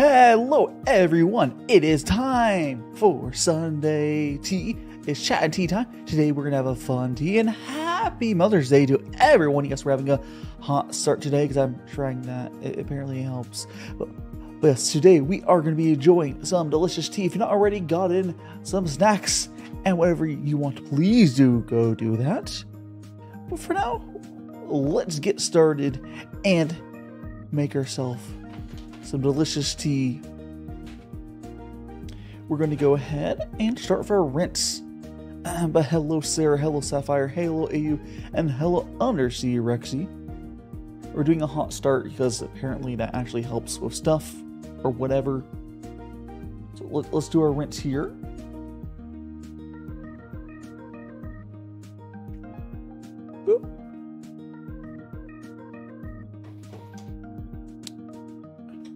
Hello everyone, it is time for Sunday Tea. It's chat and tea time. Today we're going to have a fun tea, and happy Mother's Day to everyone. Yes, we're having a hot start today because I'm trying that. It apparently helps. But yes, today we are going to be enjoying some delicious tea. If you've not already got in some snacks and whatever you want, please do go do that. But for now, let's get started and make ourselves some delicious tea. We're going to go ahead and start for a rinse. But hello Sarah, hello Sapphire, hello AU, and hello Undersea Rexy. We're doing a hot start because apparently that actually helps with stuff or whatever. So let's do our rinse here.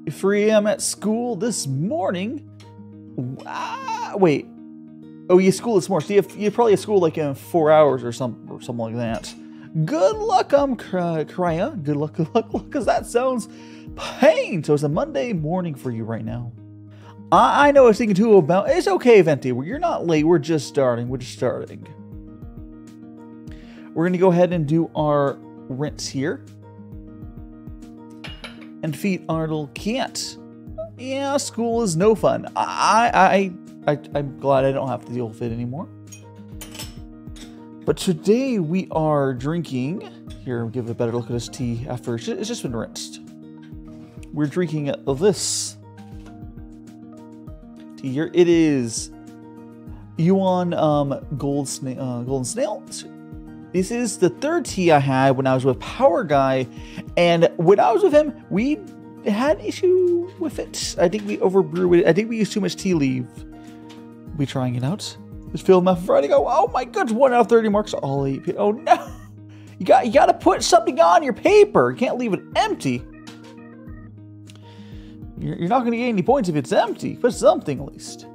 At 3 a.m. at school this morning. Wait. Oh, you school this morning. So you probably have school like in 4 hours or something like that. Good luck, I'm crying. Good luck, because that sounds pain. So it's a Monday morning for you right now. I know I was thinking too about. It's okay, Venti. You're not late. We're just starting. We're going to go ahead and do our rinse here. And feed our little cat. Yeah, school is no fun. I'm glad I don't have to deal with it anymore. But today we are drinking. Here, we'll give a better look at this tea after it's just been rinsed. We're drinking this tea here. It is Yuan Golden Snail. This is the third tea I had when I was with Power Guy, and when I was with him, we had an issue with it. I think we overbrewed it. I think we used too much tea leaf. We'll be trying it out. Just fill them up Friday. Go. Oh my goodness! 1 out of 30 marks. All 8. Oh no! You got to put something on your paper. You can't leave it empty. You're not going to get any points if it's empty. Put something at least.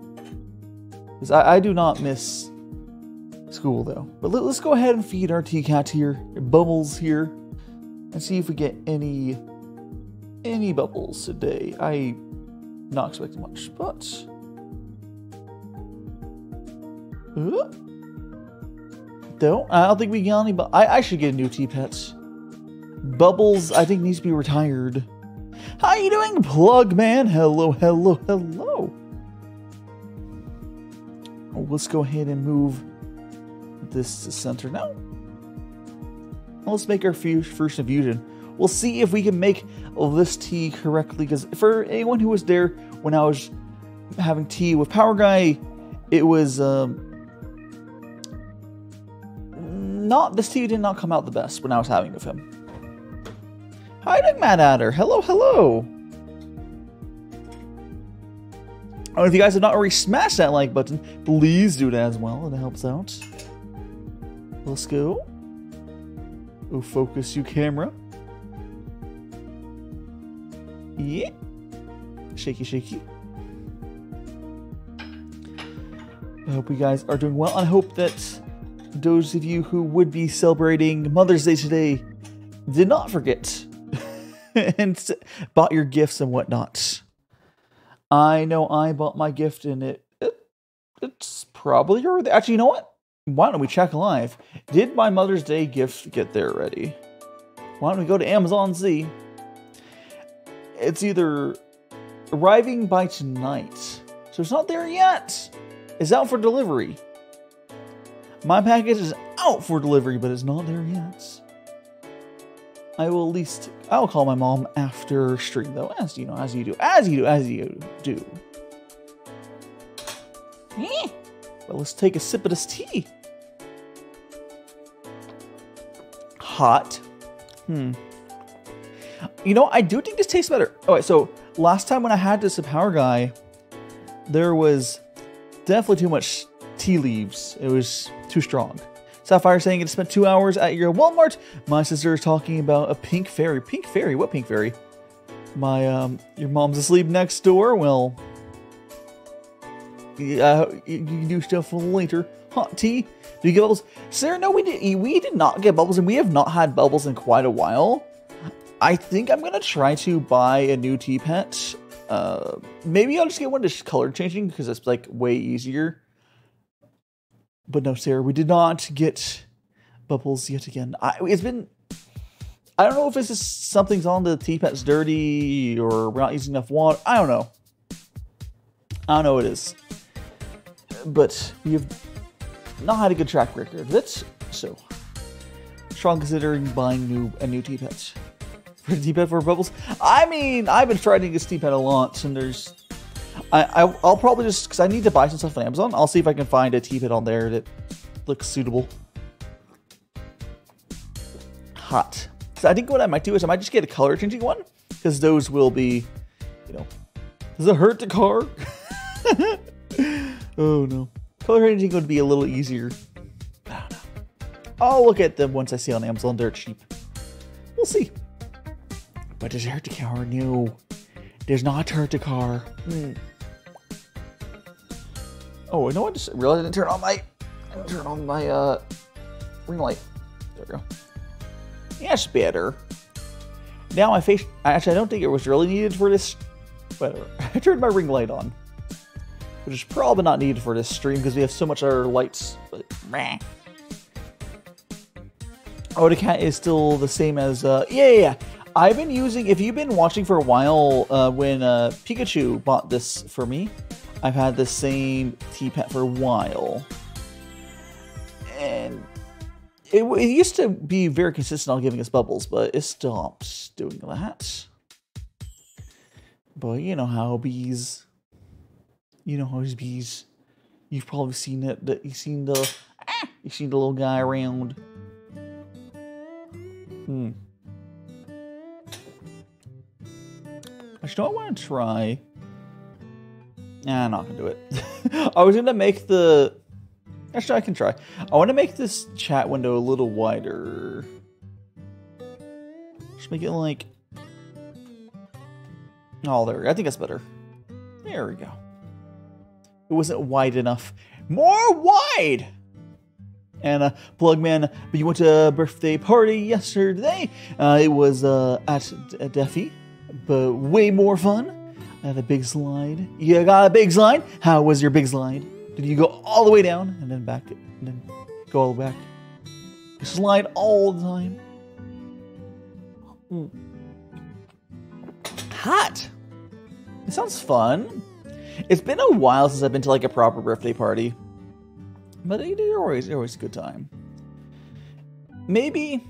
Because I do not miss school though. But let's go ahead and feed our tea cat here, Bubbles here, and see if we get any bubbles today. I'm not expecting much, but don't. I don't think we got any. But I should get a new tea pet. Bubbles, I think, needs to be retired. How you doing, Plug Man? Hello. Let's go ahead and move this to center now. Let's make our first infusion. We'll see if we can make this tea correctly, because for anyone who was there when I was having tea with Power Guy, it was not this tea did not come out the best when I was having it with him. Hi, Mad Adder. Hello. Oh, if you guys have not already smashed that like button, please do that as well. It helps out. Let's go. Oh, focus you camera. Yeah. Shaky. I hope you guys are doing well. I hope that those of you who would be celebrating Mother's Day today did not forget and bought your gifts and whatnot. I know I bought my gift and it's probably already. Actually, you know what? Why don't we check live? Did my Mother's Day gift get there already? Why don't we go to Amazon and see? It's either arriving by tonight. So it's not there yet. It's out for delivery. My package is out for delivery, but it's not there yet. I'll call my mom after stream though, as you do. Well, let's take a sip of this tea. Hot. You know, I do think this tastes better. Alright, so last time when I had this at Power Guy, there was definitely too much tea leaves. It was too strong. Sapphire saying it spent 2 hours at your Walmart. My sister is talking about a pink fairy. Pink fairy? What pink fairy? Your mom's asleep next door? Well, you can do stuff later. Hot tea. Do you get bubbles? Sarah, no, we did not get bubbles, and we have not had bubbles in quite a while. I think I'm going to try to buy a new tea pet Maybe I'll just get one to color changing because that's like way easier. But no, Sarah, we did not get bubbles yet again. It's been, I don't know if it's just something's on the teapot's dirty or we're not using enough water. I don't know. I don't know what it is. But we have not had a good track record of it, so strong considering buying a new teapot. For a teapot for bubbles? I mean, I've been trying to get this teapot a lot, and there's... I'll probably just, because I need to buy some stuff on Amazon, I'll see if I can find a teapot on there that looks suitable. Hot. So I think what I might do is I might just get a color changing one, because those will be, you know... Does it hurt the car? Oh no. Color changing would be a little easier. I don't know. I'll look at them once I see on Amazon. They're cheap. We'll see. But does it hurt the car? No. Does not hurt the car. Oh, you know what? I just realized I didn't turn on my ring light. There we go. Yeah, it's better. Now my face. Actually, I don't think it was really needed for this. Whatever. I turned my ring light on, which is probably not needed for this stream because we have so much other lights. But, meh. Oh, the cat is still the same as yeah. I've been using, if you've been watching for a while, when Pikachu bought this for me, I've had the same teapot for a while. And it used to be very consistent on giving us bubbles, but it stopped doing that. But you know how bees, you've probably seen it, you've seen the little guy around. Actually, do I want to try? Nah, I'm not going to do it. I was going to make the... Actually, I can try. I want to make this chat window a little wider. Just make it like... Oh, there we go. I think that's better. There we go. It wasn't wide enough. More wide! And Plugman, but you went to a birthday party yesterday. It was at Deffy. But way more fun. I had a big slide. You got a big slide? How was your big slide? Did you go all the way down and then back it and then go all the way back? You slide all the time. Hot! It sounds fun. It's been a while since I've been to like a proper birthday party. But they're always a good time. Maybe,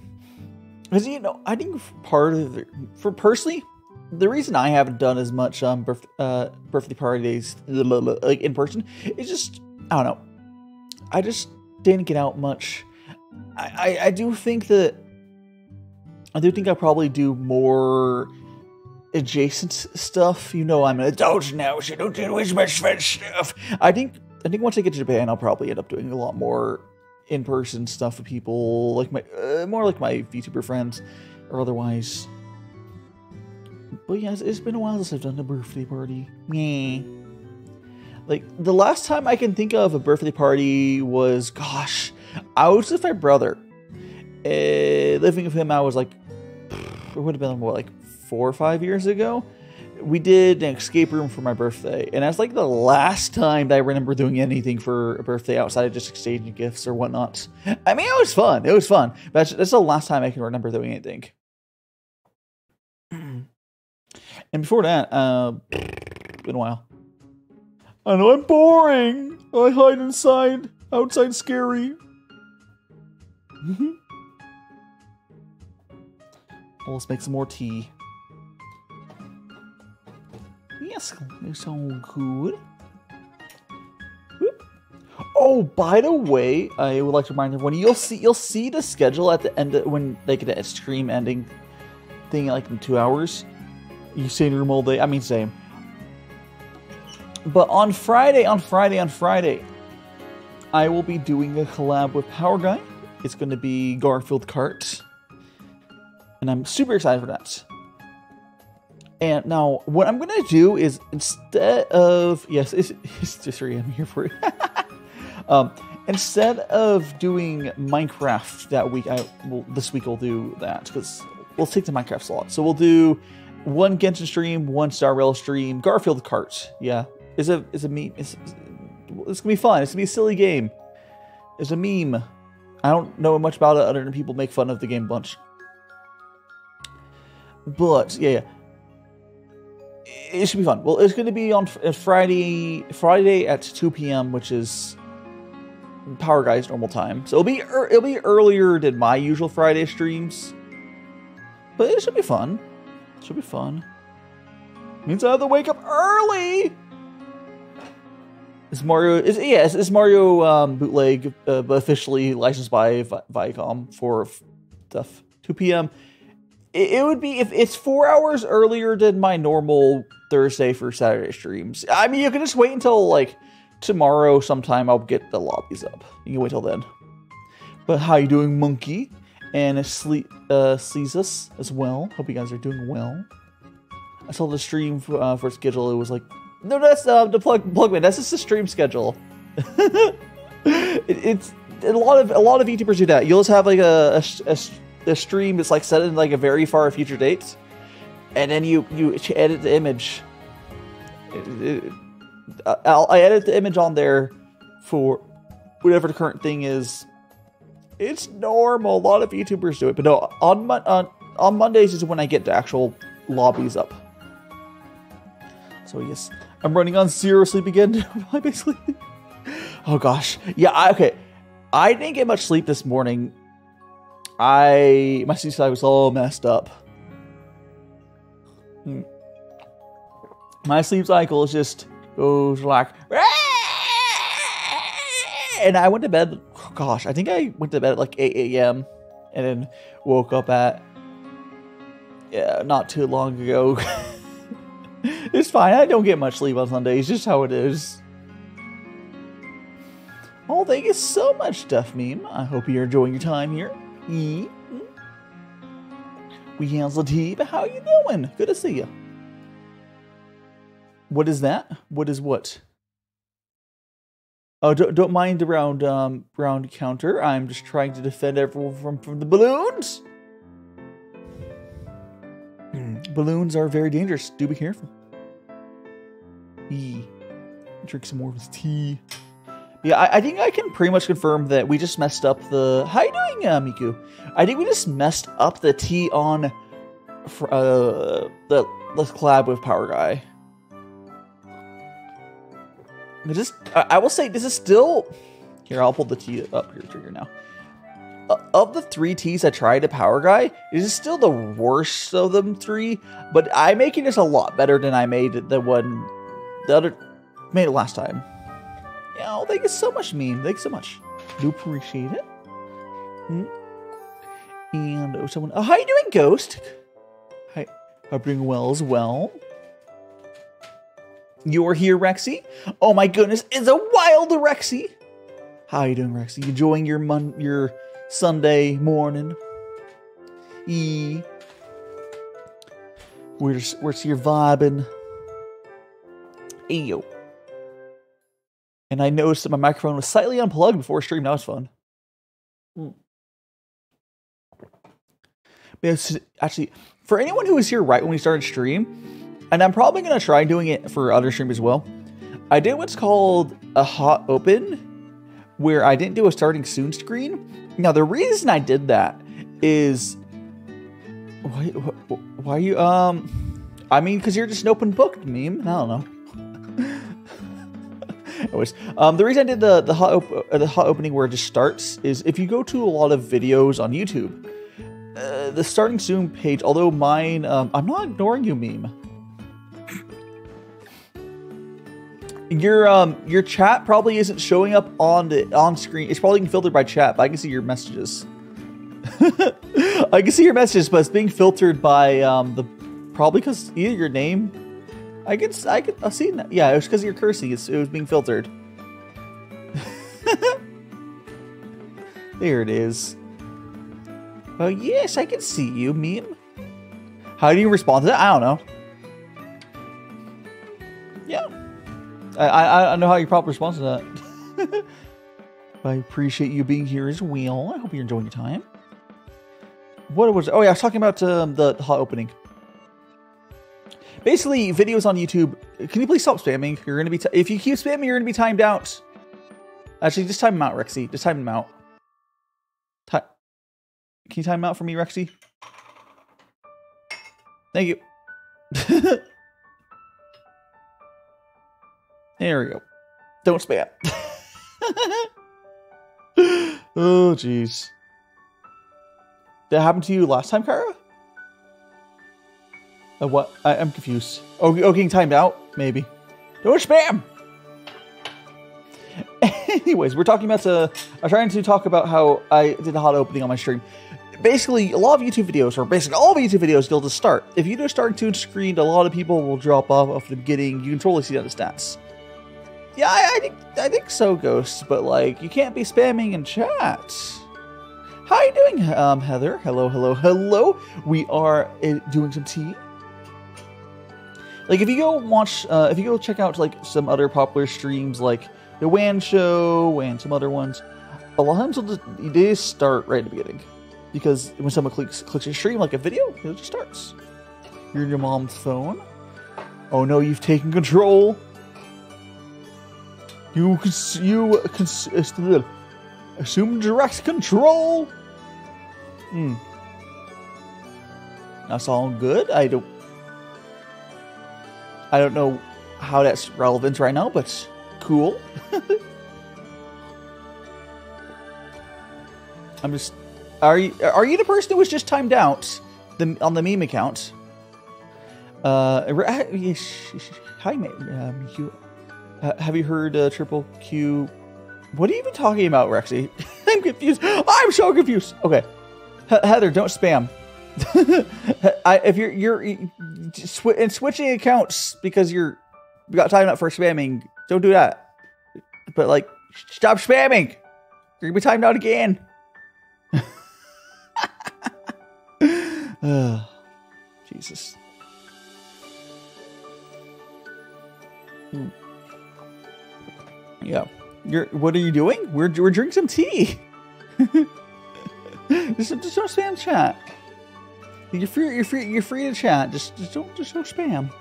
because you know, I think personally, the reason I haven't done as much birthday parties like in person is just, I don't know. I just didn't get out much. I do think that I probably do more adjacent stuff. You know, I'm an adult now, so I don't do as much fun stuff. I think once I get to Japan, I'll probably end up doing a lot more in-person stuff with people, like my more like my VTuber friends or otherwise. But yeah, it's been a while since I've done a birthday party. Meh. Like, the last time I can think of a birthday party was, gosh, I was with my brother. Living with him, I was like, it would have been more like 4 or 5 years ago. We did an escape room for my birthday. And that's like the last time that I remember doing anything for a birthday outside of just exchanging gifts or whatnot. I mean, it was fun. It was fun. But that's the last time I can remember doing anything. And before that, been a while. I know I'm boring. I hide inside. Outside scary. Well, let's make some more tea. Yes, it's all good. Whoop. Oh, by the way, I would like to remind everyone, you'll see the schedule at the end of, when they get a stream ending thing, like in 2 hours. You stay in your room all day. I mean, same. But on Friday, I will be doing a collab with Power Guy. It's going to be Garfield Kart. And I'm super excited for that. And now, what I'm going to do is instead of... Yes, it's just 3 I'm here for it. Instead of doing Minecraft that week, this week I'll do that. Because we'll take the Minecraft slot. So we'll do... One Genshin stream, one Star Rail stream, Garfield Kart. Yeah, it's gonna be fun. It's gonna be a silly game. It's a meme. I don't know much about it other than people make fun of the game a bunch. But yeah, it should be fun. Well, it's gonna be on Friday at 2 p.m, which is Power Guy's normal time. So it'll be earlier than my usual Friday streams. But it should be fun. It should be fun. Means I have to wake up early. Is Mario bootleg officially licensed by Viacom for stuff? 2 p.m. It would be if it's 4 hours earlier than my normal Thursday for Saturday streams. I mean, you can just wait until like tomorrow sometime. I'll get the lobbies up. You can wait till then. But how you doing, monkey? And Sleezus as well. Hope you guys are doing well. I saw the stream for schedule. It was like, no, that's the plugman. That's just the stream schedule. It's a lot of YouTubers do that. You'll just have like a stream that's like set in like a very far future date, and then you edit the image. I edit the image on there for whatever the current thing is. It's normal. A lot of YouTubers do it, but no. On Mondays is when I get the actual lobbies up. So yes, I'm running on zero sleep again. Basically. Oh gosh. Yeah. I didn't get much sleep this morning. My sleep side was all messed up. My sleep cycle is just goes like. And I went to bed, gosh, I think I went to bed at like 8 a.m. and then woke up at, yeah, not too long ago. It's fine. I don't get much sleep on Sunday. It's just how it is. Oh, thank you so much, Duff Meme. I hope you're enjoying your time here. We handle tea, but how are you doing? Good to see you. What is that? What is what? Oh, don't mind the round counter. I'm just trying to defend everyone from the balloons. Balloons are very dangerous. Do be careful. Drink some more of his tea. Yeah, I think I can pretty much confirm that we just messed up the... How you doing, Miku? I think we just messed up the tea on the collab with Power Guy. I will say this is still here. I'll pull the tea up here trigger now. Of the three teas I tried at Power Guy, this is still the worst of them three. But I'm making this a lot better than I made the other last time. Yeah, oh, thank you so much, meme. Thanks so much. Do appreciate it. And oh, someone. Oh, how you doing, Ghost? Hi, I'm doing well as well. You're here, Rexy? Oh my goodness, it's a wild Rexy! How you doing, Rexy? You enjoying your Sunday morning? We're just here vibing. Ew. And I noticed that my microphone was slightly unplugged before stream. That was fun. Actually, for anyone who was here right when we started stream, and I'm probably going to try doing it for other streams as well. I did what's called a hot open, where I didn't do a starting soon screen. Now, the reason I did that is... Why are you... I mean, because you're just an open book meme. I don't know. Anyways, the reason I did the hot opening where it just starts is if you go to a lot of videos on YouTube, the starting soon page, although mine... I'm not ignoring you, meme. Your chat probably isn't showing up on the screen. It's probably filtered by chat, but I can see your messages. I can see your messages, but it's being filtered by the probably because either your name. I see. Yeah, it was because of your cursing. It was being filtered. There it is. Oh yes, I can see you, meme. How do you respond to that? I don't know. Yeah. I know how you probably respond to that. I appreciate you being here as well. I hope you're enjoying your time. What was... Oh, yeah, I was talking about the hot opening. Basically, videos on YouTube, can you please stop spamming? You're going to be, if you keep spamming, you're going to be timed out. Actually, just time him out, Rexy. Just time him out. Can you time him out for me, Rexy? Thank you. There we go. Don't spam. Oh, jeez. That happened to you last time, Kara? What? I'm confused. Oh, getting timed out? Maybe. Don't spam! Anyways, we're talking about I'm trying to talk about how I did a hot opening on my stream. Basically, a lot of YouTube videos, or basically all of YouTube videos, you'll just start. If you do start to screen, a lot of people will drop off at the beginning. You can totally see that in stats. Yeah, I think so, Ghost, but like, you can't be spamming in chat. How are you doing, Heather? Hello, hello, hello. We are doing some tea. Like, if you go watch, if you go check out, like, some other popular streams, like the WAN show and some other ones, a lot of times they just start right at the beginning. Because when someone clicks your stream, like a video, it just starts. You're in your mom's phone. Oh no, you've taken control. You assume direct control. That's all good. I don't know how that's relevant right now, but cool. I'm just. Are you the person who was just timed out on the meme account? Hi, you. Have you heard Triple Q? What are you even talking about, Rexy? I'm confused. I'm so confused. Okay, Heather, don't spam. If you're switching accounts because you got timed out for spamming, don't do that. But like, stop spamming. You're gonna be timed out again. Jesus. Yeah. What are you doing? We're drinking some tea. Just don't spam chat. You're free to chat. Just don't spam.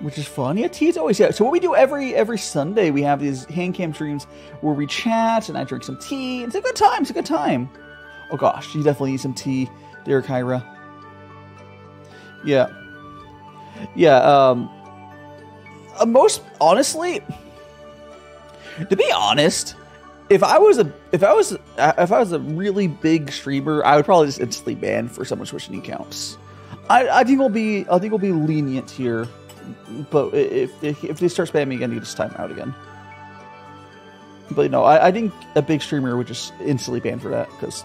Which is fun. Yeah, tea is always out. So what we do every Sunday, we have these hand cam streams where we chat and I drink some tea. It's a good time. It's a good time. Oh gosh, you definitely need some tea there, Kyra. Yeah. Yeah, to be honest, if I was a really big streamer, I would probably just instantly ban for someone switching accounts. I think we'll be lenient here, but if they start spamming again, you just time out again. But no, I think a big streamer would just instantly ban for that, because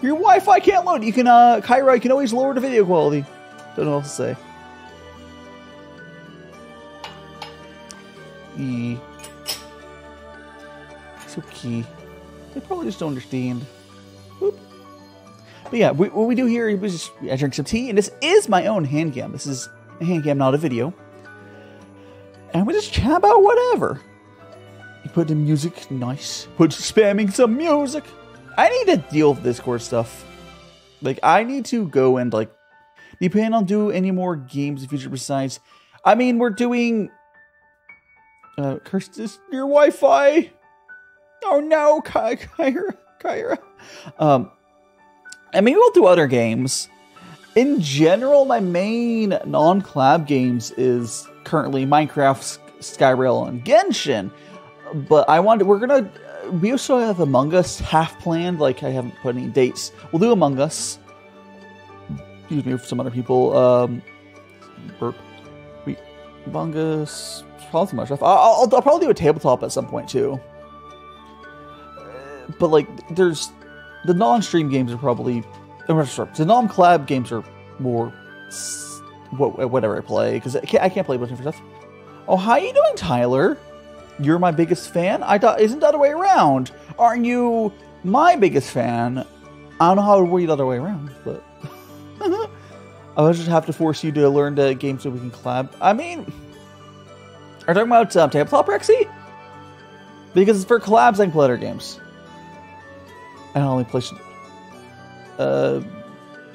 your Wi-Fi can't load. You can, Kyra, you can always lower the video quality. Don't know what else to say. It's okay. They probably just don't understand. Whoop. But yeah, what we do here is just, I drink some tea, and this is my own hand cam. This is a hand cam, not a video. And we just chat about whatever. You put the music, nice. Put spamming some music. I need to deal with Discord stuff. Like, I need to go and, like, do you plan on doing any more games in the future besides? I mean, we're doing. Cursed is your Wi-Fi. Oh no, Kyra. I mean, we'll do other games. In general, my main non-collab games is currently Minecraft, Skyrail, and Genshin. But we also have Among Us half planned. Like, I haven't put any dates. We'll do Among Us. Excuse me, for some other people. Burp. Among Us. Probably much stuff. I'll probably do a tabletop at some point too. But like, there's the non-stream games are probably the non-collab games are more whatever I play, because I can't play a bunch of stuff. Oh, how you doing, Tyler? You're my biggest fan. I thought isn't the other way around? Aren't you my biggest fan? I don't know how it would be the other way around, but I would just have to force you to learn the game so we can collab. I mean. Are you talking about tabletop, Rexy? Because it's for collabs, I can play other games. And I only play.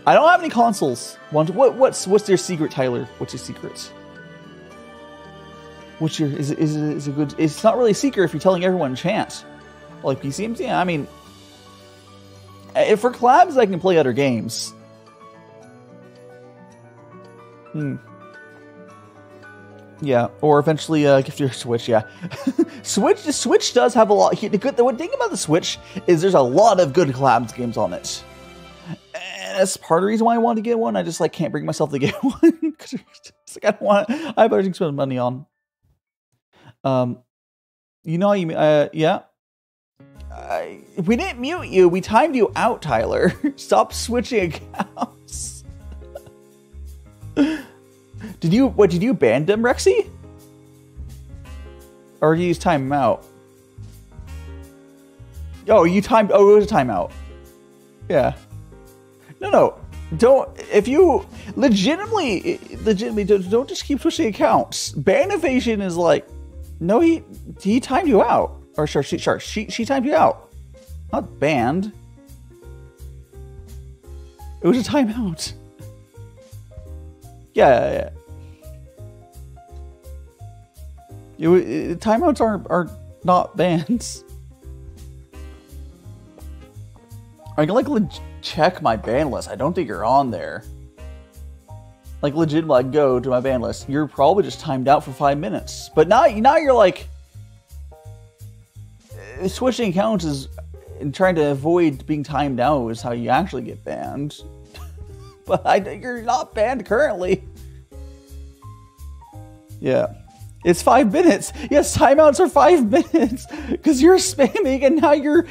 I don't have any consoles. What's your secret, Tyler? What's your secret? What's your is a good? It's not really a secret if you're telling everyone chant. Like PCMs, yeah. I mean, if for collabs, I can play other games. Yeah, or eventually gift your Switch. Yeah, Switch does have a lot. The thing about the Switch is there's a lot of good collabs games on it. And that's part of the reason why I want to get one. I just like can't bring myself to get one because it's like I don't want. I have everything to spend money on. You know, you yeah. We didn't mute you. We timed you out, Tyler. Stop switching accounts. Did you ban them, Rexy? Or did you use timeout? Oh, it was a timeout. Yeah. No. Don't, if you legitimately don't just keep switching accounts. Ban evasion is like, no, he timed you out. Or she timed you out. Not banned. It was a timeout. Yeah. Timeouts are not bans. I can check my ban list. I don't think you're on there. Like legit, like go to my ban list. You're probably just timed out for 5 minutes. But now you're like switching accounts is and trying to avoid being timed out is how you actually get banned. But I think you're not banned currently. Yeah. It's 5 minutes. Yes, timeouts are 5 minutes. Because you're spamming and now you're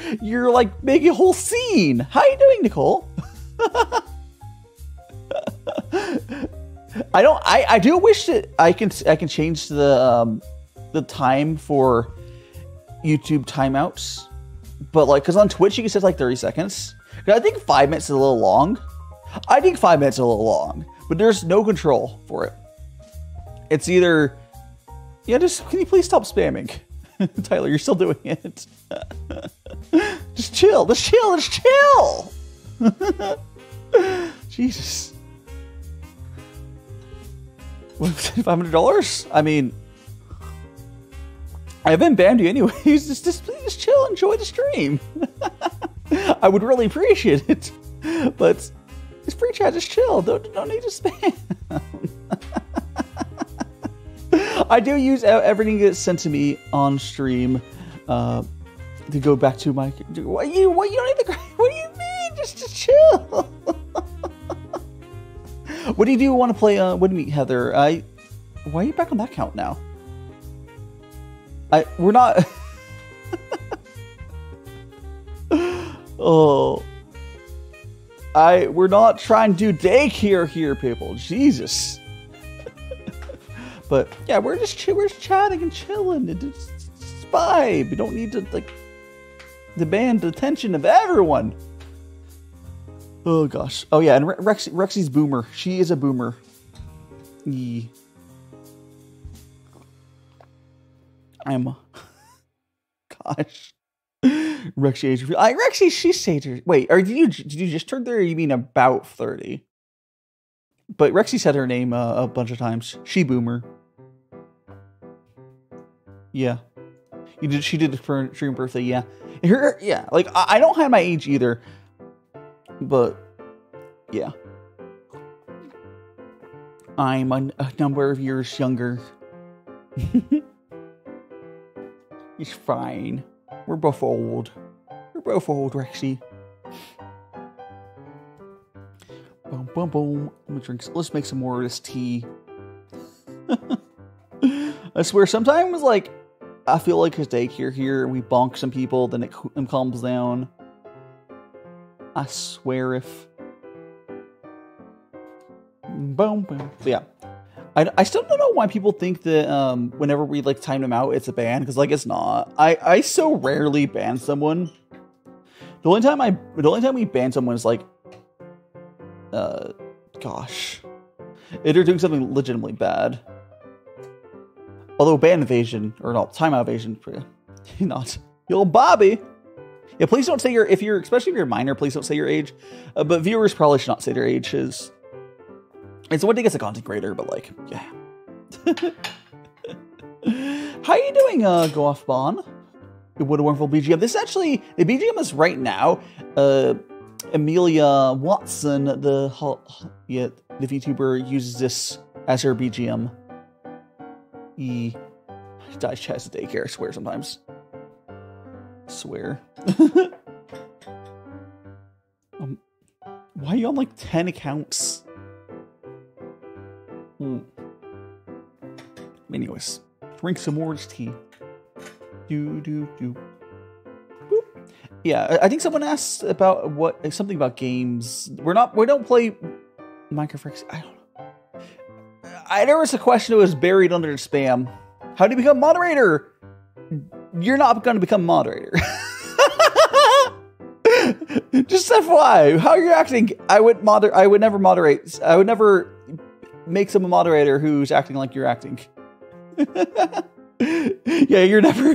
like making a whole scene. How are you doing, Nicole? I do wish that I can change the time for YouTube timeouts. But like, because on Twitch you can set like 30 seconds. I think 5 minutes is a little long. I think 5 minutes is a little long, but there's no control for it. It's either, yeah, just, can you please stop spamming? Tyler, you're still doing it. just chill. Jesus. What, $500? I mean, I haven't banned you anyways. Just chill, enjoy the stream. I would really appreciate it, but it's free chat, just chill. Don't need to spam. I do use everything that's sent to me on stream to go back to my. What you don't need to. What do you mean? Just chill. What do you want to play? What do you mean, Heather? Why are you back on that count now? We're not. Oh. We're not trying to do daycare here, people. Jesus. But yeah, we're just chatting and chilling. It's vibe. We don't need to like demand the attention of everyone. Oh gosh. Oh yeah, and Rexy's boomer. She is a boomer. Yee. Gosh. Rexy age reveal. Rexy, she's said. Wait, or did you just turn 30? Or you mean about 30? But Rexy said her name a bunch of times. She boomer. Yeah, you did. She did for her birthday. Yeah, her. Yeah, like I don't hide my age either. But yeah, I'm a number of years younger. It's fine. We're both old. We're both old, Rexy. Boom, boom, boom. Let's make some more of this tea. I swear, sometimes, like, I feel like his daycare here, and we bonk some people, then it calms down. I swear if... Boom, boom. But yeah. I still don't know why people think that whenever we like time them out, it's a ban, because like it's not. I so rarely ban someone. The only time we ban someone is like, gosh, if they're doing something legitimately bad. Although ban evasion or not, timeout evasion, not. Yo, Bobby, Yeah, please don't say your, especially if you're a minor, please don't say your age. But viewers probably should not say their age. It's one thing as a content creator, but like, yeah. How you doing, Go Off Bon? What a wonderful BGM. This is actually, the BGM is right now, Amelia Watson, the VTuber, uses this as her BGM. She dies chats at daycare, I swear sometimes. Swear. Why are you on like 10 accounts? Anyways, drink some orange tea. Boop. Yeah, I think someone asked about something about games. We don't play Minecraft. I don't know. There was a question that was buried under the spam. How do you become moderator? You're not going to become moderator. Just FYI, how you're acting. I would never moderate. I would never make someone a moderator who's acting like you're acting. Yeah, you're never.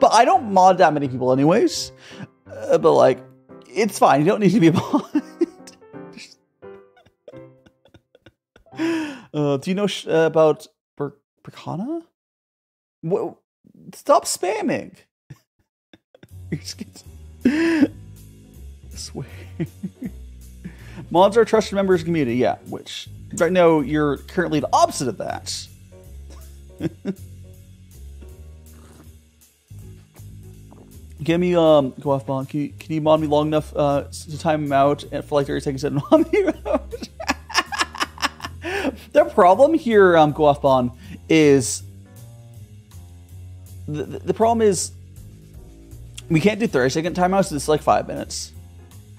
But I don't mod that many people anyways. But like, it's fine. You don't need to be a mod. Do you know about Berkana? Stop spamming. You're just kidding. I swear. Mods are trusted members of the community. Yeah, which right now you're currently the opposite of that. Give me Go Off Bond. Can you mod me long enough to time him out and for like 30 seconds and mod me out? The problem here, Go Off Bond, is the problem is we can't do 30-second timeouts. It's like 5 minutes.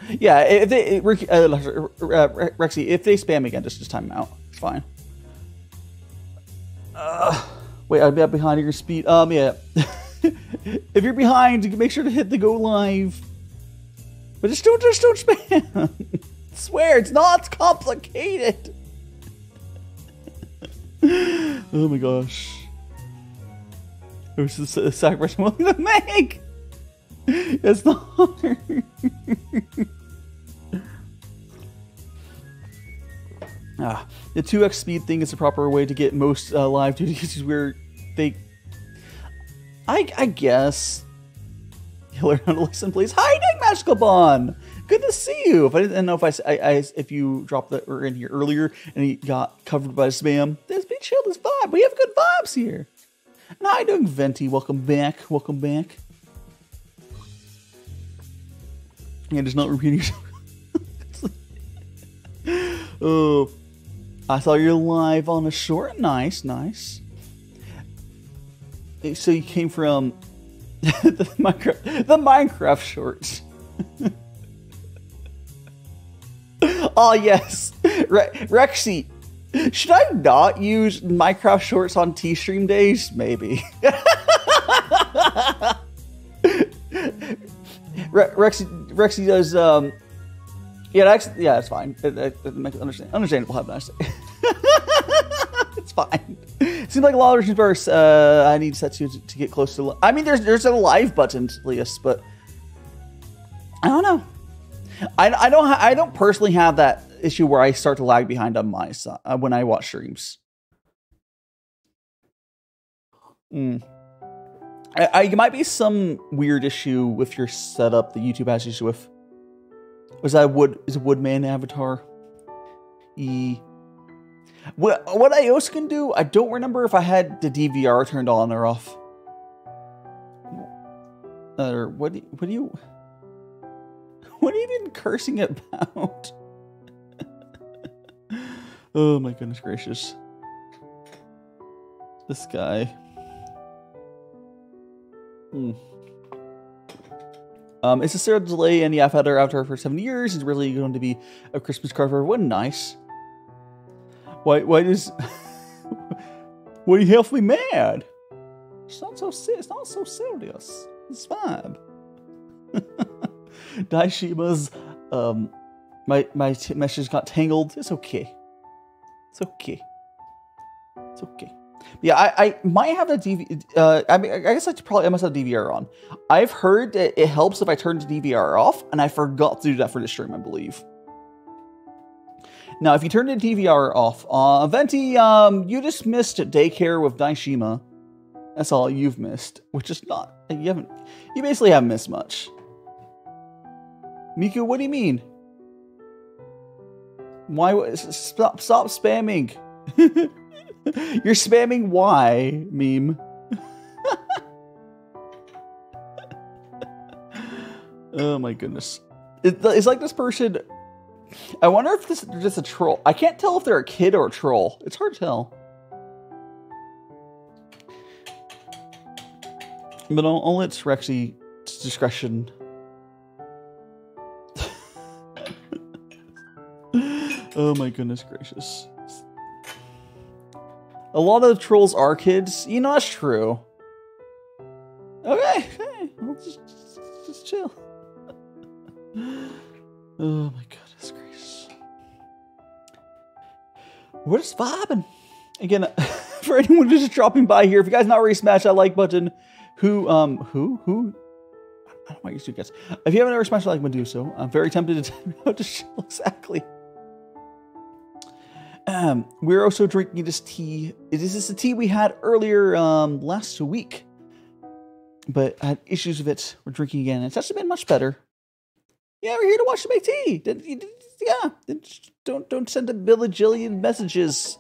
Yeah, if they Rexy, if they spam again, just time them out. It's fine. Wait, I'd be up behind your speed. Yeah. If you're behind, make sure to hit the go live. But just don't spam. I swear, it's not complicated. Oh my gosh. It was just a sacrifice I'm willing to make. It's not hard. The 2x speed thing is the proper way to get most live duties where they... I guess... You learn how to listen, please. Hi, Magical Bond! Good to see you! If I didn't know if you dropped that in here earlier and you got covered by spam, there's been chill, this vibe. We have good vibes here. And how are you doing, Venti? Welcome back. Welcome back. And it's not repeating yourself. Oh, I saw you're live on a short. Nice, nice. So you came from the Minecraft shorts. Oh yes, Rexy. Should I not use Minecraft shorts on T-stream days? Maybe. Rexy does. Yeah, that's fine. Understandable. Have a nice day. It's fine. Seems like a lot of reasons. I need Setsu to get close to. I mean, there's a live button, Leas, but I don't know. I don't personally have that issue where I start to lag behind on my side when I watch streams. It might be some weird issue with your setup that YouTube has issue with. Is a woodman avatar? What I also can do, I don't remember if I had the DVR turned on or off. Or what are you even cursing about? Oh my goodness gracious! This guy. It's a serial delay, and yeah, I've had her after for 7 years. It's really going to be a Christmas card for everyone. Nice. Why are you halfway mad? It's not so serious. It's fine. Daishima's, my message got tangled. It's okay. It's okay. It's okay. Yeah, I might have a DVR. I guess I probably must have DVR on. I've heard that it helps if I turn the DVR off, and I forgot to do that for this stream, I believe. Now, if you turn the DVR off, Venti, you just missed daycare with Daishima. That's all you've missed, which is not. You basically haven't missed much. Miku, what do you mean? Why? Stop spamming. You're spamming why meme. Oh my goodness. It's like this person. I wonder if this is just a troll. I can't tell if they're a kid or a troll. It's hard to tell. But I'll let Rexy's discretion. Oh my goodness gracious. A lot of trolls are kids. You know, that's true. Okay, okay. I'll just chill. Oh my goodness gracious. We're just vibing. Again, for anyone who's just dropping by here, if you guys not already smashed that like button, who? I don't know why you two guys. If you haven't ever smashed that like button, do so. I'm very tempted to tell you how to chill exactly. We're also drinking this tea. This is the tea we had earlier last week, but I had issues with it. We're drinking again. It's actually been much better. Yeah, we're here to watch you make tea. Yeah, don't send a bajillion messages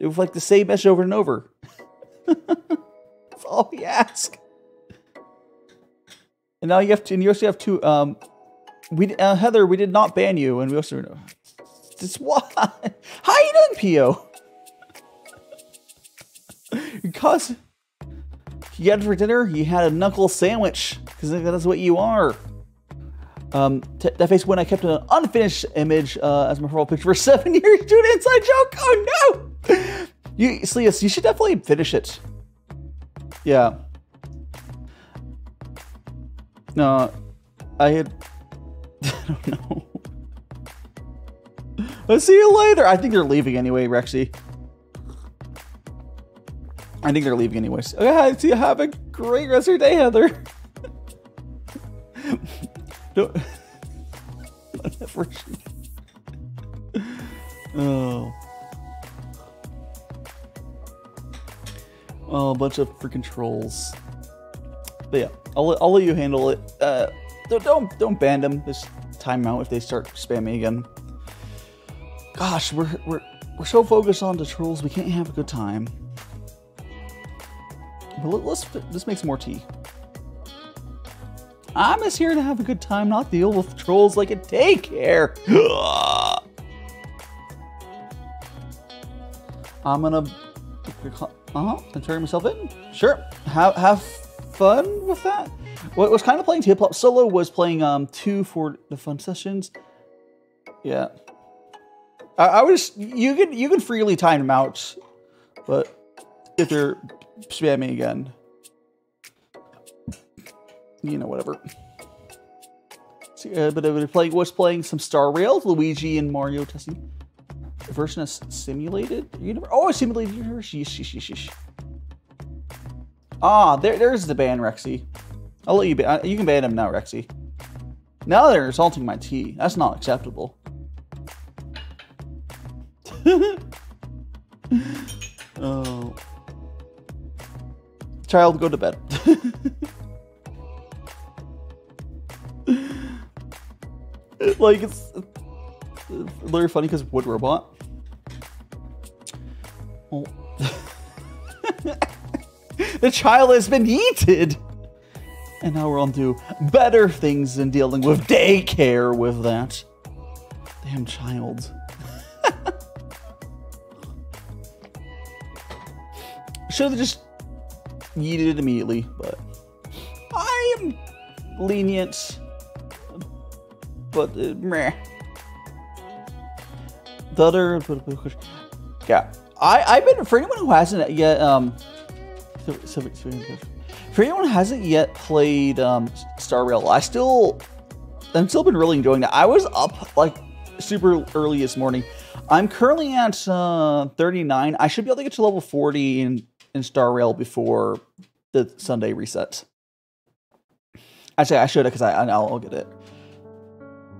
with like the same message over and over. That's all we ask. And now you have to. And you also have to. Heather, we did not ban you, and we also. It's what? How you doing, Pio? Because you had for dinner, you had a knuckle sandwich. Because that's what you are. That face when I kept an unfinished image as my profile picture for 7 years. Dude, inside joke. Oh no! You, Sleas, you should definitely finish it. Yeah. No, I had. I don't know. I'll see you later. I think they're leaving anyway, Rexy. I think they're leaving anyways. Okay, see you. Have a great rest of your day, Heather. Oh. Oh, a bunch of freaking trolls. But yeah, I'll let you handle it. Don't ban them. Just time out if they start spamming again. Gosh, we're so focused on the trolls, we can't have a good time. But let's make some more tea. I'm just here to have a good time, not deal with trolls like a daycare. I'm gonna and turn myself in. Sure, have fun with that. What was kind of playing hip hop solo was playing 2 for the fun sessions. Yeah. I was you can freely time them out, but if they're spamming again, you know, whatever. So, but I was playing some Star Rail, Luigi and Mario testing version of simulated universe. Oh, simulated universe. Yeesh. Ah, there's the ban, Rexy. I'll let you ban. You can ban him now, Rexy. Now they're insulting my tea. That's not acceptable. Oh. Child, go to bed. Like, it's literally funny because Wood Robot. Oh. The child has been yeeted! And now we're on to better things than dealing with daycare with that. Damn child. Should have just yeeted it immediately, but I am lenient. But meh. The other, yeah. I've been for anyone who hasn't yet. For anyone who hasn't yet played Star Rail, I'm still been really enjoying that. I was up like super early this morning. I'm currently at 39. I should be able to get to level 40 in in Star Rail before the Sunday resets. Actually, I should have because I'll get it.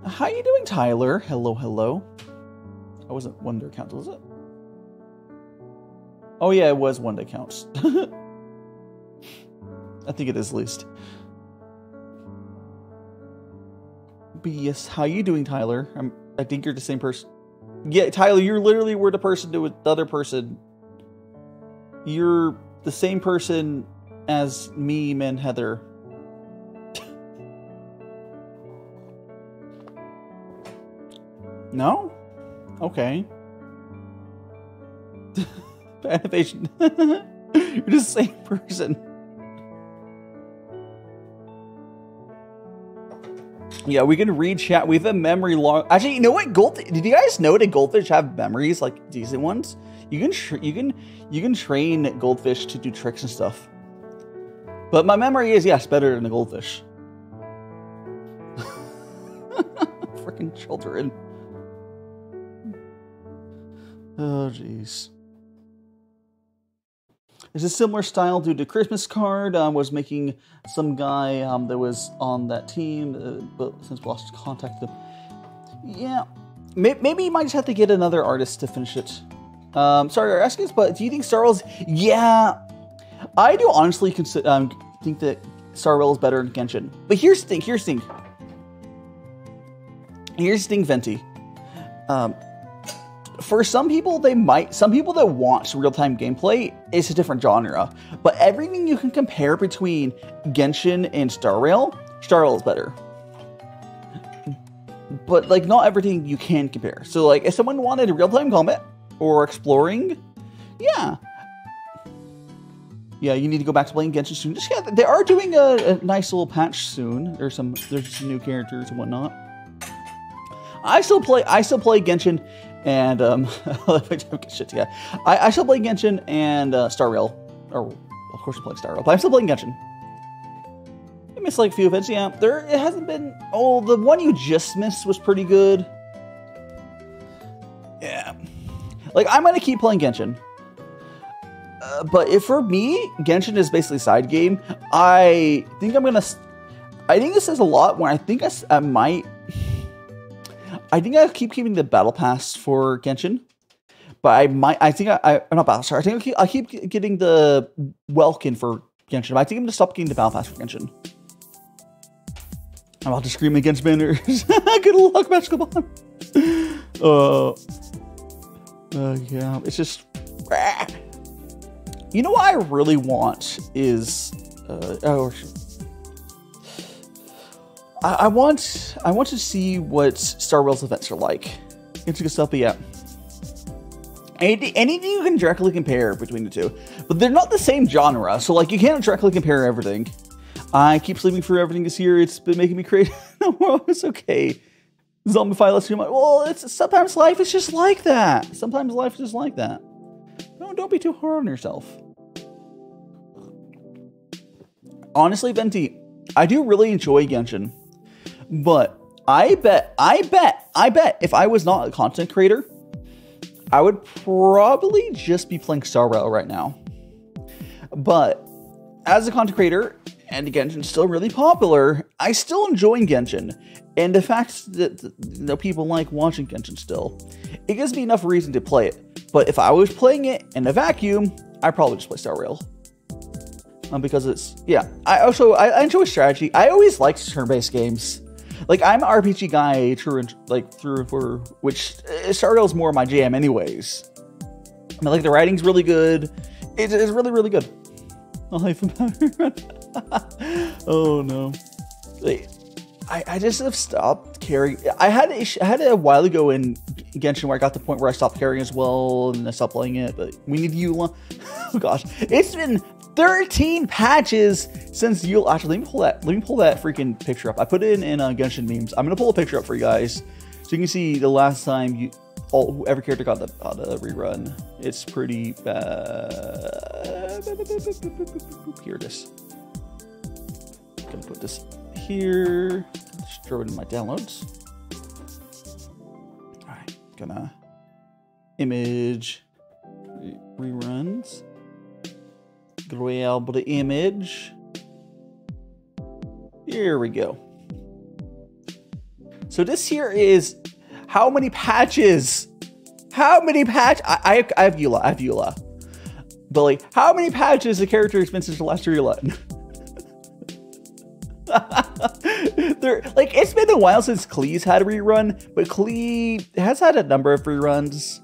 How you doing, Tyler? Hello, hello. I wasn't one day count, was it? Oh yeah, it was one day counts. I think it is at least. But yes, how you doing, Tyler? I think you're the same person. Yeah, Tyler, you literally were the person to the other person. You're the same person as me, and Heather. No? Okay. Animation. You're the same person. Yeah, we can read chat. We have a memory log. Actually, you know what? Did you guys know that goldfish have memories, like decent ones? You can train goldfish to do tricks and stuff. But my memory is, yes, better than a goldfish. Freaking children. Oh, jeez. It's a similar style due to Christmas card. Was making some guy that was on that team, but since we lost contact with him. Yeah, maybe you might just have to get another artist to finish it. Sorry, I'm asking this, but do you think Star Rail's... Yeah, I do honestly consider, think that Star Rail is better than Genshin. But here's the thing, Venti. For some people, some people that watch real-time gameplay, it's a different genre. But everything you can compare between Genshin and Star Rail is better. But, like, not everything you can compare. So, like, if someone wanted a real-time combat or exploring, yeah. Yeah, you need to go back to playing Genshin soon. Just, yeah, they are doing a nice little patch soon. There's some new characters and whatnot. I still play Genshin. And, I still play Genshin and Star Rail. Or, of course, I'm playing Star Rail, but I'm still playing Genshin. I missed like a few events, yeah. It hasn't been. Oh, the one you just missed was pretty good. Yeah. Like, I'm gonna keep playing Genshin. But if for me, Genshin is basically a side game, I think this says a lot when I think I might. I think I keep keeping the battle pass for Genshin, but I keep getting the Welkin for Genshin. But I think I'm gonna stop getting the battle pass for Genshin. I'm about to scream against banners. Good luck, Magical Bond. Yeah, it's just. You know what I really want is I want to see what Star Rail's events are like. It's good stuff, but yeah. Anything you can directly compare between the two. But they're not the same genre, so like you can't directly compare everything. I keep sleeping through everything this year. It's been making me crazy. No, it's okay. Zombify lets too much. Well, sometimes life is just like that. No, don't be too hard on yourself. Honestly, Venti, I do really enjoy Genshin. But I bet if I was not a content creator, I would probably just be playing Star Rail right now. But as a content creator, and Genshin's still really popular, I still enjoy Genshin. And the fact that people like watching Genshin still, it gives me enough reason to play it. But if I was playing it in a vacuum, I'd probably just play Star Rail. Because it's, yeah. I enjoy strategy. I always liked turn-based games. Like, I'm an RPG guy through and for, which Star Rail is more my jam anyways. I mean, like, the writing's really good. It's really, really good. Oh, no. Like, I just have stopped carrying. I had a while ago in Genshin where I got to the point where I stopped carrying as well, and I stopped playing it, but we need Eula. Oh, gosh. It's been 13 patches since Eula. Actually, let me pull that freaking picture up. I put it in Genshin memes. I'm gonna pull a picture up for you guys so you can see the last time every character got the rerun. It's pretty bad. Here it is. I'm gonna put this here. Just throw it in my downloads. All right, gonna image reruns. change the real to image. Here we go. So this here is how many patches? How many patch? I have Eula. I have Eula. But like, how many patches the character has been since the last Eula? Like, it's been a while since Klee's had a rerun, but Klee has had a number of reruns.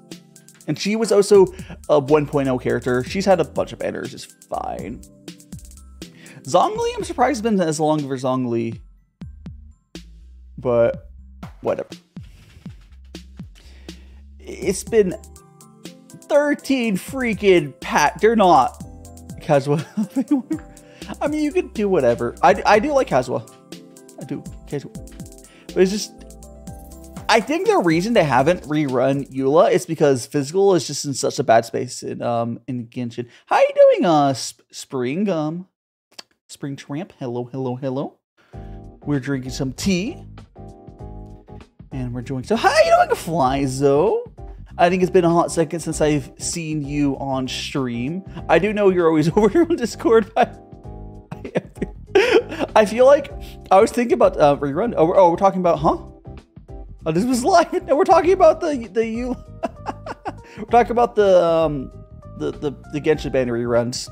And she was also a 1.0 character. She's had a bunch of banners, just fine. Zhongli, I'm surprised it's been as long for Zhongli. But, whatever. It's been 13 freaking pat. They're not Kazuha. I mean, you could do whatever. I do like Kazuha. I do. Kazuha. But it's just, I think the reason they haven't rerun Eula is because physical is just in such a bad space in Genshin. How you doing, Spring Tramp? Hello, hello, hello. We're drinking some tea. And we're doing so. How you doing, Flyzo? I think it's been a hot second since I've seen you on stream. I do know you're always over here on Discord, but I feel like I was thinking about rerun. Oh, we're talking about, huh? Oh, this was live, and we're talking about the we're talking about the Genshin banner reruns,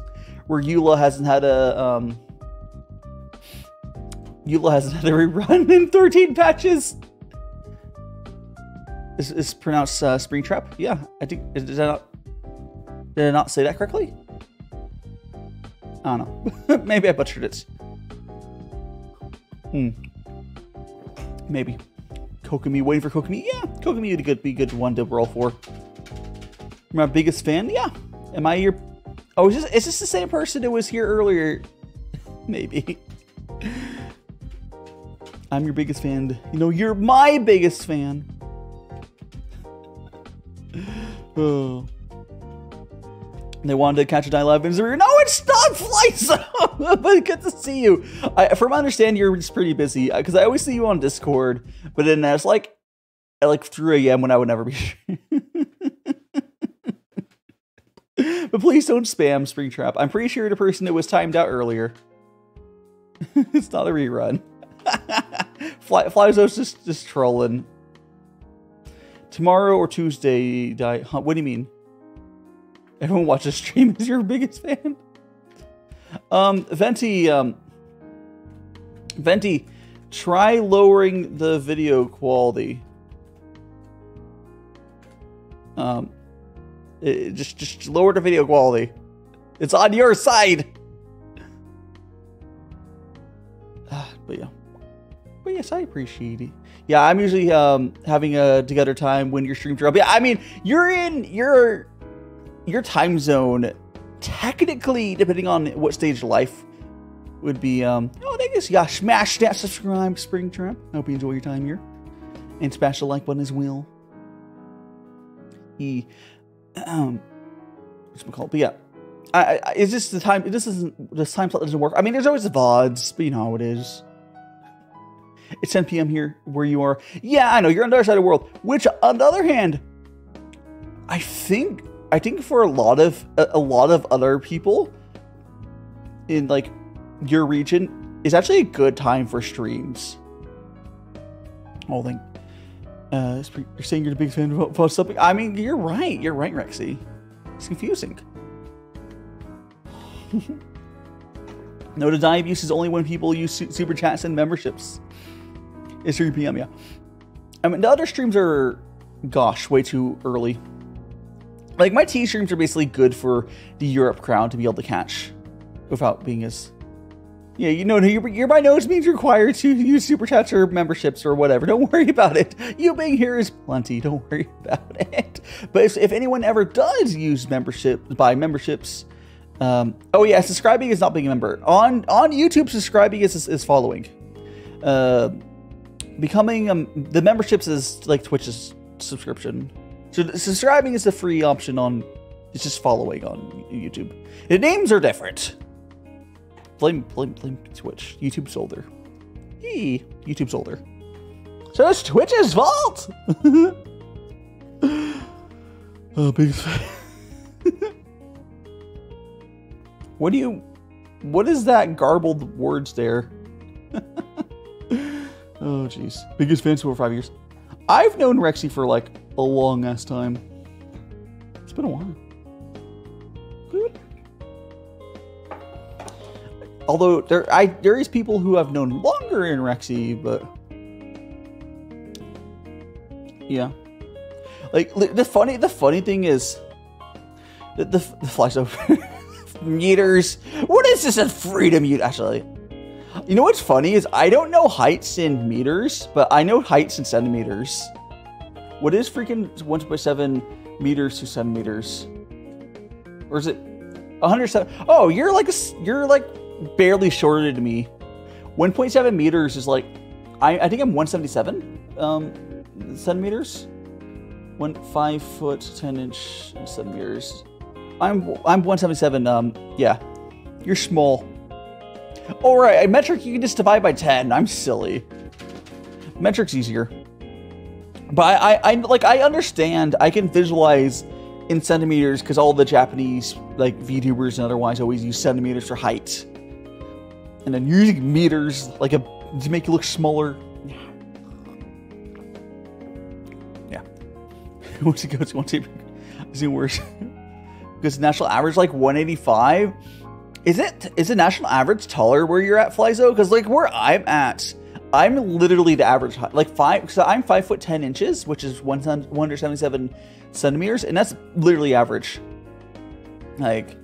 where Eula hasn't had a rerun in 13 patches. Is pronounced Spring Trap? Yeah, I think. Did I not say that correctly? I don't know. Maybe I butchered it. Maybe. Kokomi, waiting for Kokomi. Yeah, Kokomi would be good one to roll for. My biggest fan? Yeah. Am I your... Oh, it's just the same person who was here earlier. Maybe. I'm your biggest fan. You know, you're my biggest fan. Oh. They wanted to catch a dialogue in the rear. No, it's not Flyzo! But good to see you. From my understanding, you're just pretty busy. Because I always see you on Discord. But then that's like at like 3 a.m. when I would never be sure. But please don't spam Springtrap. I'm pretty sure the person that was timed out earlier. It's not a rerun. Flyzo's just trolling. Tomorrow or Tuesday, die. Huh, what do you mean? Everyone watches stream is your biggest fan. Venti, try lowering the video quality. Just lower the video quality. It's on your side. But yes, I appreciate it. Yeah, I'm usually having a together time when your streams are up. Yeah, I mean you're in your time zone, technically, depending on what stage of life, would be, oh, I guess, yeah, smash that subscribe, Springtrap. I hope you enjoy your time here. And smash the like button as well. What's it called? But yeah, it's just the time, this time slot doesn't work. I mean, there's always the VODs, but you know how it is. It's 10 p.m. here, where you are. Yeah, I know, you're on the other side of the world, which, on the other hand, I think for a lot of other people in like your region is actually a good time for streams. Oh, thank. You're saying you're the biggest fan of something. I mean, you're right, Rexy. It's confusing. No, the die abuse is only when people use super chats and memberships. It's 3 p.m. Yeah. I mean, the other streams are, gosh, way too early. Like, my T streams are basically good for the Europe crowd to be able to catch without being as... Yeah, you know, you're by no means required to use Super Chats or memberships or whatever. Don't worry about it. You being here is plenty. Don't worry about it. But if anyone ever does use memberships... oh, yeah, subscribing is not being a member. On YouTube, subscribing is following. Becoming... the memberships is like Twitch's subscription. So subscribing is the free option on, it's just following on YouTube. The names are different. Blame Twitch. YouTube's older. Yee, YouTube's older. So it's Twitch's fault! Oh, big fan. What is that garbled words there? Oh, jeez. Biggest fan for 5 years. I've known Rexy for, like, a long ass time. It's been a while. Good. Although, there is people who I've known longer in Rexy, but... Yeah. Like, the funny thing is... The fly's over. Meters. What is this? A freedom unit? Actually, you know what's funny is I don't know heights in meters, but I know heights in centimeters. What is freaking 1.7 meters to centimeters? Or is it 107? Oh, you're like barely shorter than me. 1.7 meters is like, I think I'm 177 centimeters. 5 foot 10 inch in centimeters. I'm 177, yeah. You're small. All right, metric you can just divide by 10. I'm silly. Metric's easier. But I understand, I can visualize in centimeters because all the Japanese, like, VTubers and otherwise always use centimeters for height. And then using meters, like, to make you look smaller. Yeah. Once it goes, once it is worse. Because national average like 185, is it national average taller where you're at, Flyzo? Because like where I'm at, I'm literally the average height, like 5. So I'm 5 foot 10 inches, which is 177 centimeters, and that's literally average. Like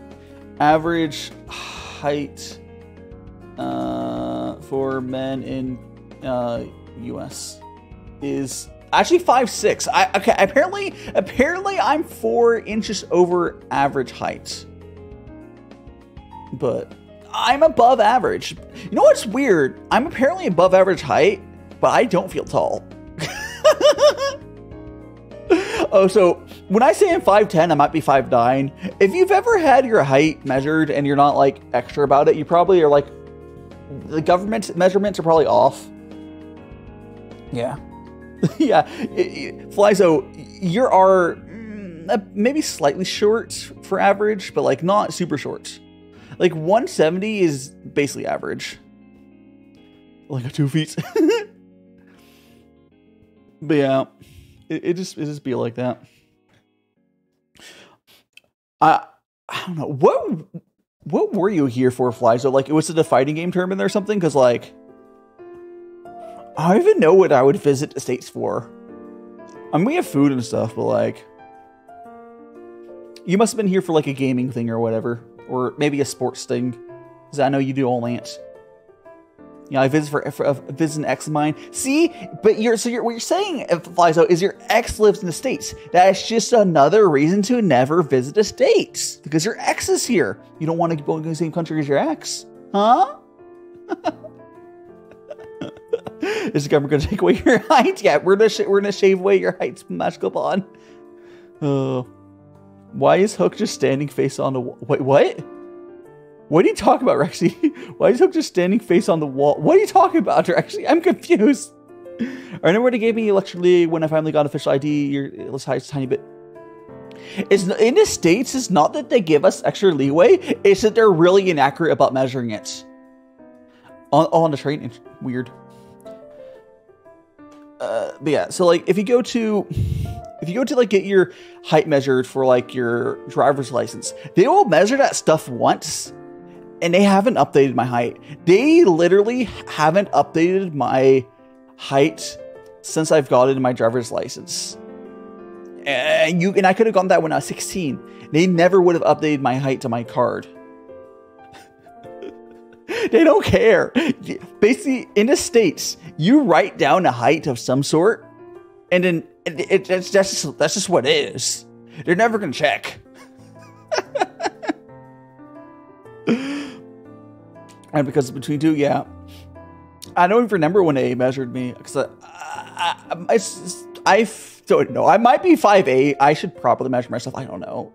average height for men in U.S. is. Actually, 5'6". Okay, apparently I'm 4 inches over average height. But I'm above average. You know what's weird? I'm apparently above average height, but I don't feel tall. Oh, so when I say I'm 5'10", I might be 5'9". If you've ever had your height measured and you're not like extra about it, you probably are like, the government measurements are probably off. Yeah. Yeah, Flyzo, you are maybe slightly short for average, but like not super short. Like 170 is basically average. Like a 2 feet. But yeah, it just be like that. I don't know what were you here for, Flyzo? Like, was it a fighting game tournament or something? Because like. I don't even know what I would visit the States for. I mean, we have food and stuff, but like... You must have been here for like a gaming thing or whatever. Or maybe a sports thing. Because I know you do all that. Yeah, I visit for an ex of mine. See? But what you're saying, Flyzo, is your ex lives in the States. That's just another reason to never visit the States. Because your ex is here. You don't want to go to the same country as your ex. Huh? Is the government going to take away your height? Yeah, we're gonna shave away your height from Magical Bond. Why is Hook just standing face on the wall? Wait, what? What are you talking about, Rexy? Why is Hook just standing face on the wall? What are you talking about, Rexy? I'm confused. I remember they gave me electrically when I finally got official ID. Your height is a tiny bit. It's in the States. It's not that they give us extra leeway. It's that they're really inaccurate about measuring it. On the train, it's weird. But yeah, so like if you go to like get your height measured for like your driver's license, they will measure that stuff once and they haven't updated my height. They literally haven't updated my height since I've gotten my driver's license. And I could have gotten that when I was 16. They never would have updated my height to my card. They don't care. Basically, in the States, you write down a height of some sort, and then that's just what it is. They're never gonna check. And because between two, yeah, I don't even remember when they measured me because I don't know. I might be 5'8". I should probably measure myself. I don't know.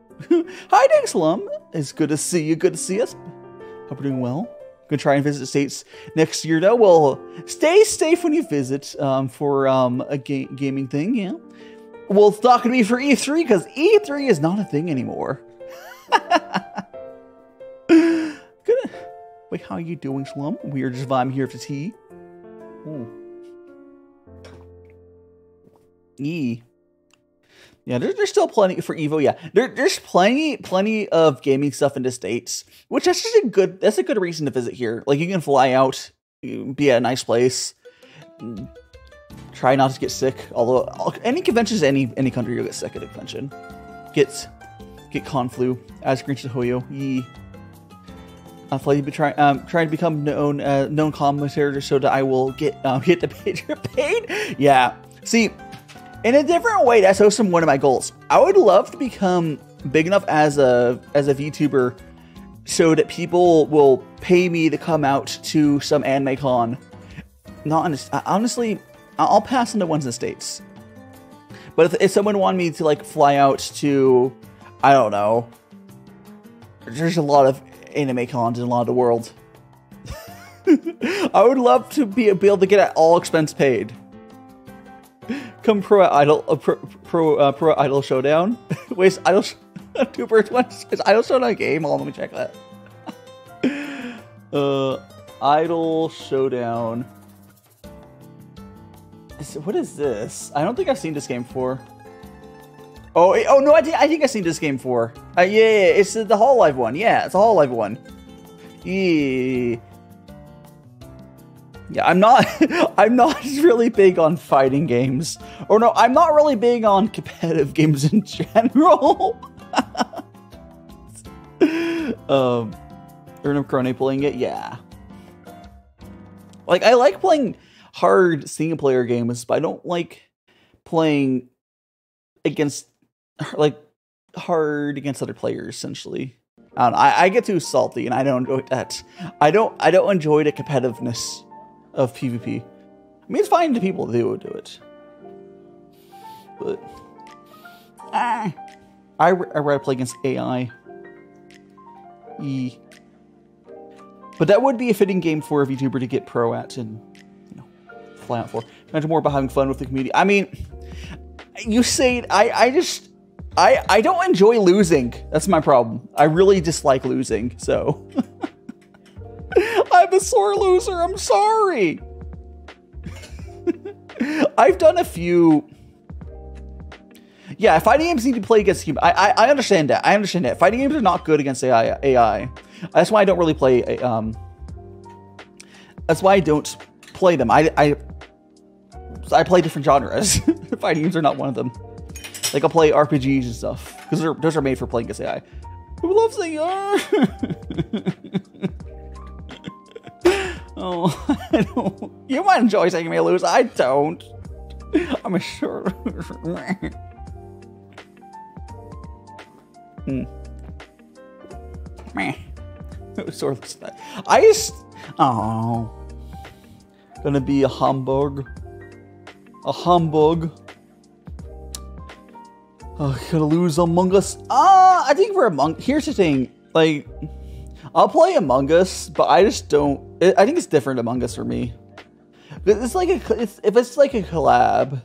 Hi, Dexlum. It's good to see you. Good to see us. Hope you're doing well. Gonna try and visit the States next year though. Well, stay safe when you visit for a gaming thing, yeah. Well, it's not gonna be for E3 because E3 is not a thing anymore. Wait, how you doing, Slump? We are just vibing here for tea. Ooh. E. Yeah, there's still plenty for Evo. Yeah, there's plenty of gaming stuff in the States, which that's just a good reason to visit here. Like you can fly out, be at a nice place, try not to get sick. Although any conventions, any country, you'll get sick at a convention. Get con flu as Green Chihoyo. Yee. I've trying to become known commentator so that I will get the page paid. Yeah, see. In a different way, that's also one of my goals. I would love to become big enough as a VTuber so that people will pay me to come out to some anime con. Not honestly, I'll pass on the ones in the States. But if someone wanted me to like fly out to, I don't know, there's a lot of anime cons in a lot of the world. I would love to be able to get at all expense paid. Come pro idol showdown. Wait, idol two birds one. Is idol showdown game? Hold on, let me check that. Idol showdown. What is this? I don't think I've seen this game before. Oh no, I think I've seen this game before. Yeah, it's the Hollow Live one. Yeah, it's the Hollow Live one. Yeah. Yeah, I'm not really big on fighting games. Or no, I'm not really big on competitive games in general. Ernum Crone playing it, yeah. Like, I like playing hard single-player games, but I don't like playing against, like, hard against other players, essentially. I don't know, I get too salty, and I don't enjoy that. I don't enjoy the competitiveness of PvP. I mean, it's fine to people that do it. But I rather play against AI. E. But that would be a fitting game for a VTuber to get pro at and, you know, fly out for. Imagine more about having fun with the community. I mean, you say I don't enjoy losing. That's my problem. I really dislike losing, so. I'm a sore loser, I'm sorry. I've done a few. Yeah, fighting games need to play against humans. I understand that. I understand that. Fighting games are not good against AI. That's why I don't really play that's why I don't play them. I play different genres. Fighting games are not one of them. Like I'll play RPGs and stuff. Because those are made for playing against AI. Who loves AI? Oh, I don't. You might enjoy seeing me lose. I don't. I'm a sure. Meh. Sort of stuff. I just. Oh. Gonna be a humbug. A humbug. Oh, gonna lose Among Us. I think we're Among. Here's the thing. Like, I'll play Among Us, but I just don't. I think it's different Among Us for me. It's like if it's like a collab,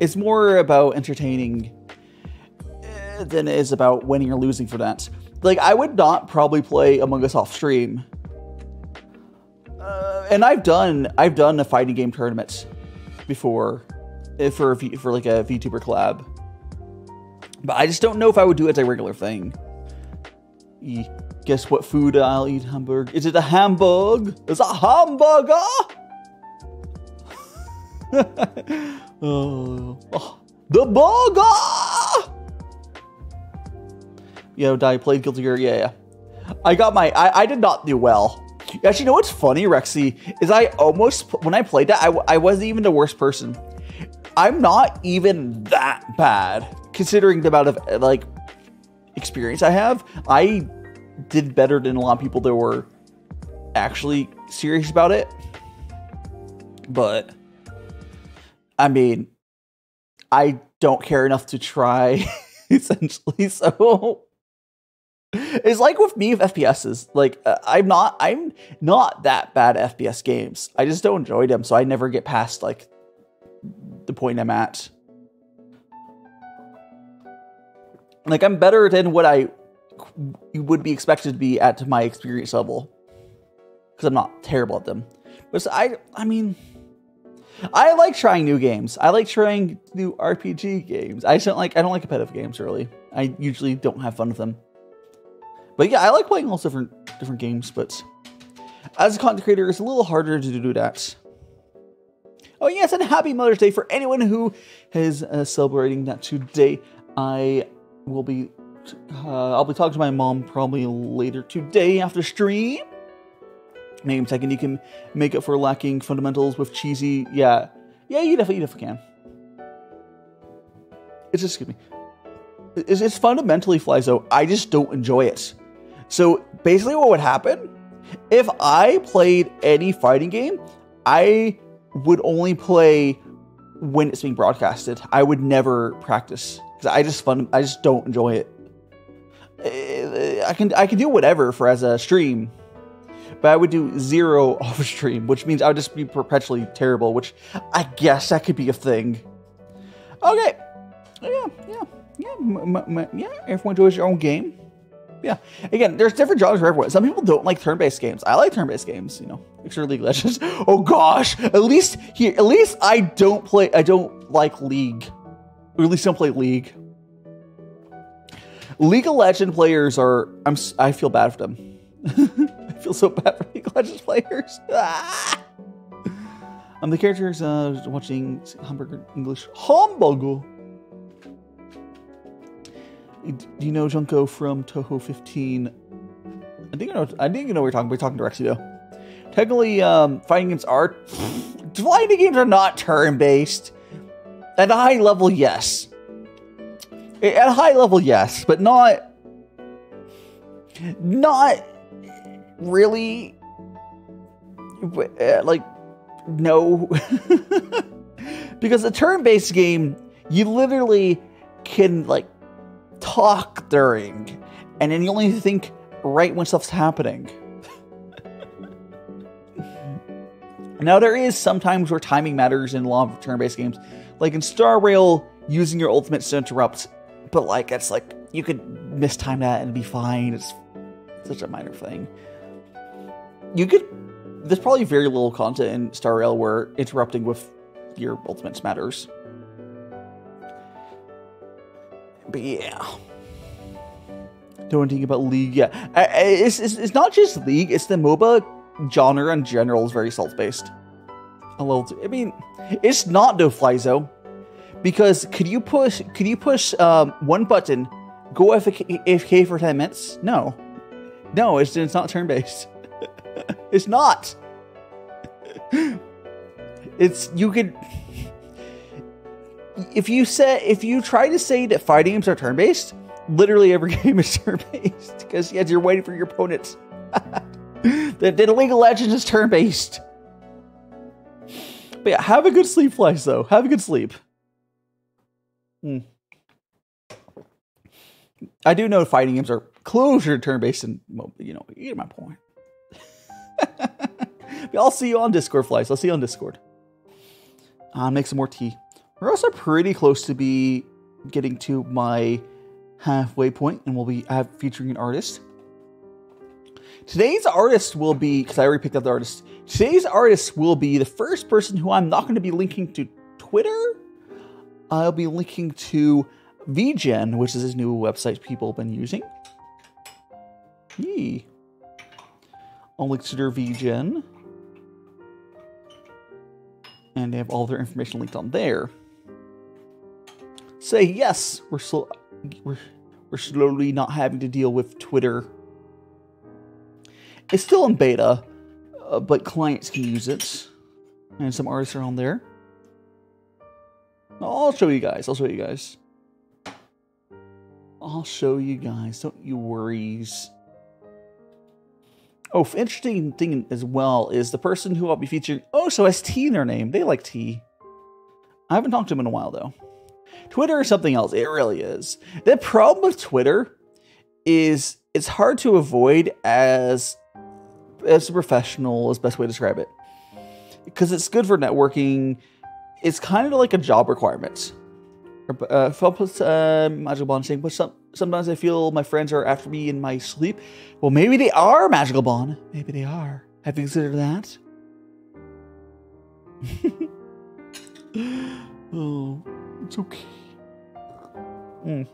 it's more about entertaining than it is about winning or losing for that. Like I would not probably play Among Us off stream. And I've done a fighting game tournament before, for like a VTuber collab. But I just don't know if I would do it as a regular thing. Yeah. Guess what food I'll eat? Hamburg. Is it a hamburg? Is it a hamburger? Oh, the burger! Yo, Di played Guilty Gear. Yeah. I got my. I did not do well. Actually, you know what's funny, Rexy? Is I almost when I played that, I wasn't even the worst person. I'm not even that bad considering the amount of like experience I have. I did better than a lot of people that were actually serious about it. But I mean, I don't care enough to try essentially. So it's like with me with FPSs, like I'm not that bad at FPS games. I just don't enjoy them. So I never get past like the point I'm at. Like I'm better than what I would be expected to be at my experience level. because I'm not terrible at them. But I mean, I like trying new games. I like trying new RPG games. I don't like competitive games really. I usually don't have fun with them. But yeah, I like playing all different games, but as a content creator, it's a little harder to do that. Oh yes, and happy Mother's Day for anyone who is celebrating that today. I will be, I'll be talking to my mom probably later today after stream. Name technique, you can make up for lacking fundamentals with cheesy, yeah. Yeah, you definitely can. It's just, excuse me. It's fundamentally fly, so I just don't enjoy it. So basically what would happen, if I played any fighting game, I would only play when it's being broadcasted. I would never practice, because I just don't enjoy it. I can do whatever for as a stream, but I would do zero off stream, which means I would just be perpetually terrible, which I guess that could be a thing. Okay. Yeah, everyone enjoys your own game. Yeah. Again, there's different genres for everyone. Some people don't like turn-based games. I like turn-based games, you know, extra League of Legends. Oh gosh, at least I don't like League. Or at least don't play League. League of Legends players are, I feel bad for them. I feel so bad for League of Legends players. Ah! The characters watching Hamburger English. Hamburger. Do you know Junko from Toho 15? I think I know what we're talking. We're talking to Rexio. Technically, fighting games are fighting games are not turn-based. At a high level, yes. At a high level, yes, but not really. Like, no, because a turn-based game, you literally can like talk during, and then you only think right when stuff's happening. Now there is sometimes where timing matters in long turn-based games, like in Star Rail, using your ultimate to interrupt, but like that's like you could mistime that and be fine. It's such a minor thing. You could. There's probably very little content in Star Rail where interrupting with your ultimates matters. But yeah, don't think about League. Yeah, it's not just League. It's the MOBA genre in general is very salt-based. A little. I mean, it's not no fly zone, because could you push one button, go AFK for 10 minutes? No, it's not turn-based. It's not. It's you could. If you try to say that fighting games are turn-based, literally every game is turn-based, because yes, you're waiting for your opponents. That League of Legends is turn-based. But yeah, have a good sleep, Flies, though. Have a good sleep. I do know fighting games are closer to turn-based, and well, you get my point. But I'll see you on Discord, Flies. I'll see you on Discord. Make some more tea. We're also pretty close to be getting to my halfway point, and we'll be featuring an artist. Today's artist will be, because I already picked up the artist. Today's artist will be the first person who I'm not going to be linking to Twitter. I'll be linking to VGen, which is his new website people have been using. Yee. I'll link to their VGen. And they have all their information linked on there. Say yes, we're slowly not having to deal with Twitter. It's still in beta, but clients can use it, and some artists are on there. I'll show you guys. Don't you worries. Oh, interesting thing as well is the person who I'll be featuring also has tea in their name. They like tea. I haven't talked to them in a while, though. Twitter is something else. It really is. The problem with Twitter is it's hard to avoid as a professional is the best way to describe it. Because it's good for networking. It's kind of like a job requirement. Magical bond thing, but sometimes I feel my friends are after me in my sleep. Well, maybe they are magical bond. Maybe they are. Have you considered that? Oh, it's okay. Mm.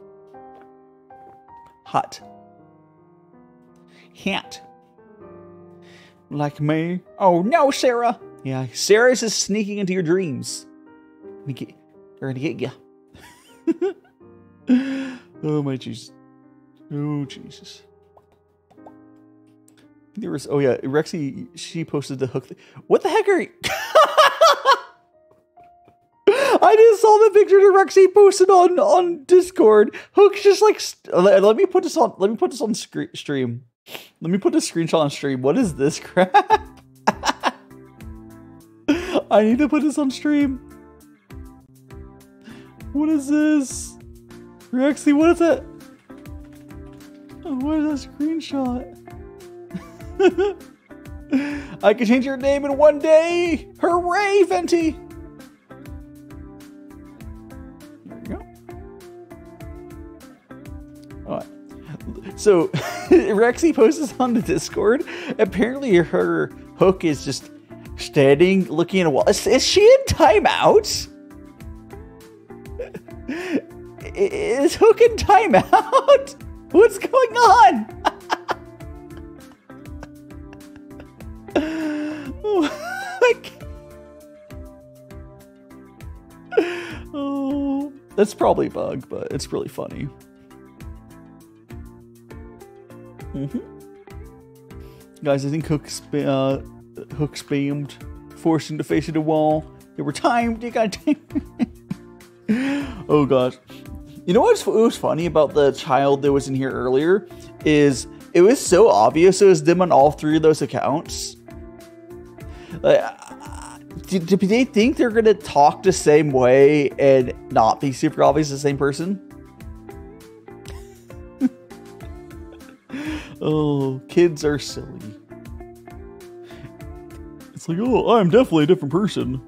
Hot. Hat. Like me? Oh no, Sarah! Yeah, Sarah's is sneaking into your dreams. They're gonna get ya. Oh my Jesus. Oh Jesus. There was, oh yeah, Rexy, she posted the hook. What the heck are you? I just saw the picture that Rexy posted on Discord. Hook's just like, let me put this on, stream. Let me put a screenshot on stream. What is this crap? I need to put this on stream. What is this? Rexy, what is it? Oh, what is that screenshot? I can change your name in one day! Hooray, Venti! There you go. Alright. So, Rexy posts on the Discord. Apparently her hook is just standing, looking at a wall. Is she in timeout? Is Hook in timeout? What's going on? Oh, that's probably bug, but it's really funny. Guys, I think Hook spammed, forced him to face the wall. They were timed. You got timed. Oh gosh, you know what was funny about the child that was in here earlier is it was so obvious it was them on all three of those accounts. Like, do they think they're gonna talk the same way and not be super obvious the same person? Oh, kids are silly. It's like, oh, I'm definitely a different person.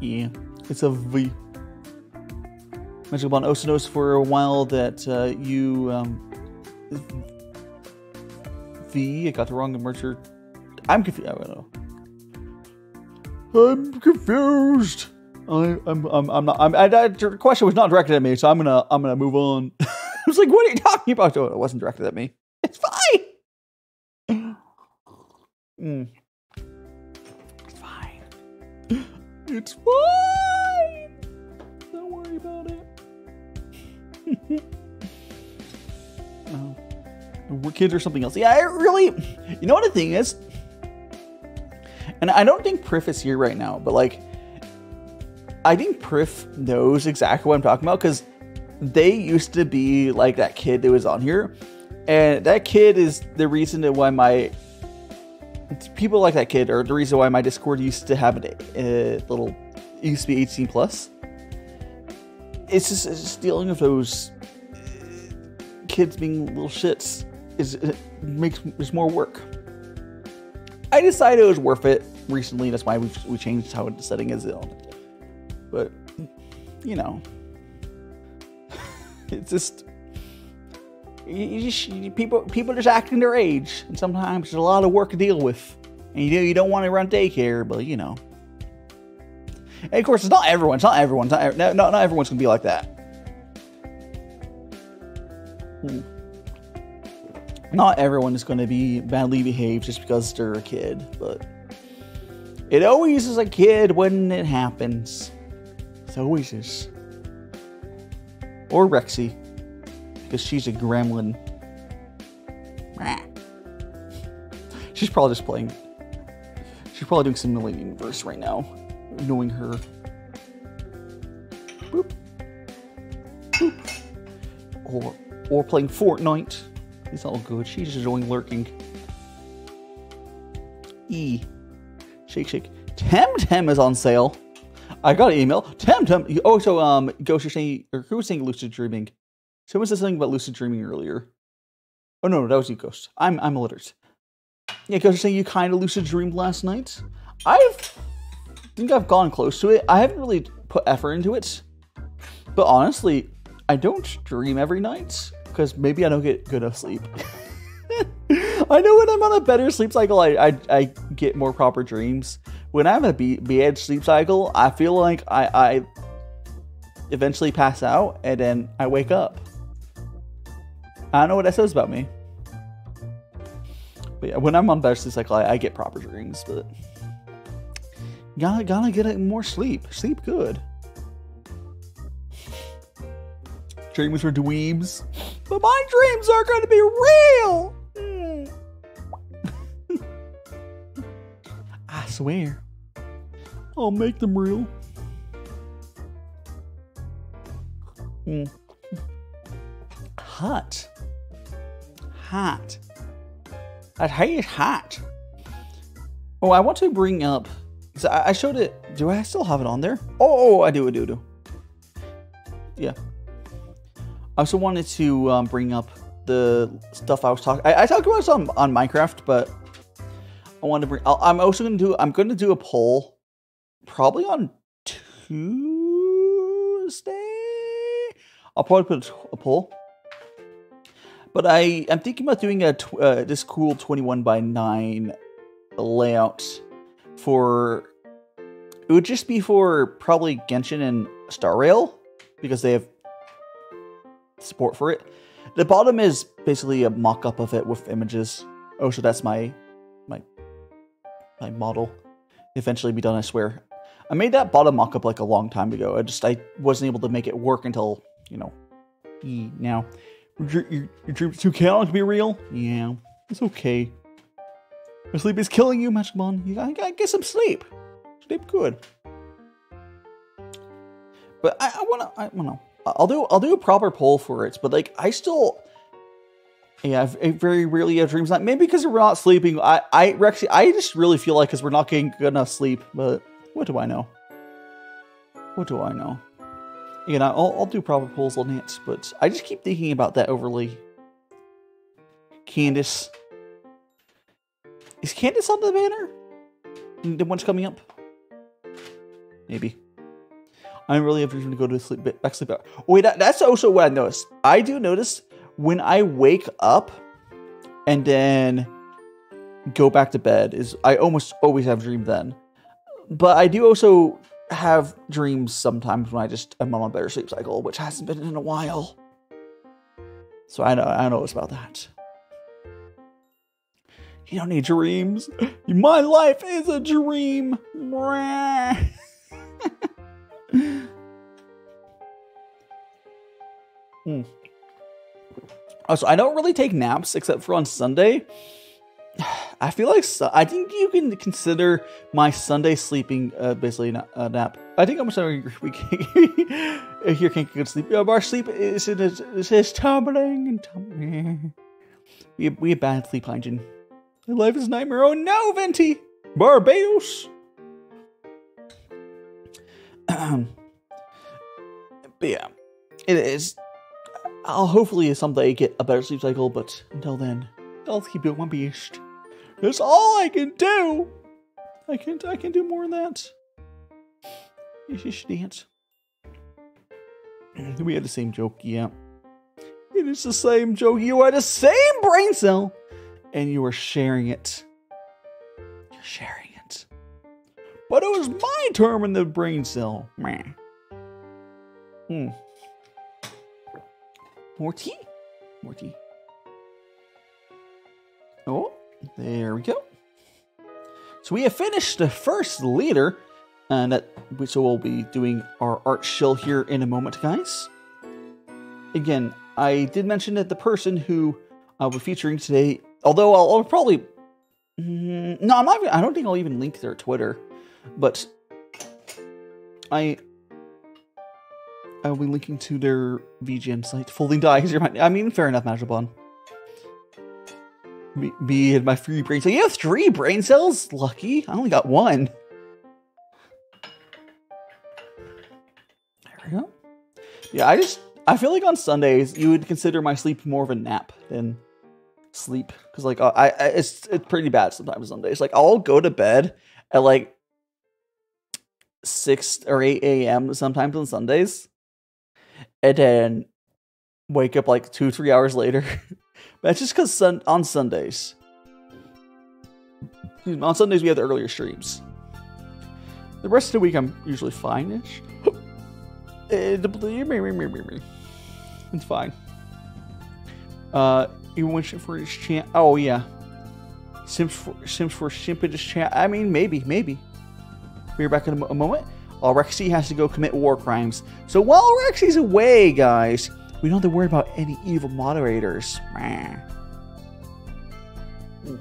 Yeah, it's a V. Mentioned about Osanos for a while that you V. I got the wrong merger. I'm confused. I don't know. I'm confused. The question was not directed at me, so I'm gonna move on. I was like, what are you talking about? Oh, it wasn't directed at me. It's fine. It's fine. It's fine. Don't worry about it. Oh. We're kids or something else. Yeah, I really, you know what the thing is? And I don't think Prif is here right now, but like, I think Prif knows exactly what I'm talking about because they used to be like that kid that was on here. And that kid is the reason that why my, people like that kid are the reason why my Discord used to have a little, it used to be 18+. It's just dealing with those kids being little shits. It makes more work. I decided it was worth it recently. That's why we changed how the setting is on it. But you know, it's just, people just acting their age, and sometimes there's a lot of work to deal with. And you don't want to run daycare, but you know. And of course, it's not everyone. Not everyone's gonna be like that. Not everyone is going to be badly behaved just because they're a kid, but it always is a kid when it happens. It always is. Or Rexy, because she's a gremlin. She's probably just playing. She's probably doing some Millennium Universe right now, knowing her. Boop. Boop. Or playing Fortnite. It's all good. She's just enjoying lurking. E. Shake, shake. Temtem is on sale. I got an email. Temtem. Oh, so, Ghost, you're saying, or who was saying lucid dreaming? Someone said something about lucid dreaming earlier. Oh, no, that was you, Ghost. I'm illiterate. Yeah, Ghost, you're saying you kind of lucid dreamed last night? I think I've gone close to it. I haven't really put effort into it. But honestly, I don't dream every night. Because maybe I don't get good enough sleep. I know when I'm on a better sleep cycle, I get more proper dreams. When I'm in a bad sleep cycle, I feel like I eventually pass out and then I wake up. I don't know what that says about me. But yeah, when I'm on better sleep cycle, I get proper dreams, but gotta get more sleep. Sleep good. Dreams are dweebs. But my dreams are gonna be real! I swear. I'll make them real. Mm. Hot. Hot. I hate hot. Oh, I want to bring up... So I showed it. Do I still have it on there? Oh, I do. Yeah. I also wanted to bring up the stuff I was talking... I talked about some on Minecraft, but... I want to bring... I'm going to do a poll. Probably on Tuesday? I'll probably put a poll. But I'm thinking about doing a this cool 21x9 layout for... It would just be for probably Genshin and Star Rail, because they have support for it. The bottom is basically a mock-up of it with images. Oh, so that's my model. Eventually be done, I swear. I made that bottom mock-up like a long time ago. I wasn't able to make it work until, you know, now. Your dreams too chaotic to be real? Yeah, it's okay. Your sleep is killing you, Matchmon. You gotta get some sleep. Sleep good. But I wanna. I'll do a proper poll for it. But like, I still, yeah, I very rarely have dreams. Maybe because we're not sleeping. I just really feel like because we're not getting good enough sleep. But what do I know? What do I know? You know, I'll do proper polls on it, but I just keep thinking about that overly. Candace. Is Candace on the banner? The one's coming up? Maybe. I don't really have reason to go to sleep, back sleep out. Oh, wait, that's also what I noticed. I do notice when I wake up and then go back to bed, is I almost always have a dream then. But I do also... have dreams sometimes when I'm on a better sleep cycle, which hasn't been in a while. So I know it's about that. You don't need dreams. My life is a dream. Also, I don't really take naps except for on Sunday. I feel like I think you can consider my Sunday sleeping basically a nap. I think I'm sorry we can't get sleep. Our sleep is tumbling and tumbling. We have bad sleep hygiene. Life is a nightmare. Oh no, Venti, Barbados. But yeah, it is. I'll hopefully someday get a better sleep cycle, but until then. I'll keep it one beast. That's all I can do. I can do more than that. You should dance. We had the same joke, yeah. It is the same joke. You are the same brain cell. And you are sharing it. You're sharing it. But it was my term in the brain cell. Meh. Morty? Morty. Oh, there we go. So we have finished the first leader, and so we'll be doing our art shill here in a moment, guys. Again, I did mention that the person who I'll be featuring today, although I'll probably no, I'm not. I don't think I'll even link their Twitter, but I'll be linking to their VGen site. Folding dies. I mean, fair enough, Magibon. Me and my free brain cell. You have 3 brain cells? Lucky. I only got 1. There we go. Yeah, I feel like on Sundays, you would consider my sleep more of a nap than sleep. Because, like, it's pretty bad sometimes Sundays. Like, I'll go to bed at, like, 6 or 8 a.m. sometimes on Sundays. And then wake up, like, 2 or 3 hours later. That's just because on Sundays, On Sundays, we have the earlier streams. The rest of the week, I'm usually fine-ish. It's fine. Even wishing for his chant. Oh, yeah. Sims for Shimpidish chant. I mean, maybe. We're back in a moment. Rexy has to go commit war crimes. So while Rexy's away, guys, we don't have to worry about any evil moderators. There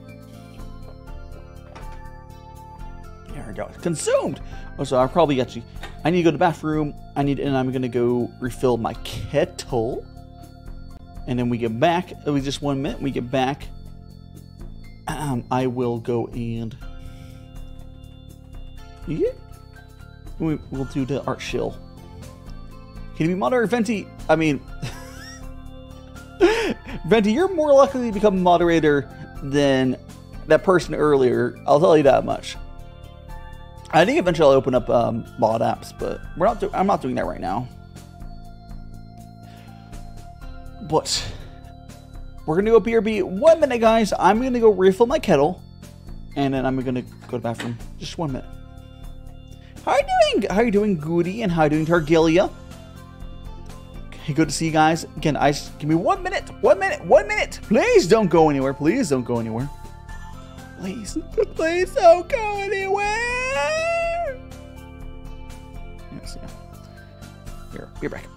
we go. It's consumed. Oh, so I probably actually. I need to go to the bathroom. And I'm gonna go refill my kettle. And then we get back. It'll be just 1 minute. We get back. I will go and. Yeah. We'll do the art shill. Can you be moderator, Venti? I mean, Venti, you're more likely to become moderator than that person earlier. I'll tell you that much. I think eventually I'll open up mod apps, but we're not. I'm not doing that right now. But we're gonna go BRB 1 minute, guys. I'm gonna go refill my kettle, and then I'm gonna go to the bathroom. Just 1 minute. How are you doing? How are you doing, Goody? And how are you doing, Targilia? Okay, good to see you guys. Again, give me 1 minute. 1 minute. 1 minute. Please don't go anywhere. Please don't go anywhere. Please don't go anywhere. Yes, yeah. Here, be back.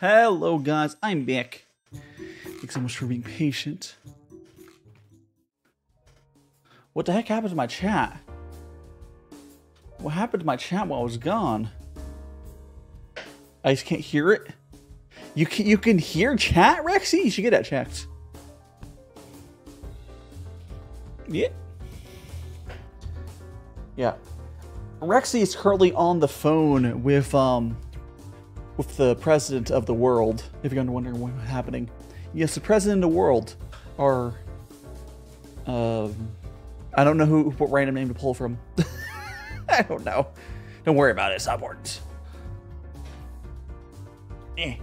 Hello guys, I'm back. Thanks so much for being patient. What the heck happened to my chat? What happened to my chat while I was gone? I just can't hear it. You can hear chat, Rexy? You should get that checked. Yeah. Yeah. Rexy is currently on the phone with the president of the world, if you're wondering what's happening. Yes, the president of the world are... I don't know what random name to pull from. I don't know. Don't worry about it. It's not important. Anyways,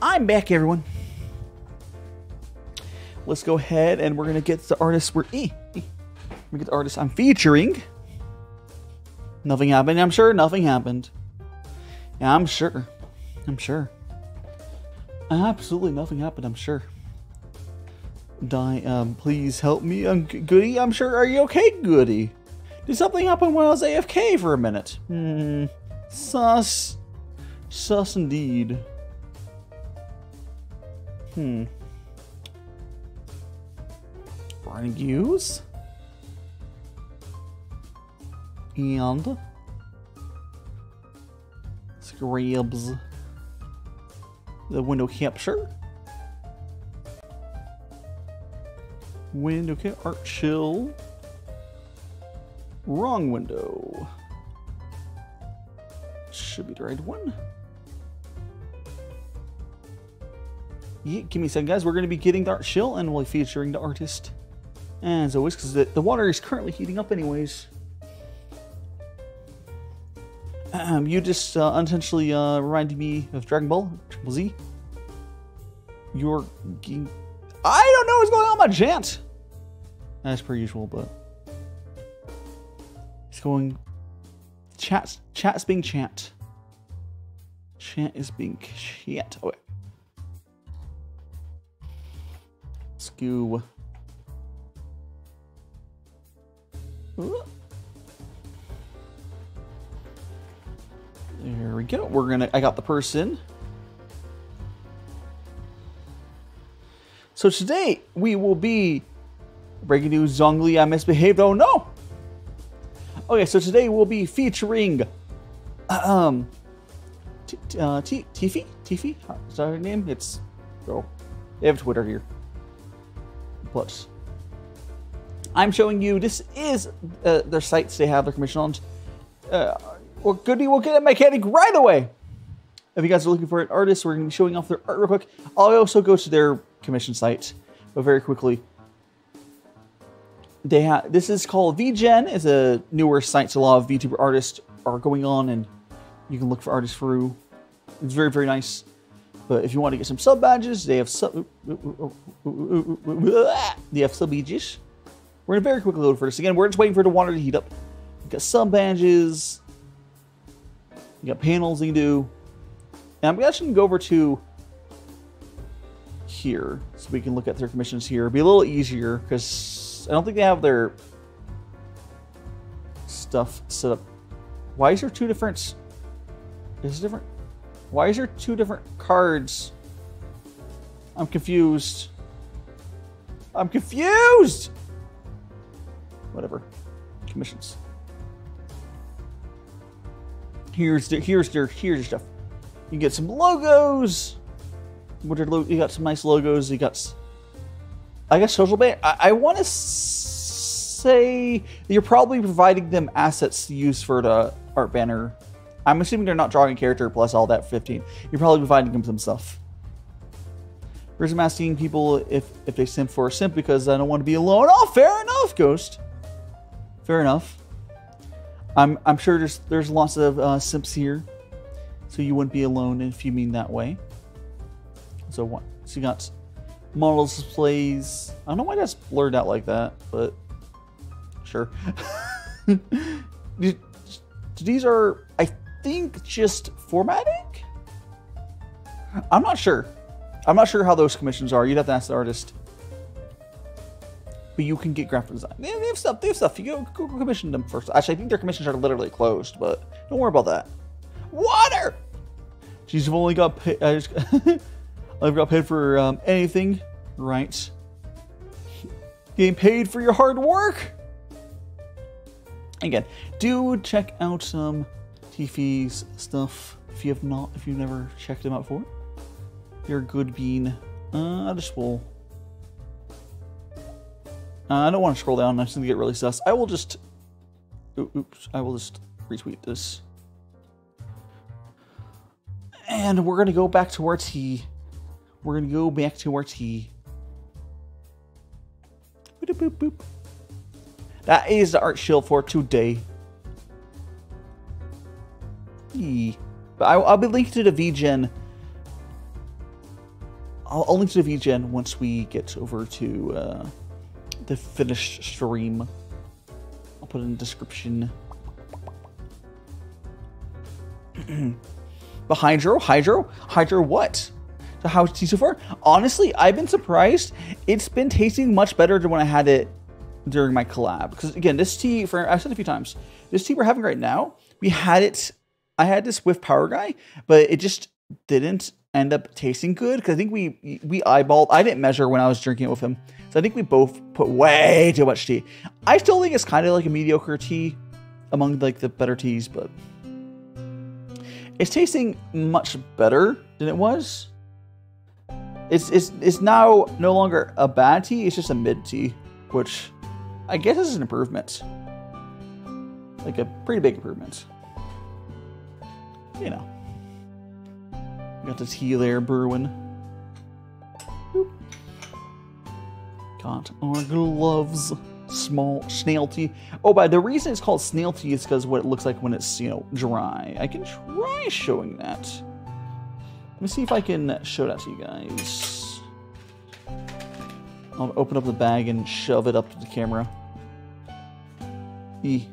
I'm back, everyone. Let's go ahead and we're going to get the artists I'm featuring. Nothing happened. I'm sure nothing happened. Yeah, I'm sure. Absolutely nothing happened, I'm sure. Please help me, Goody, I'm sure. Are you okay, Goody? Did something happen when I was AFK for a minute? Sus. Sus indeed. Burning use. And... grabs the window capture. Window capture. Art chill. Wrong window. Should be the right one. Yeah, give me a second, guys. We're going to be getting the art chill and we'll be featuring the artist. As always, because the water is currently heating up anyways. You just unintentionally reminded me of Dragon Ball, Triple Z. Your game. I don't know what's going on with my chant. As per usual, but it's going. Chat is being chant. Chant is being chat. Oh, wait. Skew. Ooh. There we go. We're gonna. I got the person. So today we will be breaking news. Zhongli, I misbehaved. Oh no. Okay, so today we'll be featuring Tiffy. Tiffy. Is that her name? It's girl. Oh, they have Twitter here. Plus, I'm showing you. This is their sites they have their commission on. Well, Goody will get a mechanic right away. If you guys are looking for an artist, we're going to be showing off their art real quick. I'll also go to their commission site, but very quickly. They have, this is called VGen. It's a newer site, so a lot of VTuber artists are going on, and you can look for artists through. It's very, very nice. But if you want to get some sub badges, they have sub. They have sub badges. We're going to very quickly load for this again. We're just waiting for the water to heat up. We've got sub badges. You got panels you can do. And I'm actually going to go over to here so we can look at their commissions here. It'll be a little easier because I don't think they have their stuff set up. Why is there two different? Is it different? Why is there two different cards? I'm confused. I'm confused! Whatever. Commissions. Here's your stuff. You get some logos. You got some nice logos. You got, I guess, social banner. I want to say you're probably providing them assets to use for the art banner. I'm assuming they're not drawing a character plus all that 15. You're probably providing them some stuff. First, I'm asking people if they simp for a simp because I don't want to be alone. Oh, fair enough, Ghost. Fair enough. I'm sure there's lots of simps here, so you wouldn't be alone if you mean that way. So what? So you got models displays. I don't know why that's blurred out like that, but sure. These are, I think, just formatting. I'm not sure. I'm not sure how those commissions are. You'd have to ask the artist. But you can get graphic design. They have stuff. They have stuff. You go commission them first. Actually, I think their commissions are literally closed, but don't worry about that. Water. Jeez, I've only got paid. I've got paid for anything, right? Getting paid for your hard work. Again, do check out some Tiffy's stuff if you have not. If you've never checked them out before, you're a good bean. I just will. I don't want to scroll down. I'm just going to get really sus. I will just... Oops. I will just retweet this. And we're going to go back to our tea. We're going to go back to our tea. Boop, boop, boop. That is the art shield for today. Eee. But I'll be linked to the VGen. I'll link to the VGen once we get over to... the finished stream. I'll put it in the description. But Hydro what? So how's tea so far? Honestly, I've been surprised. It's been tasting much better than when I had it during my collab. Because again, this tea, I've said it a few times, this tea we're having right now, I had this with Power Guy, but it just didn't end up tasting good because I think we eyeballed. I didn't measure when I was drinking it with him, so I think we both put way too much tea. I still think it's kind of like a mediocre tea among like the better teas, but it's tasting much better than it was. It's now no longer a bad tea. It's just a mid tea, which I guess is an improvement, like a pretty big improvement, you know. Got the tea there brewing. Boop. Got our gloves. small Snailty. Oh, by the reason it's called Snailty is because what it looks like when it's, you know, dry. I can try showing that. Let me see if I can show that to you guys. I'll open up the bag and shove it up to the camera. E.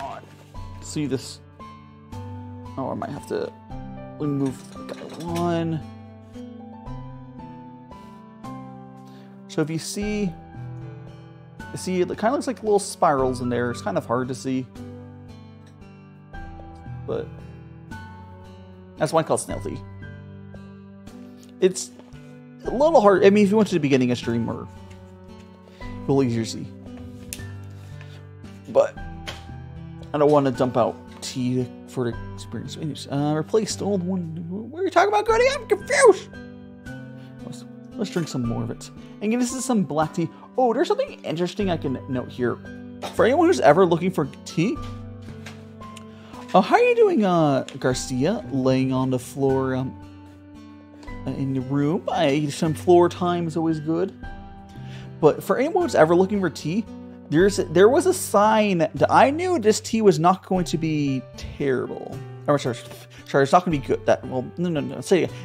Oh, see this. Oh, I might have to move that guy one. So if you see, it kind of looks like little spirals in there. It's kind of hard to see, but that's why I call it Snailty. It's a little hard. I mean, if you went to the beginning of stream, or a little easier to see. But I don't want to dump out tea for the experience. Anyways, replaced old one. What are you talking about, Cody? I'm confused. Let's drink some more of it. And this is some black tea. Oh, there's something interesting I can note here. For anyone who's ever looking for tea. How are you doing, Garcia? Laying on the floor in the room. Some floor time is always good. But for anyone who's ever looking for tea, there was a sign that I knew this tea was not going to be terrible. Oh, sorry, it's not going to be good.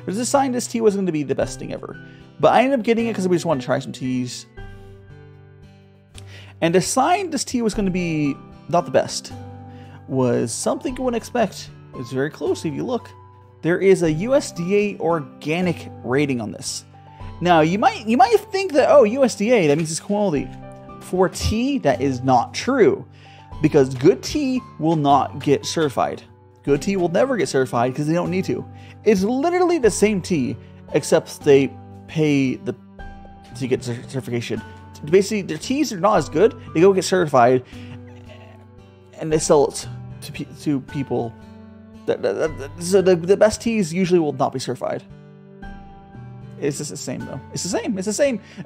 There's a sign this tea wasn't going to be the best thing ever. But I ended up getting it because we just wanted to try some teas. And the sign this tea was going to be not the best was something you wouldn't expect. It's very close if you look. There is a USDA organic rating on this. Now, you might think that, oh, USDA, that means it's quality. For tea, that is not true. Because good tea will not get certified. Good tea will never get certified because they don't need to. It's literally the same tea, except they pay to get certification. Basically, their teas are not as good. They go get certified, and they sell it to people. So the best teas usually will not be certified. It's just the same, though. It's the same. The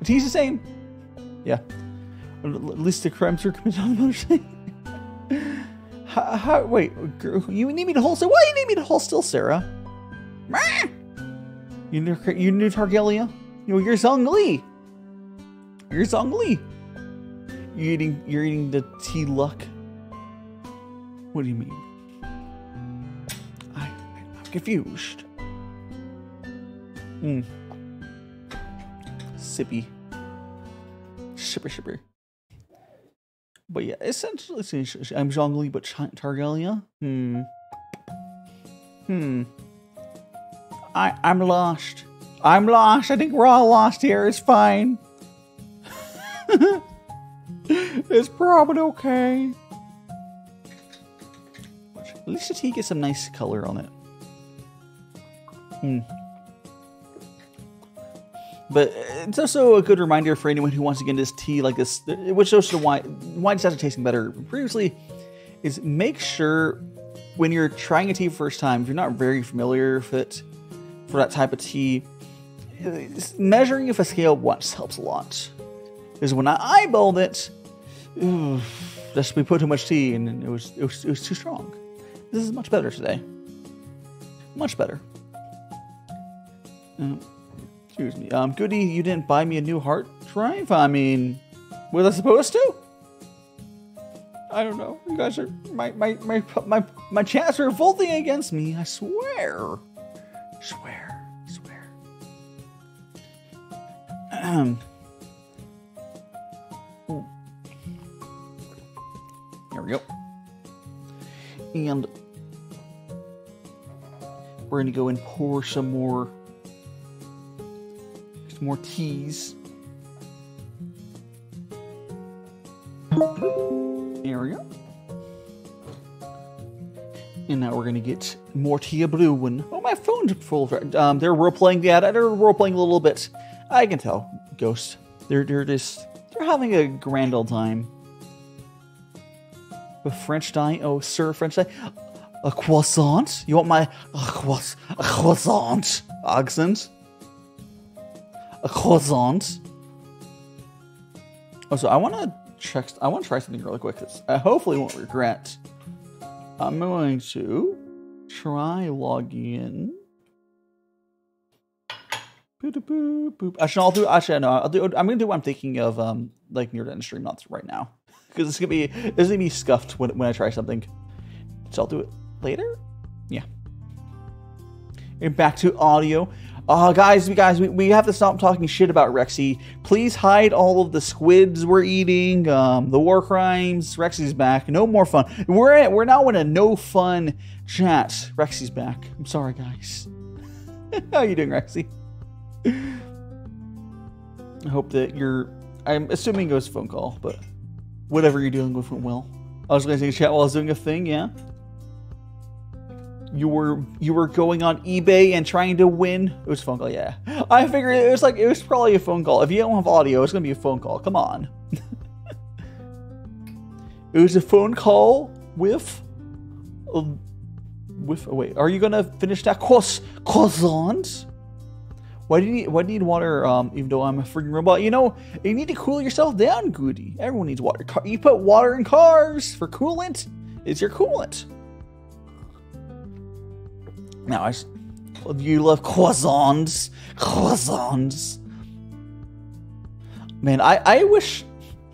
tea's the same. Yeah. At least the crimes are committed on the motorcycle. Wait, you need me to hold still? Why do you need me to hold still, Sarah? You knew Targelia? You're Zhongli. You're Zhongli. You're eating the tea luck. What do you mean? I'm confused. Sippy. But yeah, essentially, I'm Zhongli, but Targelia? I'm lost. I think we're all lost here. It's fine. It's probably okay. At least the tea gets some nice color on it. But it's also a good reminder for anyone who wants to get this tea like this, which shows why it's actually tasting better previously, is make sure when you're trying a tea first time, if you're not very familiar with it, for that type of tea, measuring with a scale once helps a lot. Because when I eyeballed it, we put too much tea and it was too strong. This is much better today. Much better. Excuse me. Goody, you didn't buy me a new hard drive? I mean, was I supposed to? I don't know. You guys are my chats are revolting against me. I swear. Swear. There we go. And we're gonna go and pour some more teas. There we go. And now we're gonna get more tea, a blue one. Oh, my phone's full of. They're role-playing. Yeah, they're role-playing a little bit. I can tell, Ghost. They're having a grand old time. A French dye. Oh, sir, French dye. A croissant. You want my croissant accent? A croissant. Oh, so I want to check. I want to try something really quick. I hopefully won't regret. I'm going to try logging in. Actually, I'll do. Actually, no, I'll do. I'm gonna do what I'm thinking of, like near the end of stream, not right now, because it's gonna be scuffed when I try something. So I'll do it later. Yeah. And back to audio. Guys, we have to stop talking shit about Rexy. Please hide all of the squids we're eating, the war crimes. Rexy's back. No more fun. We're now in a no fun chat. Rexy's back. I'm sorry, guys. How you doing, Rexy? I hope that you're... I'm assuming it was a phone call, but whatever you're dealing with went well. I was going to chat while I was doing a thing, yeah. You were going on eBay and trying to win. It was a phone call, yeah. I figured it was probably a phone call. If you don't have audio, it's going to be a phone call. Come on. It was a phone call with... Oh, wait, are you going to finish that croissant? Why do you need water, even though I'm a freaking robot? You know, you need to cool yourself down, Goody. Everyone needs water. You put water in cars for coolant. It's your coolant. Now, you love croissants. Croissants. Man, I wish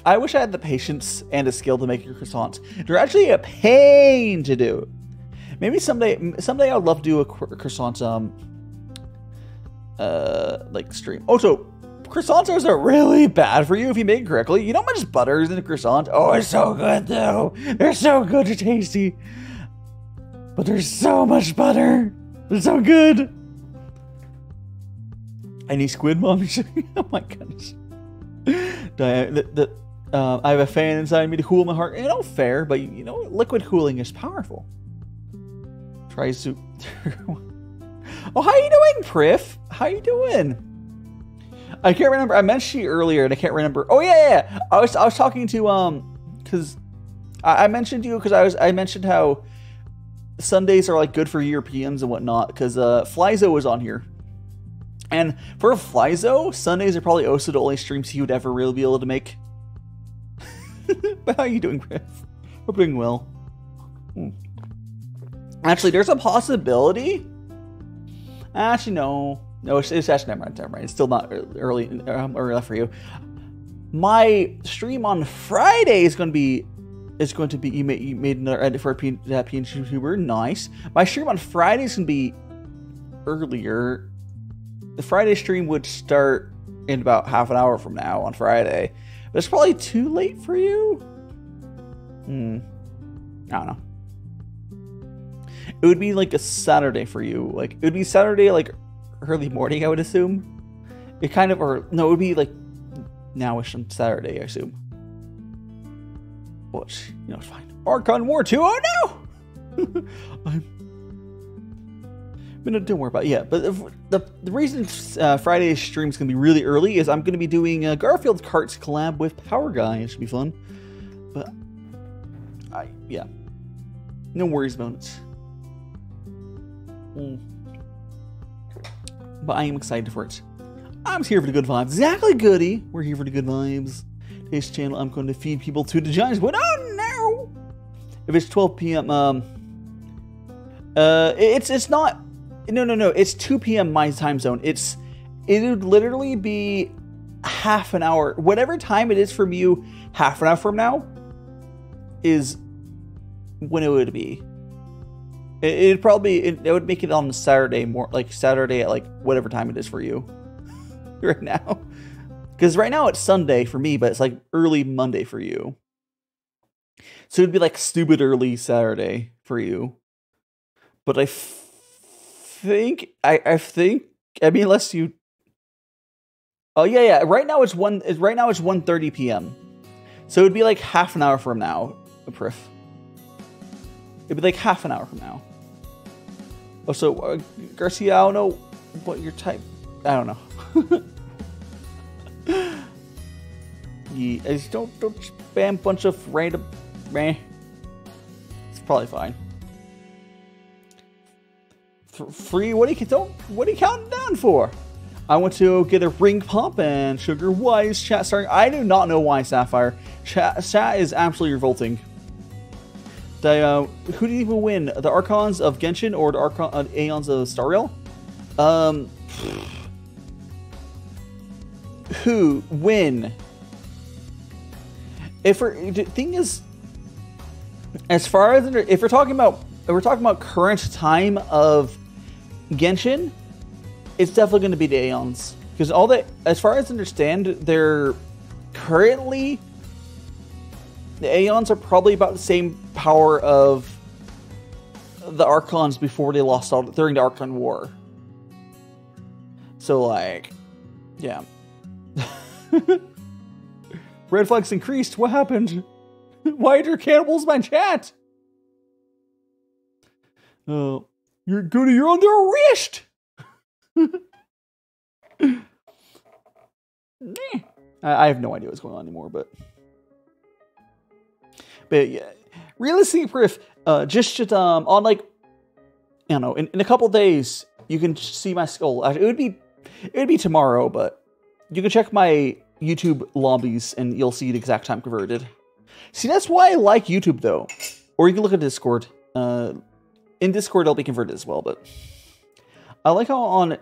I had the patience and the skill to make your croissants. They're actually a pain to do. Maybe someday I'd love to do a croissant, like stream. Also, croissants are really bad for you if you make it correctly. You know how much butter is in a croissant? Oh, it's so good though. They're so good and tasty. But there's so much butter. They're so good. Any squid mom? Oh my goodness. I have a fan inside me to cool my heart. You know, fair, but you know, liquid cooling is powerful. Try soup. Oh, how you doing, Priff? How you doing? I can't remember. I mentioned you earlier, and I can't remember. Oh yeah. I was talking to because I mentioned you because I mentioned how Sundays are like good for Europeans and whatnot because Flyzo was on here, and for Flyzo, Sundays are probably also the only streams he would ever really be able to make. But how you doing, Priff? Hope you're doing well. Actually, there's a possibility. Actually, no. No, it's actually never mind. It's still not early enough for you. My stream on Friday is going to be... It's going to be... You made another edit for a PNG YouTuber. Nice. My stream on Friday is going to be earlier. The Friday stream would start in about half an hour from now on Friday. But it's probably too late for you? I don't know. It would be like a Saturday for you. Like it would be Saturday, like early morning, I would assume. It kind of, or no, it would be like nowish on Saturday, I assume. Which, you know, it's fine. Archon War 2. Oh no! But no, don't worry about it. Yeah, but the reason Friday's stream is gonna be really early is I'm gonna be doing a Garfield Kart's collab with Power Guy. It should be fun. But yeah, no worries about it. But I am excited for it. I'm here for the good vibes. Exactly, Goody. We're here for the good vibes. Today's channel, I'm going to feed people to the giants. But oh no! If it's 12 p.m., it's not. No. It's 2 p.m. my time zone. It would literally be half an hour. Whatever time it is from you, half an hour from now is when it would be. It'd probably, it would make it on Saturday more, like Saturday at like whatever time it is for you right now. Because right now it's Sunday for me, but it's like early Monday for you. So it'd be like stupid early Saturday for you. But I mean, unless you, oh yeah. Right now it's 1:30 p.m. So it'd be like half an hour from now, a Priff. It'd be like half an hour from now. Oh, so Garcia, I don't know what your type. I don't know. Yeah, I just don't spam bunch of random. Meh. It's probably fine. Free. What are you counting down for? I want to get a ring pump and sugar. Why is chat starting? I do not know why, Sapphire. Chat is absolutely revolting. Who do you even win? The Archons of Genshin or the Aeons of Star Rail? who, when. If we're, the thing is, as far as if we're talking about current time of Genshin, it's definitely going to be the Aeons, because all that, as far as I understand, they're currently, the Aeons are probably about the same power of the Archons before they lost all during the Archon War. So like, yeah. Red flags increased. What happened? Why are there cannibals in my chat? Oh, you're good. You're under arrest. I have no idea what's going on anymore, but yeah, realistically, if on like, I don't know, in a couple days, you can see my skull. Actually, it would be tomorrow, but you can check my YouTube lobbies and you'll see the exact time converted. See, that's why I like YouTube though. Or you can look at Discord. In Discord, it'll be converted as well, but I like how on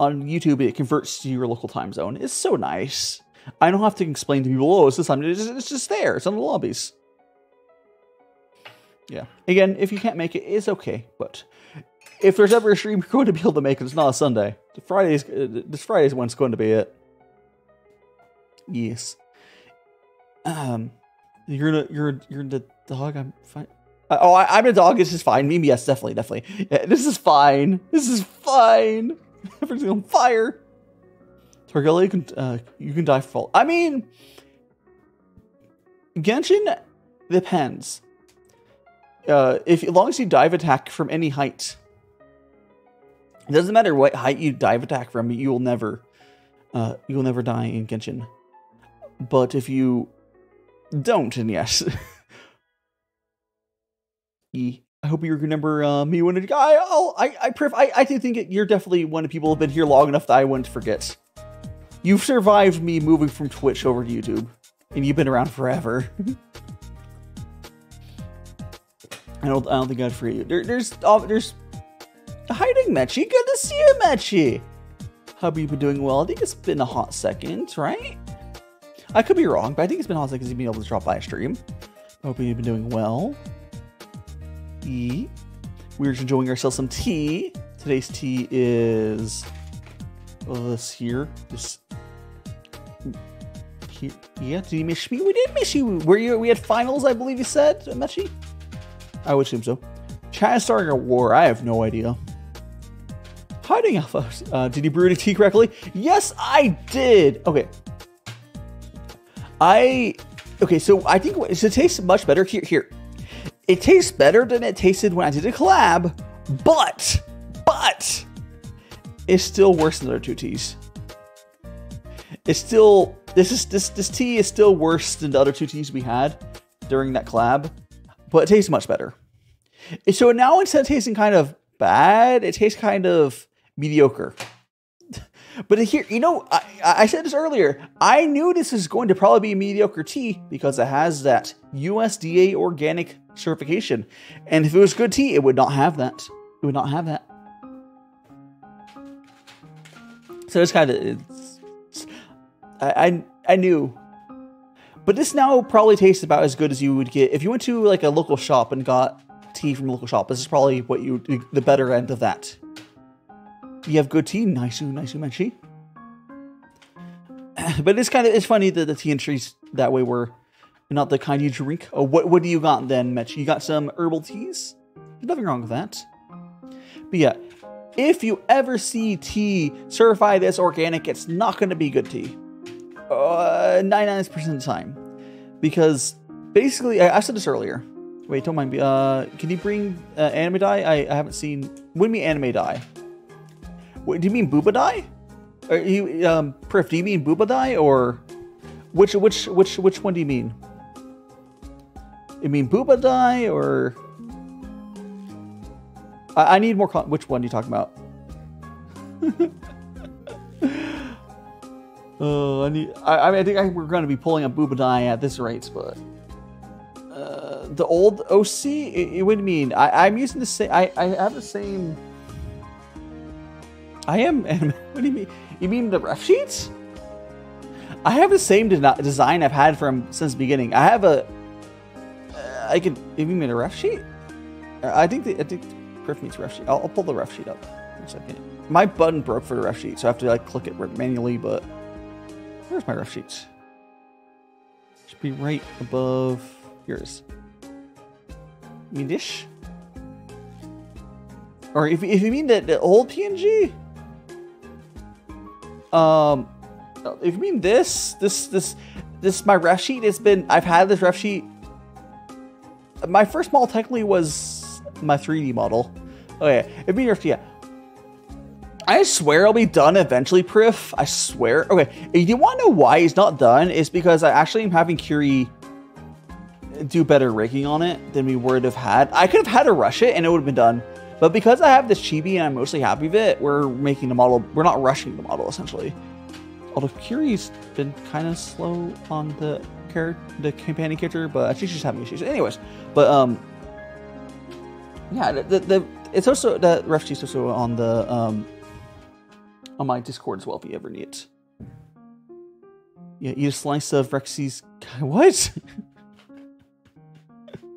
YouTube it converts to your local time zone. It's so nice. I don't have to explain to people, oh, it's this time. It's just there. It's on the lobbies. Yeah. Again, if you can't make it, it's okay. But if there's ever a stream you're going to be able to make it, it's not a Sunday. This Friday's one's going to be it. Yes. You're the dog. I'm fine. Oh, I'm a dog. This is fine. Meme, yes, definitely. Yeah, this is fine. This is fine. Everything's on fire. Torgilly, you can die for fault. I mean, Genshin depends. As long as you dive attack from any height, it doesn't matter what height you dive attack from. You'll never die in Genshin. But if you don't, and yes. I hope you remember me when it. I do think you're definitely one of the people who've been here long enough that I wouldn't forget. You've survived me moving from Twitch over to YouTube, and you've been around forever. I don't think I'd forget you. There's hiding Mechi. Good to see you, Mechi. Hope you've been doing well. I think it's been a hot second, right? I could be wrong, but I think it's been a hot second since you've been able to drop by a stream. Hoping you've been doing well. We're enjoying ourselves some tea. Today's tea is this here. Yeah, did you miss me? We did miss you. We had finals, I believe you said, Mechi? I would assume so. China starting a war. I have no idea. Hiding Alpha. Did you brew the tea correctly? Yes, I did. Okay. So I think it tastes much better here. It tastes better than it tasted when I did a collab, but it's still worse than the other two teas. It's still, this tea is still worse than the other two teas we had during that collab, but it tastes much better. And so now instead of tasting kind of bad, it tastes kind of mediocre. But here, you know, I said this earlier. I knew this is going to probably be a mediocre tea because it has that USDA organic certification. And if it was good tea, it would not have that. It would not have that. So it's kind of, I knew. But this now probably tastes about as good as you would get if you went to like a local shop and got tea from a local shop. This is probably what you, the better end of that. You have good tea, nice Menchi. But it's funny that the tea entries that way were not the kind you drink. Oh, what do you got then, Menchi? You got some herbal teas? There's nothing wrong with that. But yeah, if you ever see tea certified as organic, it's not going to be good tea. 99% of the time, because basically I said this earlier. Wait, don't mind me. Can you bring anime dye? I haven't seen. What do you mean anime dye? Wait, do you mean Boobadai? Or you, Prif, do you mean Boobadai or which one do you mean? You mean Boobadai or I need more. Which one are you talking about? Oh, I think we're going to be pulling up Boobadai at this rate, but the old OC. It would mean I'm using the same. I have the same. I am anime. What do you mean? You mean the ref sheets? I have the same design I've had from since the beginning. I have a... I could... Have you made a ref sheet? I think Griff meets ref sheet. I'll pull the ref sheet up in a second. My button broke for the ref sheet, so I have to like click it manually, but... Where's my ref sheets? Should be right above yours. You mean dish? Or if you mean the old PNG? If you mean this my ref sheet, it's been, I've had this ref sheet. My first model technically was my 3D model. Okay, if you mean ref, yeah. I swear I'll be done eventually, Priff. I swear. Okay, if you want to know why it's not done, it's because I actually am having Curie do better rigging on it than we would have had. I could have had to rush it and it would have been done. But because I have this chibi and I'm mostly happy with it, we're making the model, we're not rushing the model essentially. Although Curie's been kind of slow on the companion character, but she's just having issues. Anyways, but yeah, it's also the ref sheet's also on the on my Discord as well if you ever need it. Yeah, eat a slice of Rexy's what?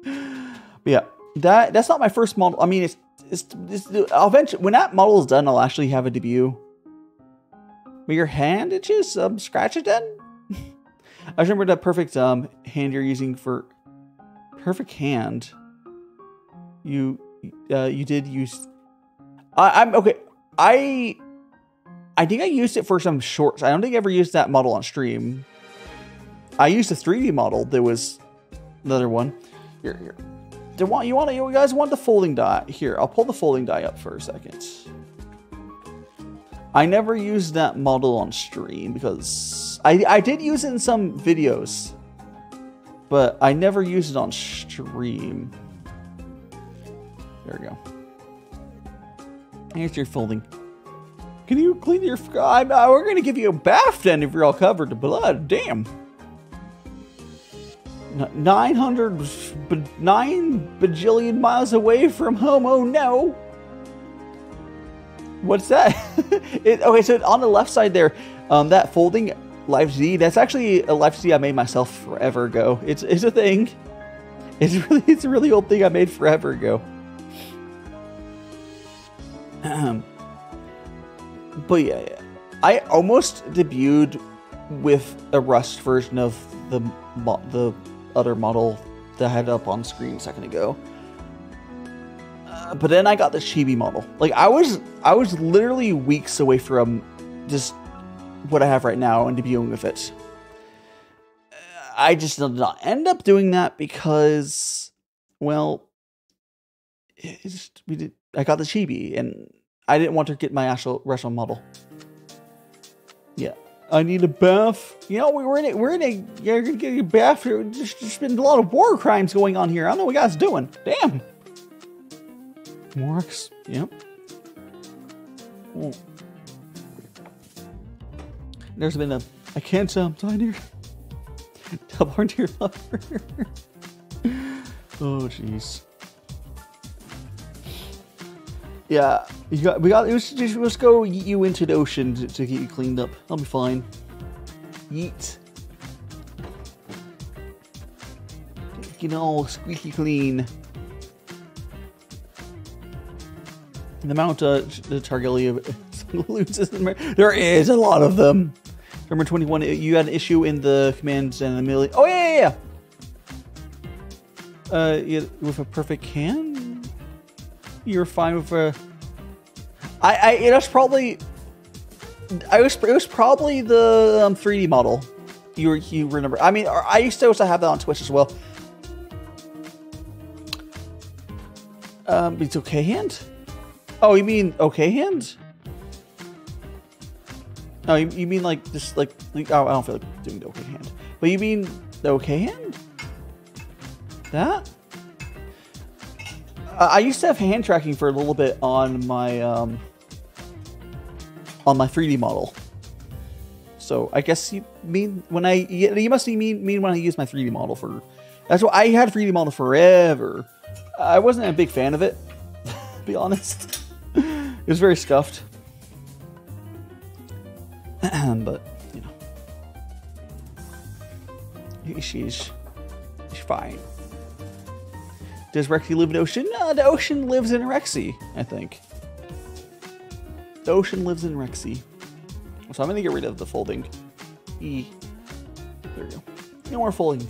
But yeah, that's not my first model. I mean, I'll eventually, when that model is done, I'll actually have a debut. But your hand itches? Scratch it then? I remember that perfect hand you're using for... Perfect hand. You did use... I'm... Okay. I think I used it for some shorts. I don't think I ever used that model on stream. I used a 3D model. There was another one. Here. You guys want the folding die? Here, I'll pull the folding die up for a second. I never used that model on stream because I did use it in some videos, but I never used it on stream. There we go. Here's your folding. Can you clean your... we're going to give you a bath then if you're all covered in blood. Damn. 9 bajillion miles away from home. Oh no. What's that? Okay, so on the left side there, that folding Life Z, that's actually a Life Z I made myself forever ago. It's a thing. It's a really old thing I made forever ago. But yeah, I almost debuted with a Rust version of the other model that I had up on screen a second ago. But then I got the chibi model. Like I was literally weeks away from just what I have right now and debuting with it. I just did not end up doing that because, well, I got the chibi and I didn't want to get my actual model. Yeah. I need a bath. You know, you're gonna get a bath. There's been a lot of war crimes going on here. I don't know what you guys are doing. Damn. Morks. Yep. Ooh. There's been a, I can't sign here. Double volunteer lover. Oh, jeez. Yeah, let's go yeet you into the ocean to get you cleaned up. I'll be fine. Yeet. Get all squeaky clean. The amount of the Targalia loses. There is a lot of them. Number 21, you had an issue in the commands and the melee. Oh, yeah. Yeah, with a perfect hand? You're fine with a... it was probably... it was probably the 3D model. You remember. I mean, I used to also have that on Twitch as well. It's okay hand? Oh, you mean okay hand? No, you mean like, just like... Oh, I don't feel like doing the okay hand. But you mean the okay hand? That? I used to have hand tracking for a little bit on my 3D model. So I guess you mean when you must mean when I use my 3D model for, that's what I had a 3D model forever. I wasn't a big fan of it, to be honest. It was very scuffed. But you know, She's fine. Does Rexy live in the ocean? No, the ocean lives in Rexy, I think. The ocean lives in Rexy. So I'm gonna get rid of the folding. E. There we go. No more folding.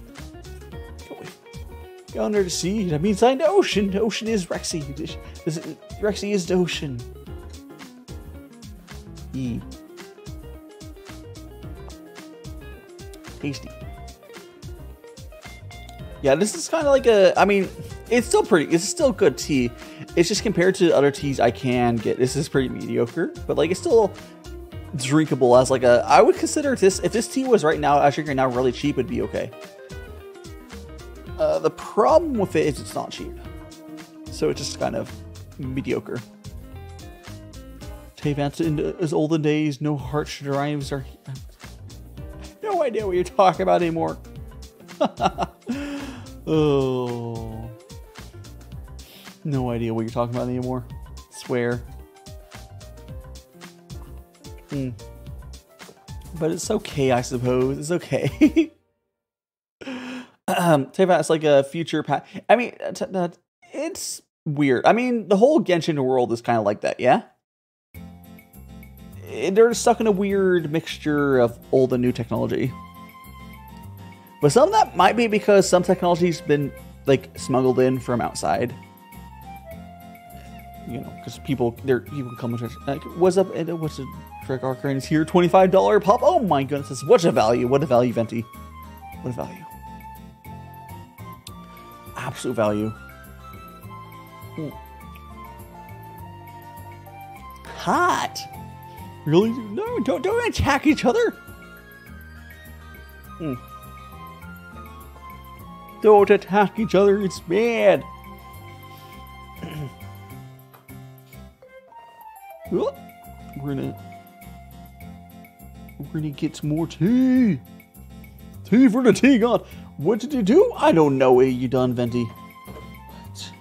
Go away. Go under the sea. I mean, inside the ocean. The ocean is Rexy. Rexy is the ocean. E. Tasty. Yeah, this is kind of like a, I mean, it's still pretty, it's still good tea. It's just compared to other teas I can get, this is pretty mediocre, but like it's still drinkable as like a, I would consider this, if this tea was right now, I figure now really cheap, it'd be okay. The problem with it is it's not cheap. So it's just kind of mediocre. Tavance in his olden days, no heart drives are, no idea what you're talking about anymore. Oh, no idea what you're talking about anymore. Swear. Mm. But it's okay, I suppose. It's okay. Tell you about it's like a future path. I mean, it's weird. I mean, the whole Genshin world is kind of like that, yeah? They're stuck in a weird mixture of old and new technology. But some of that might be because some technology's been, like, smuggled in from outside. You know, because people come and like, what's up, what's the trick, our current is here, $25 pop, oh my goodness, that's, what a value, Venti. What a value. Absolute value. Ooh. Hot! Really? No, don't attack each other! Mm. Don't attack each other, it's bad. We're gonna get some more tea. Tea for the tea god. What did you do? I don't know what you done, Venti. What?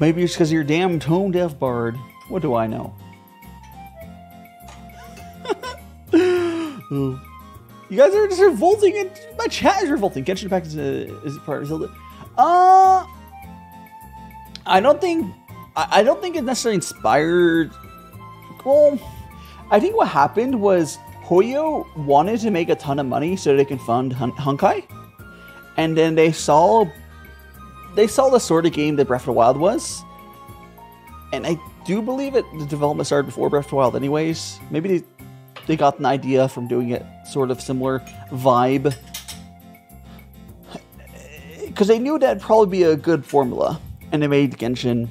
Maybe it's because you're damn tone deaf bard. What do I know? Oh. You guys are just revolting, and my chat is revolting. Genshin Impact is part of Zelda. I don't think it necessarily inspired. Well, I think what happened was Hoyo wanted to make a ton of money so they can fund Honkai, and then they saw the sort of game that Breath of the Wild was, and I do believe it. The development started before Breath of the Wild, anyways. Maybe they got an idea from doing it sort of similar vibe. Because they knew that'd probably be a good formula. And they made Genshin.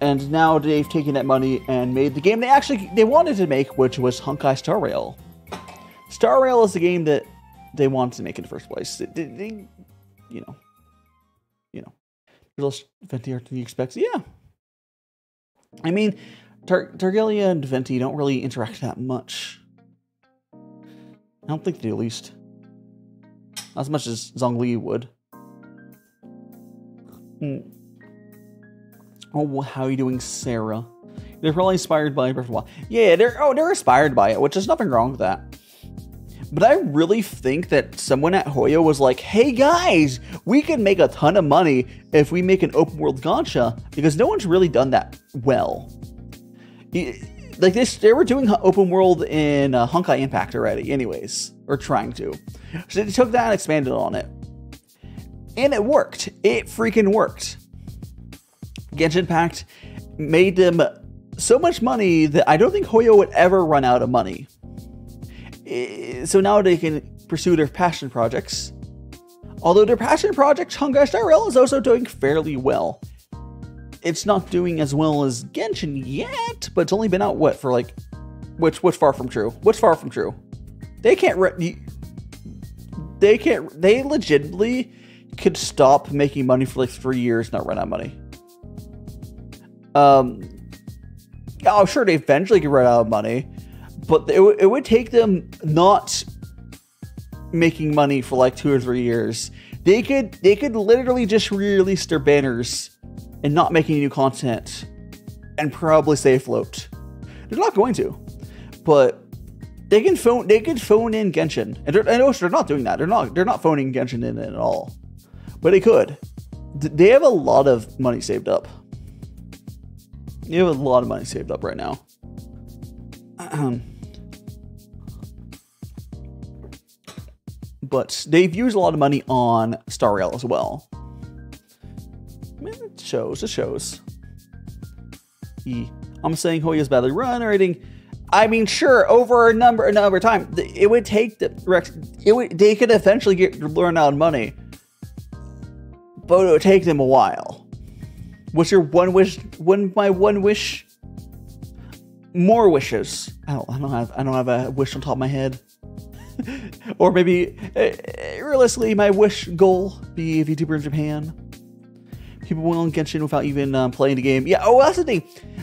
And now they've taken that money and made the game they wanted to make, which was Honkai Star Rail. Star Rail is the game that they wanted to make in the first place. You know. Little Venti RT expects, yeah. I mean, Targalia and Venti don't really interact that much. I don't think they do, at least. Not as much as Zhongli would. Mm. Oh, how are you doing, Sarah? They're probably inspired by Breath of the Wild. Yeah, they're inspired by it, which is nothing wrong with that. But I really think that someone at Hoyo was like, hey guys, we can make a ton of money if we make an open world gacha, because no one's really done that well. Like this, they were doing open world in Honkai Impact already, anyways, or trying to. So they took that and expanded on it, and it worked. It freaking worked. Genshin Impact made them so much money that I don't think Hoyo would ever run out of money. So now they can pursue their passion projects. Although their passion project, Honkai Star Rail, is also doing fairly well. It's not doing as well as Genshin yet, but it's only been out, what, for like... What's far from true? What's far from true? They can't... They legitimately could stop making money for like 3 years and not run out of money. Oh, sure, they eventually could run out of money, but it would take them not making money for like 2 or 3 years. They could literally just re-release their banners and not making new content and probably stay afloat. They're not going to, but They could phone in Genshin, and they're not doing that. They're not phoning Genshin in at all, but they could. They have a lot of money saved up. They have a lot of money saved up right now. But they've used a lot of money on Star Rail as well. It shows. It shows. I'm saying Hoya's badly run or anything. I mean, sure, over a number of time, it would take the Rex. They could eventually learn out money, but it would take them a while. What's your one wish? My one wish. More wishes. I don't have a wish on top of my head. Or maybe realistically, my wish goal be a VTuber in Japan. People wail on Genshin without even playing the game. Yeah, oh, that's the thing.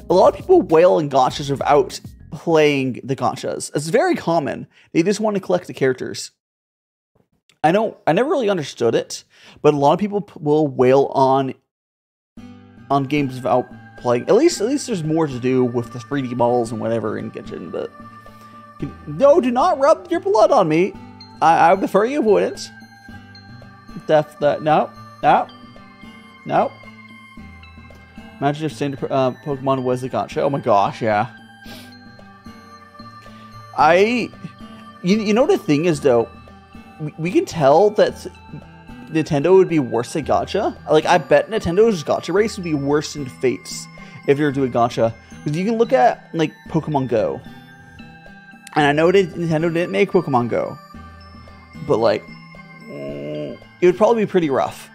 A lot of people wail on gachas without playing the gachas. It's very common. They just want to collect the characters. I never really understood it, but a lot of people will wail on games without playing. At least there's more to do with the 3D models and whatever in Genshin. But no, do not rub your blood on me. I prefer you wouldn't. No. Imagine if standard Pokemon was a gacha. Oh my gosh, yeah. You know the thing is though, we can tell that Nintendo would be worse at gacha. Like I bet Nintendo's gacha race would be worse than Fates if they were doing gacha. Because you can look at like Pokemon Go, and I know that Nintendo didn't make Pokemon Go, but like it would probably be pretty rough.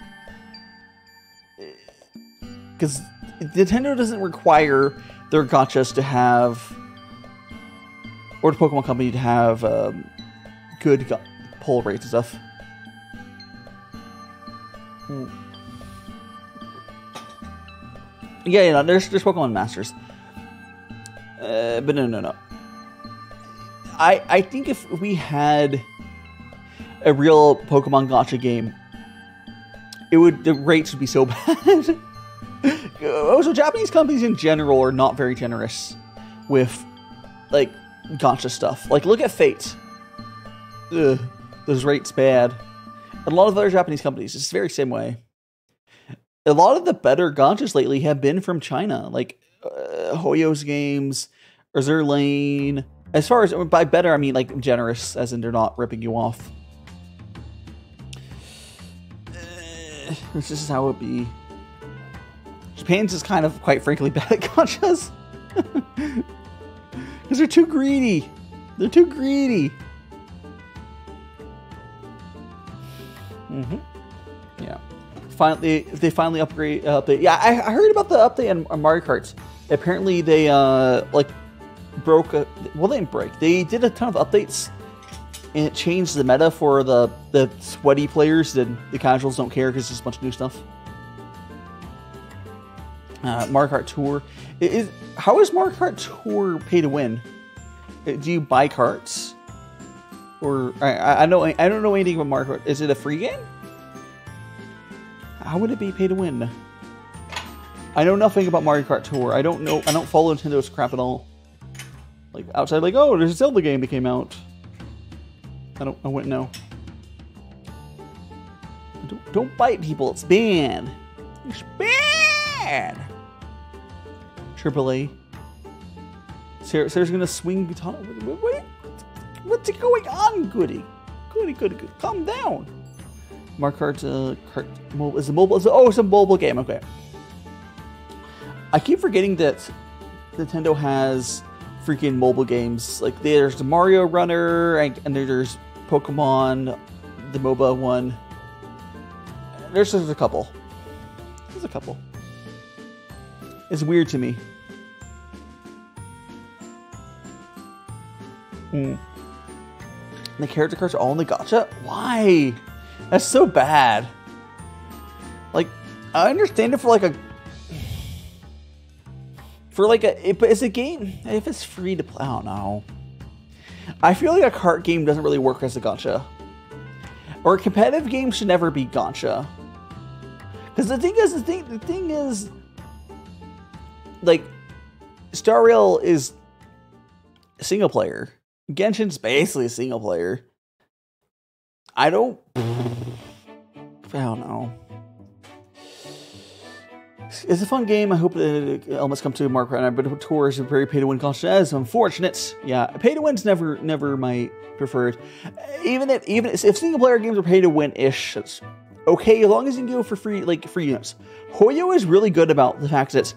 Because Nintendo doesn't require their gachas to have, or the Pokemon Company to have good poll rates and stuff. Yeah, you know, there's Pokemon Masters, but no. I think if we had a real Pokemon gacha game, the rates would be so bad. Also, Japanese companies in general are not very generous with, like, gacha stuff. Like, look at Fate. Ugh, those rates bad. And a lot of other Japanese companies, it's the very same way. A lot of the better gachas lately have been from China. Like, Hoyo's games, Azur Lane. As far as, by better, I mean, like, generous, as in they're not ripping you off. This is how it be. Japan's is kind of, quite frankly, bad at gachas. Because they're too greedy. They're too greedy. Mm-hmm. Yeah. Finally, they finally upgrade. Yeah, I heard about the update on Mario Kart. Apparently, they like broke. Well, they didn't break. They did a ton of updates, and it changed the meta for the sweaty players. Then the casuals don't care because there's a bunch of new stuff. Mario Kart Tour. How is Mario Kart Tour pay to win? Do you buy carts? Or I don't know anything about Mario Kart. Is it a free game? How would it be pay to win? I know nothing about Mario Kart Tour. I don't follow Nintendo's crap at all. Like outside, like oh, there's a Zelda game that came out. I wouldn't know. Don't bite people. It's banned. It's banned. Triple A. Sarah's gonna swing guitar. What's going on, Goody? Goody. Calm down. Mark Hart's is a mobile. Oh, it's a mobile game. Okay. I keep forgetting that Nintendo has freaking mobile games. Like there's the Mario Runner and there's Pokemon, the MOBA one. There's just a couple. It's weird to me. The character cards are all in the gacha? Why? That's so bad. Like, I understand it but it's a game. If it's free to play, I don't know. I feel like a cart game doesn't really work as a gacha. Or a competitive game should never be gacha. Because the thing is, like, Star Rail is single player. Genshin's basically single player. I don't know. It's a fun game. I hope the elements come to Mark Ryan. But tours are very pay to win content. Unfortunate. Yeah, pay to win's never my preferred. Even if single player games are pay to win ish, it's okay as long as you can go for free, like free units. Hoyo is really good about the fact that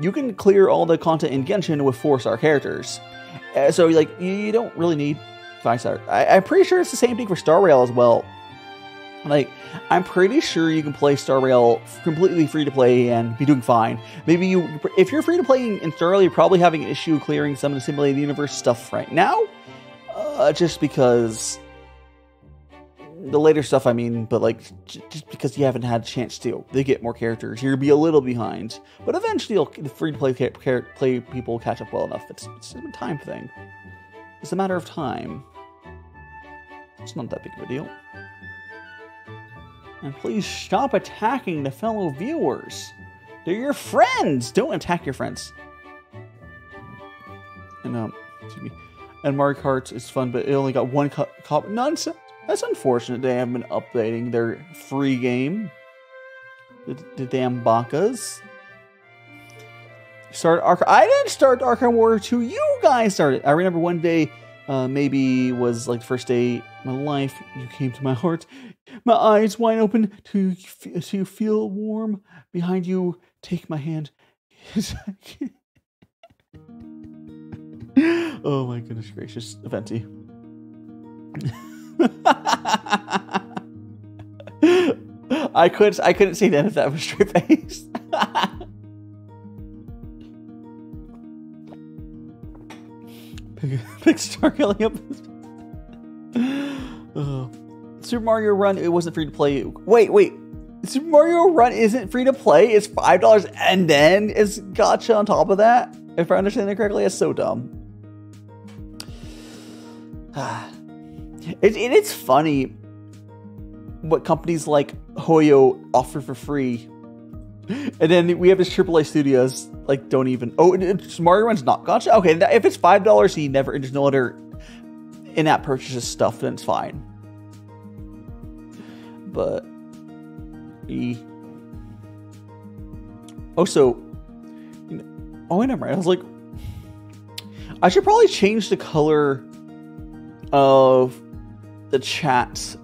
you can clear all the content in Genshin with 4-star characters. So like you don't really need 5-star. I'm pretty sure it's the same thing for Star Rail as well. Like, I'm pretty sure you can play Star Rail completely free to play and be doing fine. Maybe if you're free to play in Star Rail, you're probably having an issue clearing some of the simulated universe stuff right now, just because the later stuff. I mean, but like, just because you haven't had a chance to, they get more characters. You'll be a little behind, but eventually the free to play people catch up well enough. It's a time thing. It's a matter of time. It's not that big of a deal. And please stop attacking the fellow viewers. They're your friends. Don't attack your friends. And excuse me. And Mario Kart is fun, but it only got one cop. Nonsense. That's unfortunate. They haven't been updating their free game. The damn Bakas. I didn't start Arkham Warrior 2. You guys started. I remember one day. Maybe was like the first day of my life. You came to my heart, my eyes wide open to feel warm behind you. Take my hand. Oh my goodness gracious, Venti. I couldn't say that if that was straight face. Pixar killing up. Super Mario Run, it wasn't free to play. Wait. Super Mario Run isn't free to play? It's $5 and then it's gotcha on top of that? If I understand it correctly, it's so dumb. It's funny what companies like Hoyo offer for free. And then we have this AAA studios, like, don't even... Oh, Mario Run's not gotcha? Okay, if it's $5, he never... There's no other in-app purchases stuff, then it's fine. But... Also... You know, oh, wait, never mind. I was like... I should probably change the color of the chat.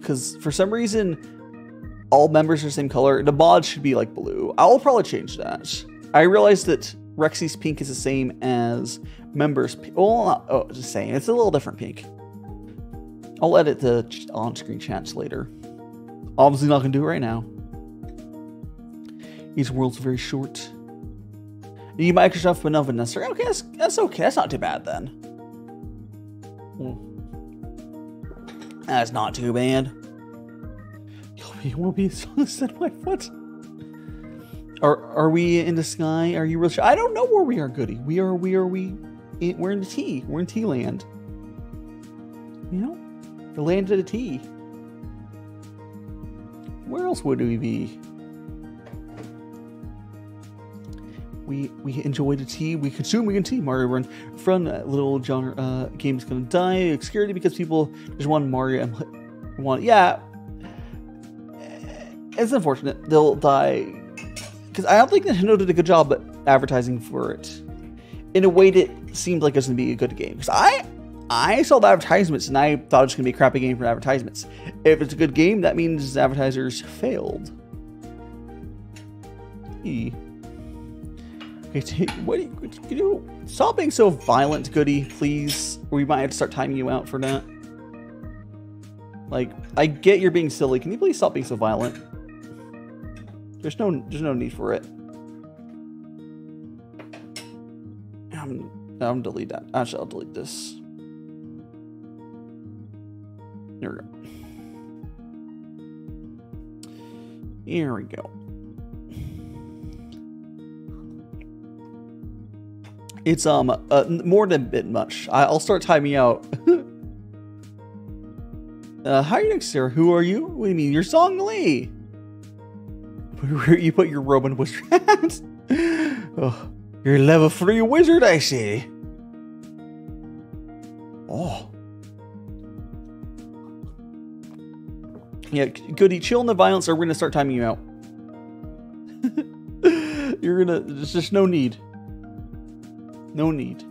Because for some reason... all members are the same color. The mod should be like blue. I'll probably change that. I realized that Rexy's pink is the same as members. It's the same. It's a little different pink. I'll edit the on-screen chats later. Obviously not gonna do it right now. Each world's very short. You Microsoft, but nothing necessary. Okay, that's okay. That's not too bad then. That's not too bad. You won't be as strong as my foot. Are we in the sky? Are you real sure? I don't know where we are, Goody. We're in the tea. We're in tea land. You know? The land of the tea. Where else would we be? We enjoy the tea. We consume tea. Mario Run. From that little genre game's gonna die. Obscurity because people just want Mario and want... Yeah. It's unfortunate. They'll die. Because I don't think Nintendo did a good job at advertising for it. In a way that seemed like it was going to be a good game. Because I saw the advertisements and I thought it was going to be a crappy game for advertisements. If it's a good game, that means advertisers failed. Okay, what do you do? Stop being so violent, Goody, please. We might have to start timing you out for that. Like, I get you're being silly. Can you please stop being so violent? There's no need for it. I'm gonna delete that. Actually, I'll delete this. There we go. Here we go. It's more than a bit much. I'll start timing out. How are you doing, sir? Who are you? What do you mean? You're Zhongli. You put your robe in wizard hats. Oh, you're level 3 wizard, I see. Oh. Yeah, Goody, chill on the violence or we're going to start timing you out. You're going to... There's just no need. No need.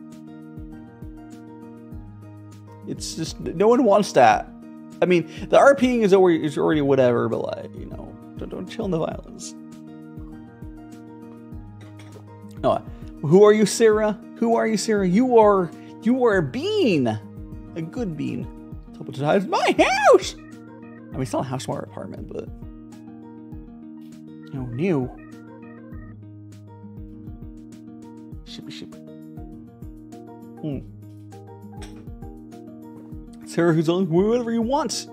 It's just... No one wants that. I mean, the RPing is already whatever, but like, you know, don't chill on the violence. Oh, who are you, Sarah? Who are you, Sarah? You are a bean. A good bean. Double times my house! I mean, it's not a house, or apartment, but... No, new. Shippy, shippy. Hmm. Sarah, who's on whatever you want.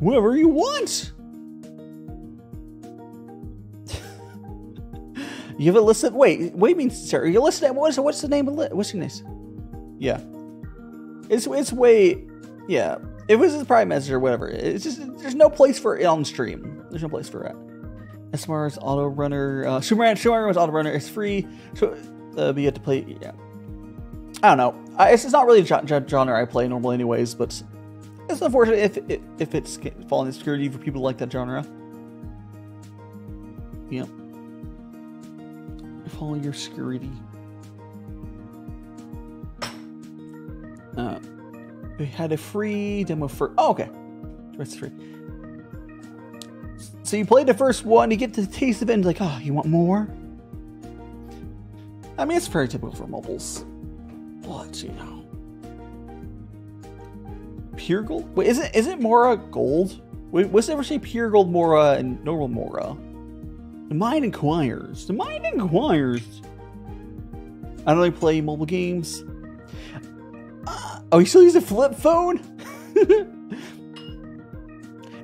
Whatever you want! You have a list of... Wait means, Sarah, your list of... What's the name of it? What's your name? Yeah. It's way... Yeah. If this is private message or whatever, it's just there's no place for it on stream. There's no place for it. SMR's auto runner, Super Mario's auto runner is free, so but you have to play. Yeah, I don't know. It's not really a genre I play normally, anyways. But it's unfortunate if it's falling into obscurity for people who like that genre. Yeah, falling your obscurity. We had a free demo for... Oh, okay. That's free. So you play the first one, you get the taste of it, and you're like, oh, you want more? I mean, it's very typical for mobiles. But, you know. Pure gold? Wait, isn't Mora gold? Wait, what's the difference between pure gold Mora and normal Mora? The mind inquires. The mind inquires. I don't really play mobile games. Oh, you still use a flip phone?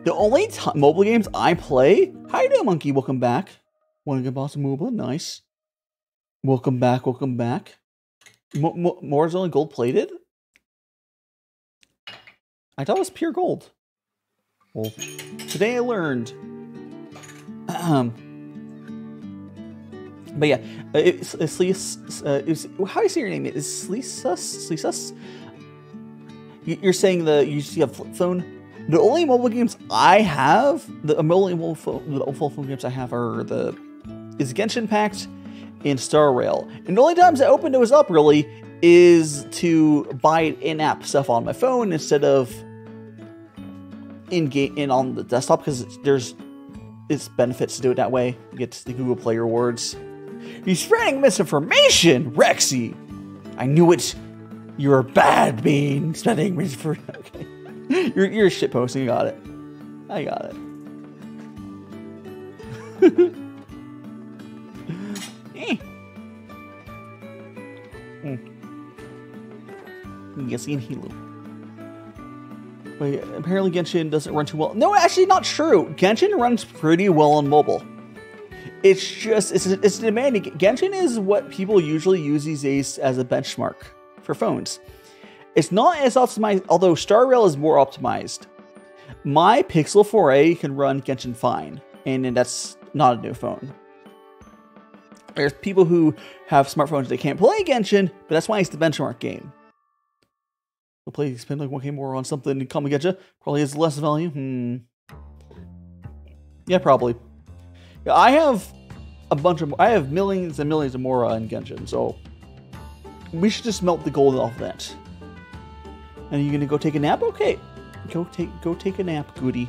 The only mobile games I play? How you doing, Monkey? Welcome back. Wanna get boss MOBA? Nice. Welcome back, welcome back. More's only gold-plated? I thought it was pure gold. Well, today I learned. But yeah, how do you say your name? Is Sleesus? Sleesus? You're saying that you see a flip phone? The only mobile games I have, the only mobile phone games I have are is Genshin Impact and Star Rail. And the only times I opened those up really is to buy in-app stuff on my phone instead of in-game and on the desktop because it's benefits to do it that way. You get the Google Play rewards. You're spreading misinformation, Rexy. I knew it. You're a bad bean. Spreading misinformation. Okay. You're shitposting. Got it. I got it. Eh. Mm. Yes, and Hilo. Wait, apparently Genshin doesn't run too well. No, actually, not true. Genshin runs pretty well on mobile. It's just it's demanding. Genshin is what people usually use these days as a benchmark for phones. It's not as optimized, although Star Rail is more optimized. My Pixel 4a can run Genshin fine, and that's not a new phone. There's people who have smartphones that can't play Genshin, but that's why it's the benchmark game. We'll play, spend like one game more on something and come and get you. Probably has less value. Hmm. Yeah, probably. Yeah, I have a bunch of... I have millions and millions of Mora in Genshin, so... We should just melt the gold off that. And are you gonna go take a nap? Okay. Go take a nap, Goody.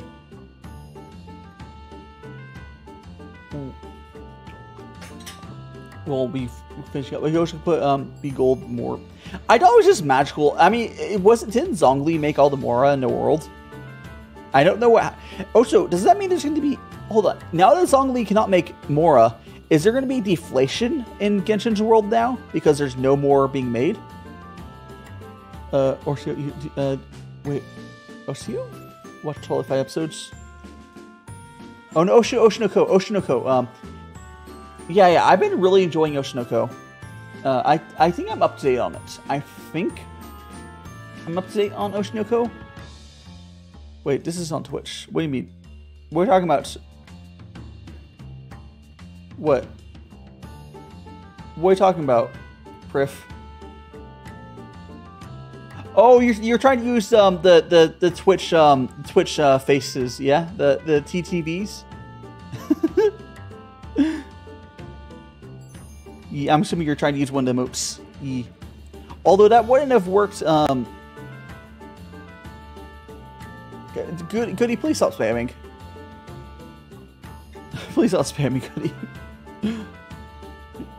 Well, we finished up. We also put be gold more. I thought it was just magical. I mean, it wasn't. Didn't Zhongli make all the Mora in the world? I don't know what. Also, does that mean there's going to be? Hold on. Now that Zhongli cannot make Mora, is there going to be deflation in Genshin's world now because there's no Mora being made? Wait, Oshio? Watched all the 5 episodes. Oh no, Oshi no Ko, Oshi no Ko. Yeah, I've been really enjoying Oshi no Ko. I think I'm up to date on it. I think I'm up to date on Oshi no Ko. Wait, this is on Twitch. What do you mean? We're talking about... What? What are you talking about, Priff? Oh, you're trying to use the Twitch Twitch faces, yeah, the TTVs. Yeah, I'm assuming you're trying to use one of the moops. Yeah. Although that wouldn't have worked. Goody, please stop spamming. Please stop spamming, Goody.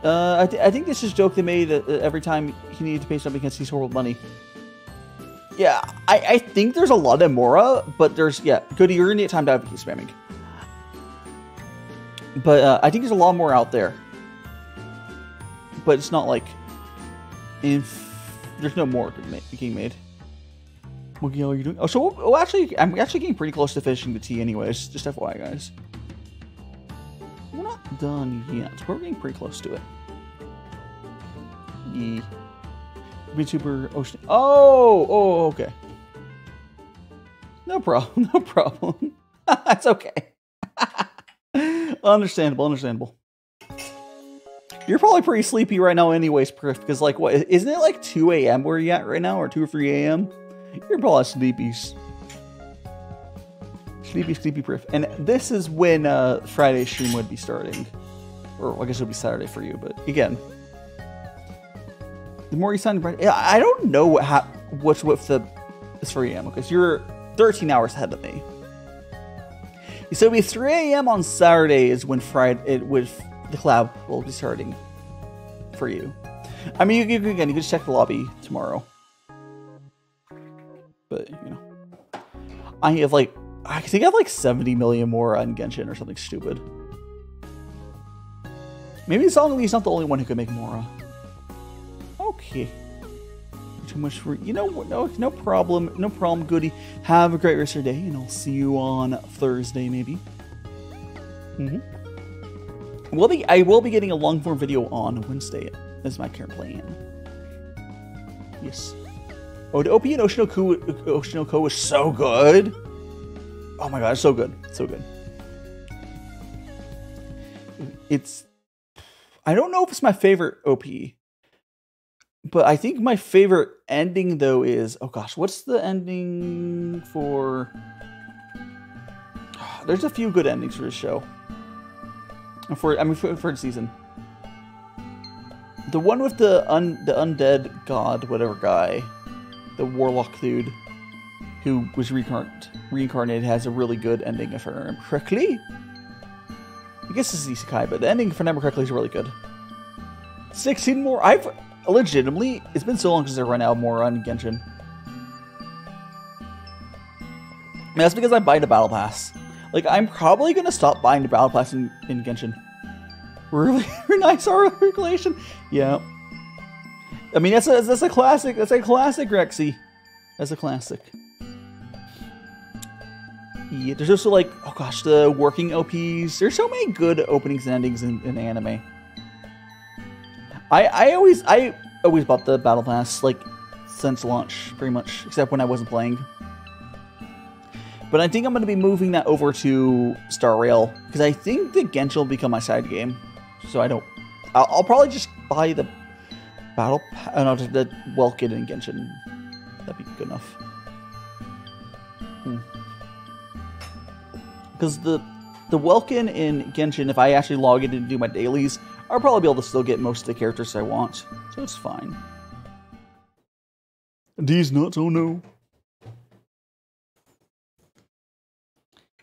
I think this is a joke they made that every time he needed to pay something because he's horrible money. Yeah, I think there's a lot of Mora, but there's, yeah, Goody, you're gonna need time to have keep spamming. But I think there's a lot more out there. But it's not like, there's no more being made. What the hell are you doing? Oh, so we'll actually, I'm actually getting pretty close to finishing the tea anyways, just FYI, guys. We're not done yet. We're getting pretty close to it. Yeah. VTuber Ocean. Oh, oh, okay. No problem. No problem. It's okay. Understandable. Understandable. You're probably pretty sleepy right now, anyways, Priff. Because like, what isn't it like 2 AM where you at right now, or 2 or 3 AM? You're probably sleepy. Sleepy, sleepy Priff. And this is when Friday's stream would be starting, or I guess it'll be Saturday for you. But again. The more you sign, I don't know what's with the 3 AM because you're 13 hours ahead of me. So it'll be 3 AM on Saturday is when Friday with the collab will be starting for you. I mean, you can just check the lobby tomorrow. But you know, I think I have like 70 million more on Genshin or something stupid. Maybe Zhongli not the only one who could make Mora. Okay. Too much for you know. No problem. No problem, Goody. Have a great rest of your day, and I'll see you on Thursday, maybe. Mm-hmm. I will be getting a long form video on Wednesday. That's my current plan. Yes. Oh, the OP and Oshi no Ko was so good. Oh my god, it's so good. So good. It's. I don't know if it's my favorite OP. But I think my favorite ending, though, is... Oh, gosh. What's the ending for... There's a few good endings for this show. For the season. The one with the undead god, whatever guy. The warlock dude who was reincarnated has a really good ending, if I remember correctly. I guess this is Isekai, but the ending, if I remember correctly, is really good. 16 more... Legitimately, it's been so long since I run out more on Genshin. And that's because I buy the Battle Pass. Like, I'm probably going to stop buying the Battle Pass in Genshin. Really nice armor collection. Yeah. I mean, that's a classic. That's a classic, Rexy. That's a classic. Yeah, there's also like, oh gosh, the working OPs. There's so many good openings and endings in anime. I always bought the Battle Pass, like, since launch, pretty much, except when I wasn't playing. But I think I'm going to be moving that over to Star Rail, because I think the Genshin will become my side game. So I don't... I'll probably just buy the Battle Pass... Oh, no, the Welkin and Genshin. That'd be good enough. Because the Welkin in Genshin, if I actually log in and do my dailies... I'll probably be able to still get most of the characters I want, so it's fine. These nuts, oh no.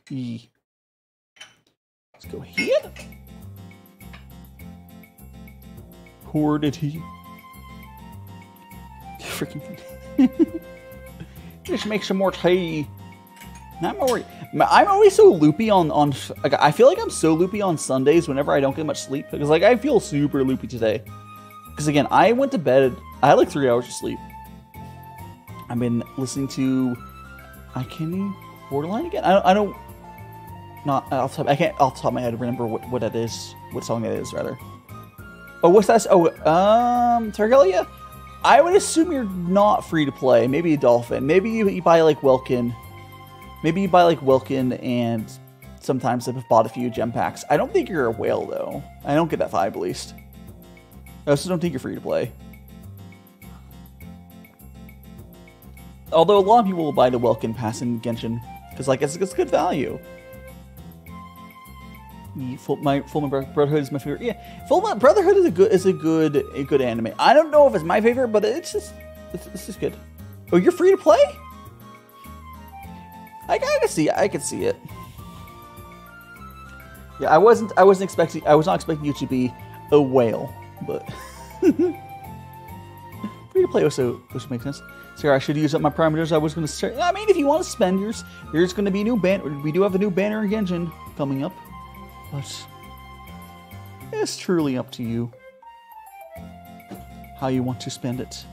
E. Let's go here. Where did he? Freaking thing. Just make some more tea. I'm always so loopy on like, I feel like I'm so loopy on Sundays whenever I don't get much sleep. Because, like, I feel super loopy today. Because, again, I went to bed. I had, like, 3 hours of sleep. I've been listening to... I can't... Borderline again? I don't... Not... I can't off the top of my head remember what that is. What song that is, rather. Oh, what's that? Oh, Targalia? I would assume you're not free to play. Maybe a dolphin. Maybe you buy, like, Welkin... Maybe you buy, like, Welkin and sometimes I've bought a few gem packs. I don't think you're a whale, though. I don't get that vibe, at least. I also don't think you're free to play. Although a lot of people will buy the Welkin Pass in Genshin, because like it's good value. Fullmetal Brotherhood is my favorite. Yeah, Fullmetal Brotherhood is a good anime. I don't know if it's my favorite, but it's just good. Oh, you're free to play? I can see it. Yeah, I was not expecting you to be a whale, but free to play also makes sense. So I should use up my parameters. I was going to start. I mean, if you want to spend yours, there's going to be a new banner. We do have a new banner in Genshin coming up. But it's truly up to you how you want to spend it.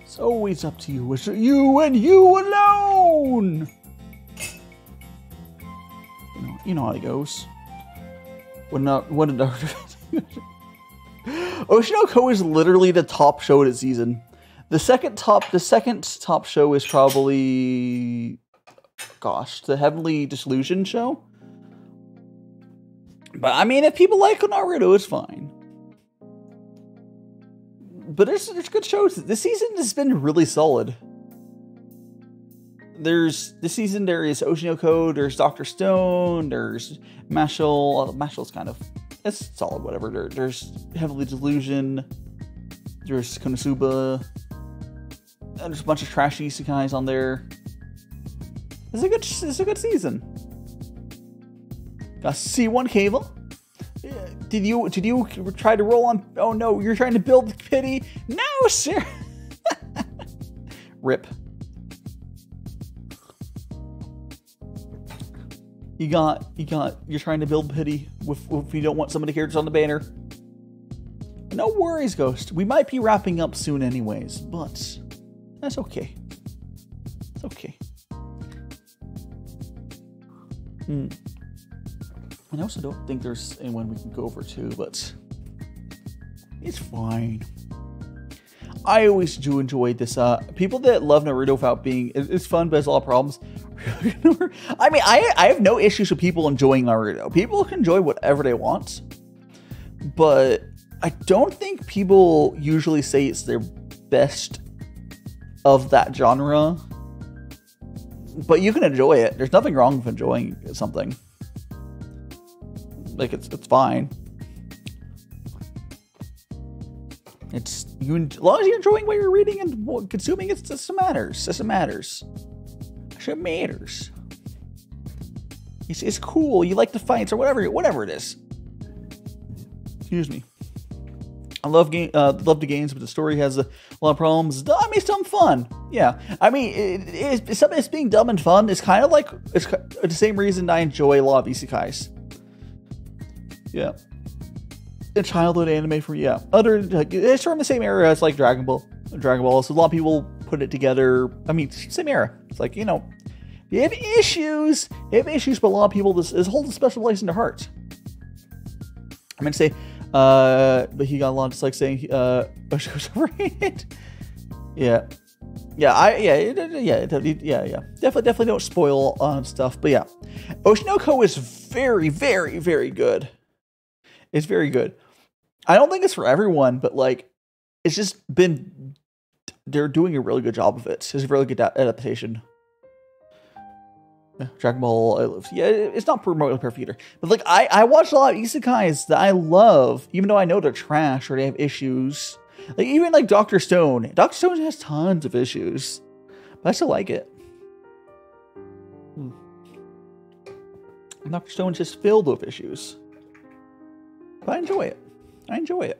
It's always up to you. It's you and you alone. You know how it goes. What a Oshi no Ko is literally the top show of the season. The second top show is probably, gosh, the Heavenly Delusion show. But I mean, if people like Naruto, it's fine. But there's good shows. This season has been really solid. This season there is Oshi no Ko, there's Dr. Stone, there's Mashal. Mashal's kind of, it's solid, whatever. There's Heavenly Delusion, there's Konosuba, and there's a bunch of trash isekais on there. It's a good season. C1 Cable? Did you try to roll on? Oh no, you're trying to build pity. No, sir. Rip. You're trying to build pity if you don't want some of the characters on the banner. No worries, Ghost. We might be wrapping up soon anyways, but that's okay. It's okay. Hmm. And I also don't think there's anyone we can go over to, but it's fine. I always do enjoy this. People that love Naruto without being, it's fun, but it's a lot of problems. I mean, I have no issues with people enjoying Naruto. People can enjoy whatever they want, but I don't think people usually say it's their best of that genre, but you can enjoy it. There's nothing wrong with enjoying something. Like it's fine. As long as you're enjoying what you're reading and consuming, it doesn't matter. It matters. It's cool. You like the fights or whatever it is. Excuse me. I love the games, but the story has a lot of problems. I mean, some fun. Yeah. I mean, it's being dumb and fun. It's kind of like it's the same reason I enjoy a lot of isekais. Yeah, a childhood anime from, yeah. It's from the same era as like Dragon Ball. So a lot of people put it together. I mean, same era. It's like, you know, you have issues. But a lot of people this holds a special place in their hearts. I meant to say, but he got a lot of just like saying, Osho's overrated. Yeah, yeah, Definitely don't spoil on stuff. But yeah, Oshi no Ko is very, very, very good. It's very good. I don't think it's for everyone, but like, it's just been, they're doing a really good job of it. It's a really good adaptation. Yeah, Dragon Ball, I love. Yeah, it's not remotely perfect either. But like, I watch a lot of isekais that I love, even though I know they're trash or they have issues. Like even like Dr. Stone. Dr. Stone has tons of issues, but I still like it. And Dr. Stone's just filled with issues. But I enjoy it.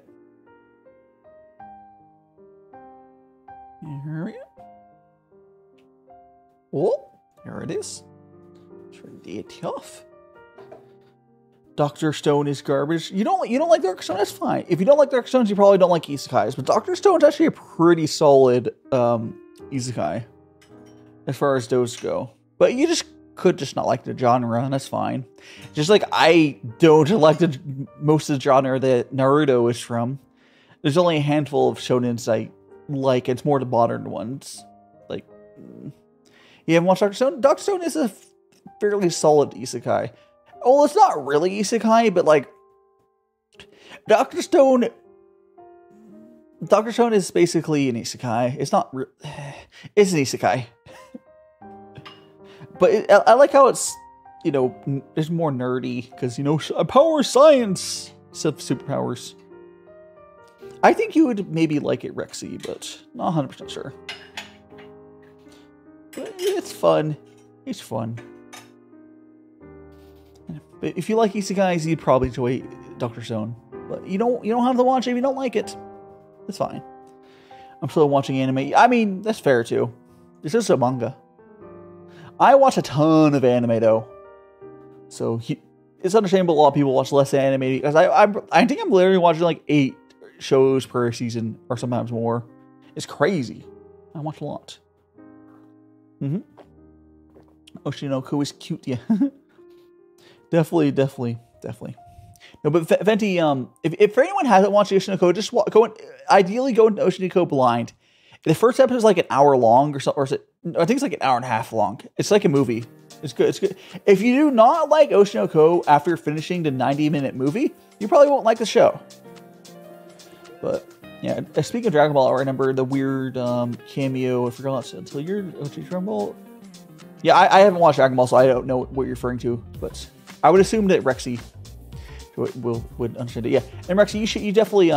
Here we go. Oh, here it is. Turn it off. Dr. Stone is garbage. You don't like Dr. Stone? That's fine. If you don't like Dr. Stone, you probably don't like isekais. But Dr. Stone's actually a pretty solid isekai as far as those go. But you just could just not like the genre, and that's fine. Just like I don't like most of the genre that Naruto is from. There's only a handful of shonens I like. It's more the modern ones. Like, you haven't watched Dr. Stone? Dr. Stone is a fairly solid isekai. Well, it's not really isekai, but like Dr. Stone Dr. Stone is basically an isekai. It's not... It's an isekai. But I like how it's, you know, it's more nerdy. Because, you know, power science! Instead of superpowers. I think you would maybe like it, Rexy, but not 100% sure. But it's fun. It's fun. But if you like isekais, you'd probably enjoy Dr. Stone. But you don't have to watch it if you don't like it. It's fine. I'm still watching anime. I mean, that's fair too. It's just a manga. I watch a ton of anime though. So it's understandable a lot of people watch less anime because I think I'm literally watching like 8 shows per season or sometimes more. It's crazy. I watch a lot. Mm-hmm. Oshi no Ko is cute, yeah. Definitely. No, but Venti, if for anyone hasn't watched Oshi no Ko, just go in, ideally go into Oshi no Ko blind. The first episode is like an hour long or something. I think it's like an hour and a half long. It's like a movie. It's good. It's good. If you do not like Oshi no Ko after finishing the 90-minute movie, you probably won't like the show. But yeah, speaking of Dragon Ball, I remember the weird cameo. I forgot until you're Dragon Ball. Yeah, I haven't watched Dragon Ball, so I don't know what you're referring to. But I would assume that Rexy would understand it. Yeah, and Rexy, you definitely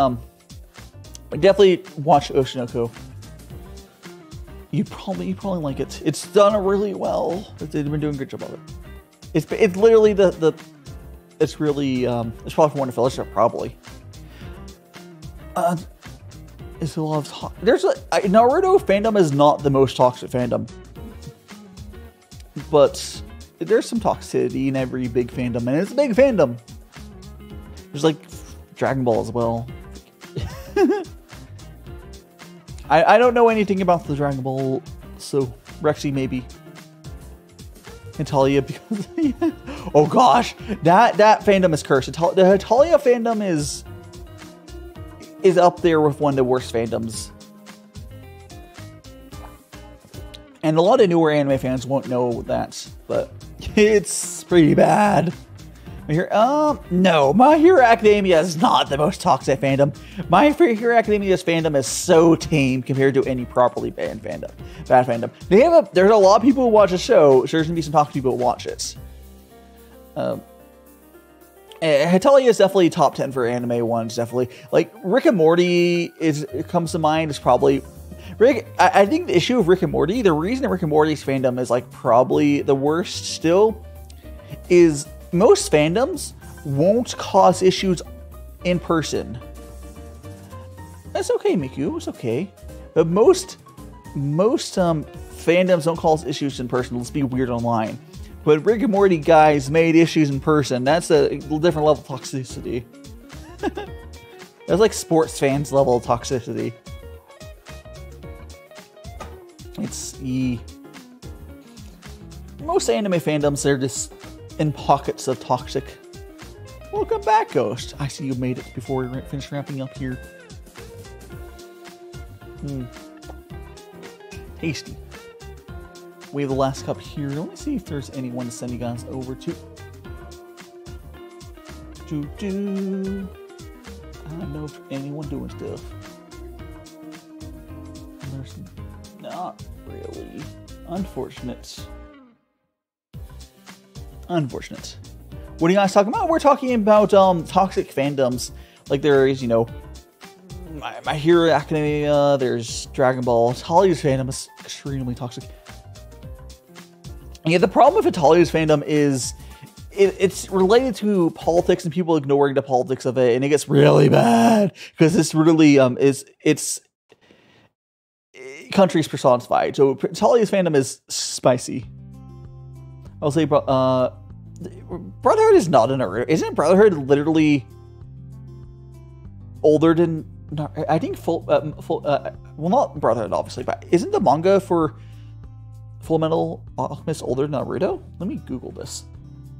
definitely watch Oshi no Ko. You probably like it. It's done really well. They've been doing a good job of it. It's literally it's really it's probably from Warner Fellowship probably. It's a lot of talk. Naruto fandom is not the most toxic fandom, but there's some toxicity in every big fandom, and it's a big fandom. There's like Dragon Ball as well. I don't know anything about the Dragon Ball, so Rexy maybe. Hetalia, because oh gosh, that fandom is cursed. The Hetalia fandom is up there with one of the worst fandoms. And a lot of newer anime fans won't know that, but it's pretty bad. No, My Hero Academia is not the most toxic fandom. My Hero Academia's fandom is so tame compared to any properly banned fandom. Bad fandom. There's a lot of people who watch a show, so there's gonna be some toxic people who watch it. Hetalia is definitely top 10 for anime ones, definitely. Like, Rick and Morty comes to mind is probably... I think the issue of Rick and Morty, the reason that Rick and Morty's fandom is, like, probably the worst still, is most fandoms won't cause issues in person. That's okay, Miku, it's okay. But most fandoms don't cause issues in person. Let's be weird online. But Rick and Morty guys made issues in person. That's a different level of toxicity. That's like sports fans level of toxicity. Most anime fandoms, they're just in pockets of toxic. Welcome back, Ghost. I see you made it before we finish wrapping up here. Tasty. We have the last cup here. Let me see if there's anyone to send you guys over to. I don't know if anyone doing stuff. There's not really. Unfortunate. What are you guys talking about? We're talking about toxic fandoms. Like there is, you know, My Hero Academia. There's Dragon Ball. Hollywood's fandom is extremely toxic. Yeah, the problem with Italia's fandom is it's related to politics and people ignoring the politics of it, and it gets really bad because this really is countries personified. So Italia's fandom is spicy. I'll say, Brotherhood is not an Naruto. Isn't Brotherhood literally older than? I think well, not Brotherhood obviously, but isn't the manga for Fullmetal Alchemist older than Naruto? Let me Google this.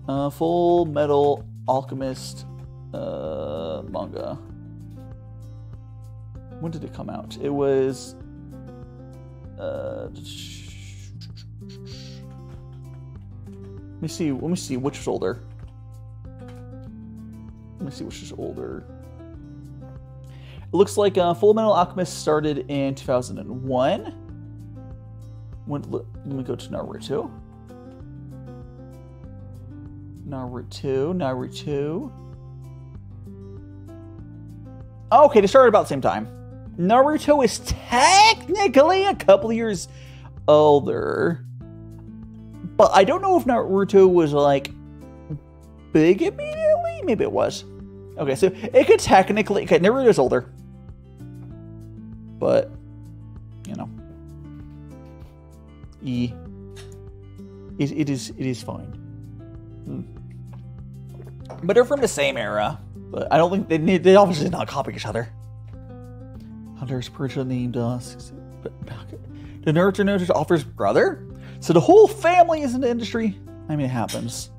Fullmetal Alchemist manga. When did it come out? It was... Let me see which is older. It looks like Fullmetal Alchemist started in 2001. Let me go to Naruto. Naruto. Okay, they started about the same time. Naruto is technically a couple years older. But I don't know if Naruto was, like, big immediately? Maybe it was. Okay, so it could technically... Okay, Naruto's older. But, you know. It is fine. But they're from the same era. But I don't think they obviously did not copy each other. Hunter's person named us. The Naruto offers brother? So the whole family is in the industry? I mean, it happens.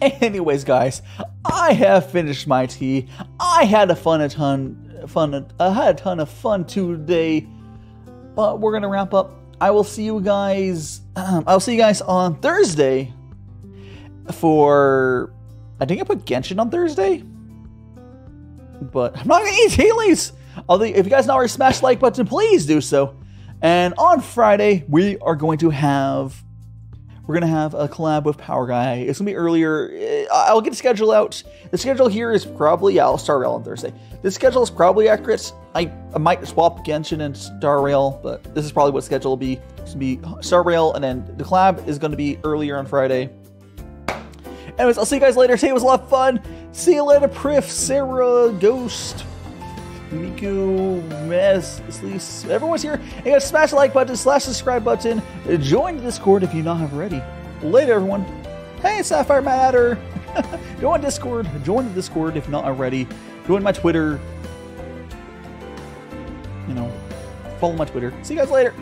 Anyways, guys, I have finished my tea. I had a ton of fun today. But we're gonna wrap up. I will see you guys. I'll see you guys on Thursday. For I think I put Genshin on Thursday, but I'm not gonna eat Heelys. Although, if you guys not already smashed the like button, please do so. And on Friday, we are going to have a collab with Power Guy. It's gonna be earlier. I'll get the schedule out. The schedule here is probably I'll Star Rail on Thursday. The schedule is probably accurate. I might swap Genshin and Star Rail, but this is probably what schedule will be. It's gonna be Star Rail, and then the collab is gonna be earlier on Friday. Anyways, I'll see you guys later. Today was a lot of fun. See you later, Prif, Sarah, Ghost, Miku, Mess, Sleece. Everyone's here. And guys, smash the like button, slash subscribe button. Join the Discord if you not have already. Later, everyone. Hey, Sapphire Matter. Join Discord. Join the Discord if not already. Join my Twitter. You know, follow my Twitter. See you guys later.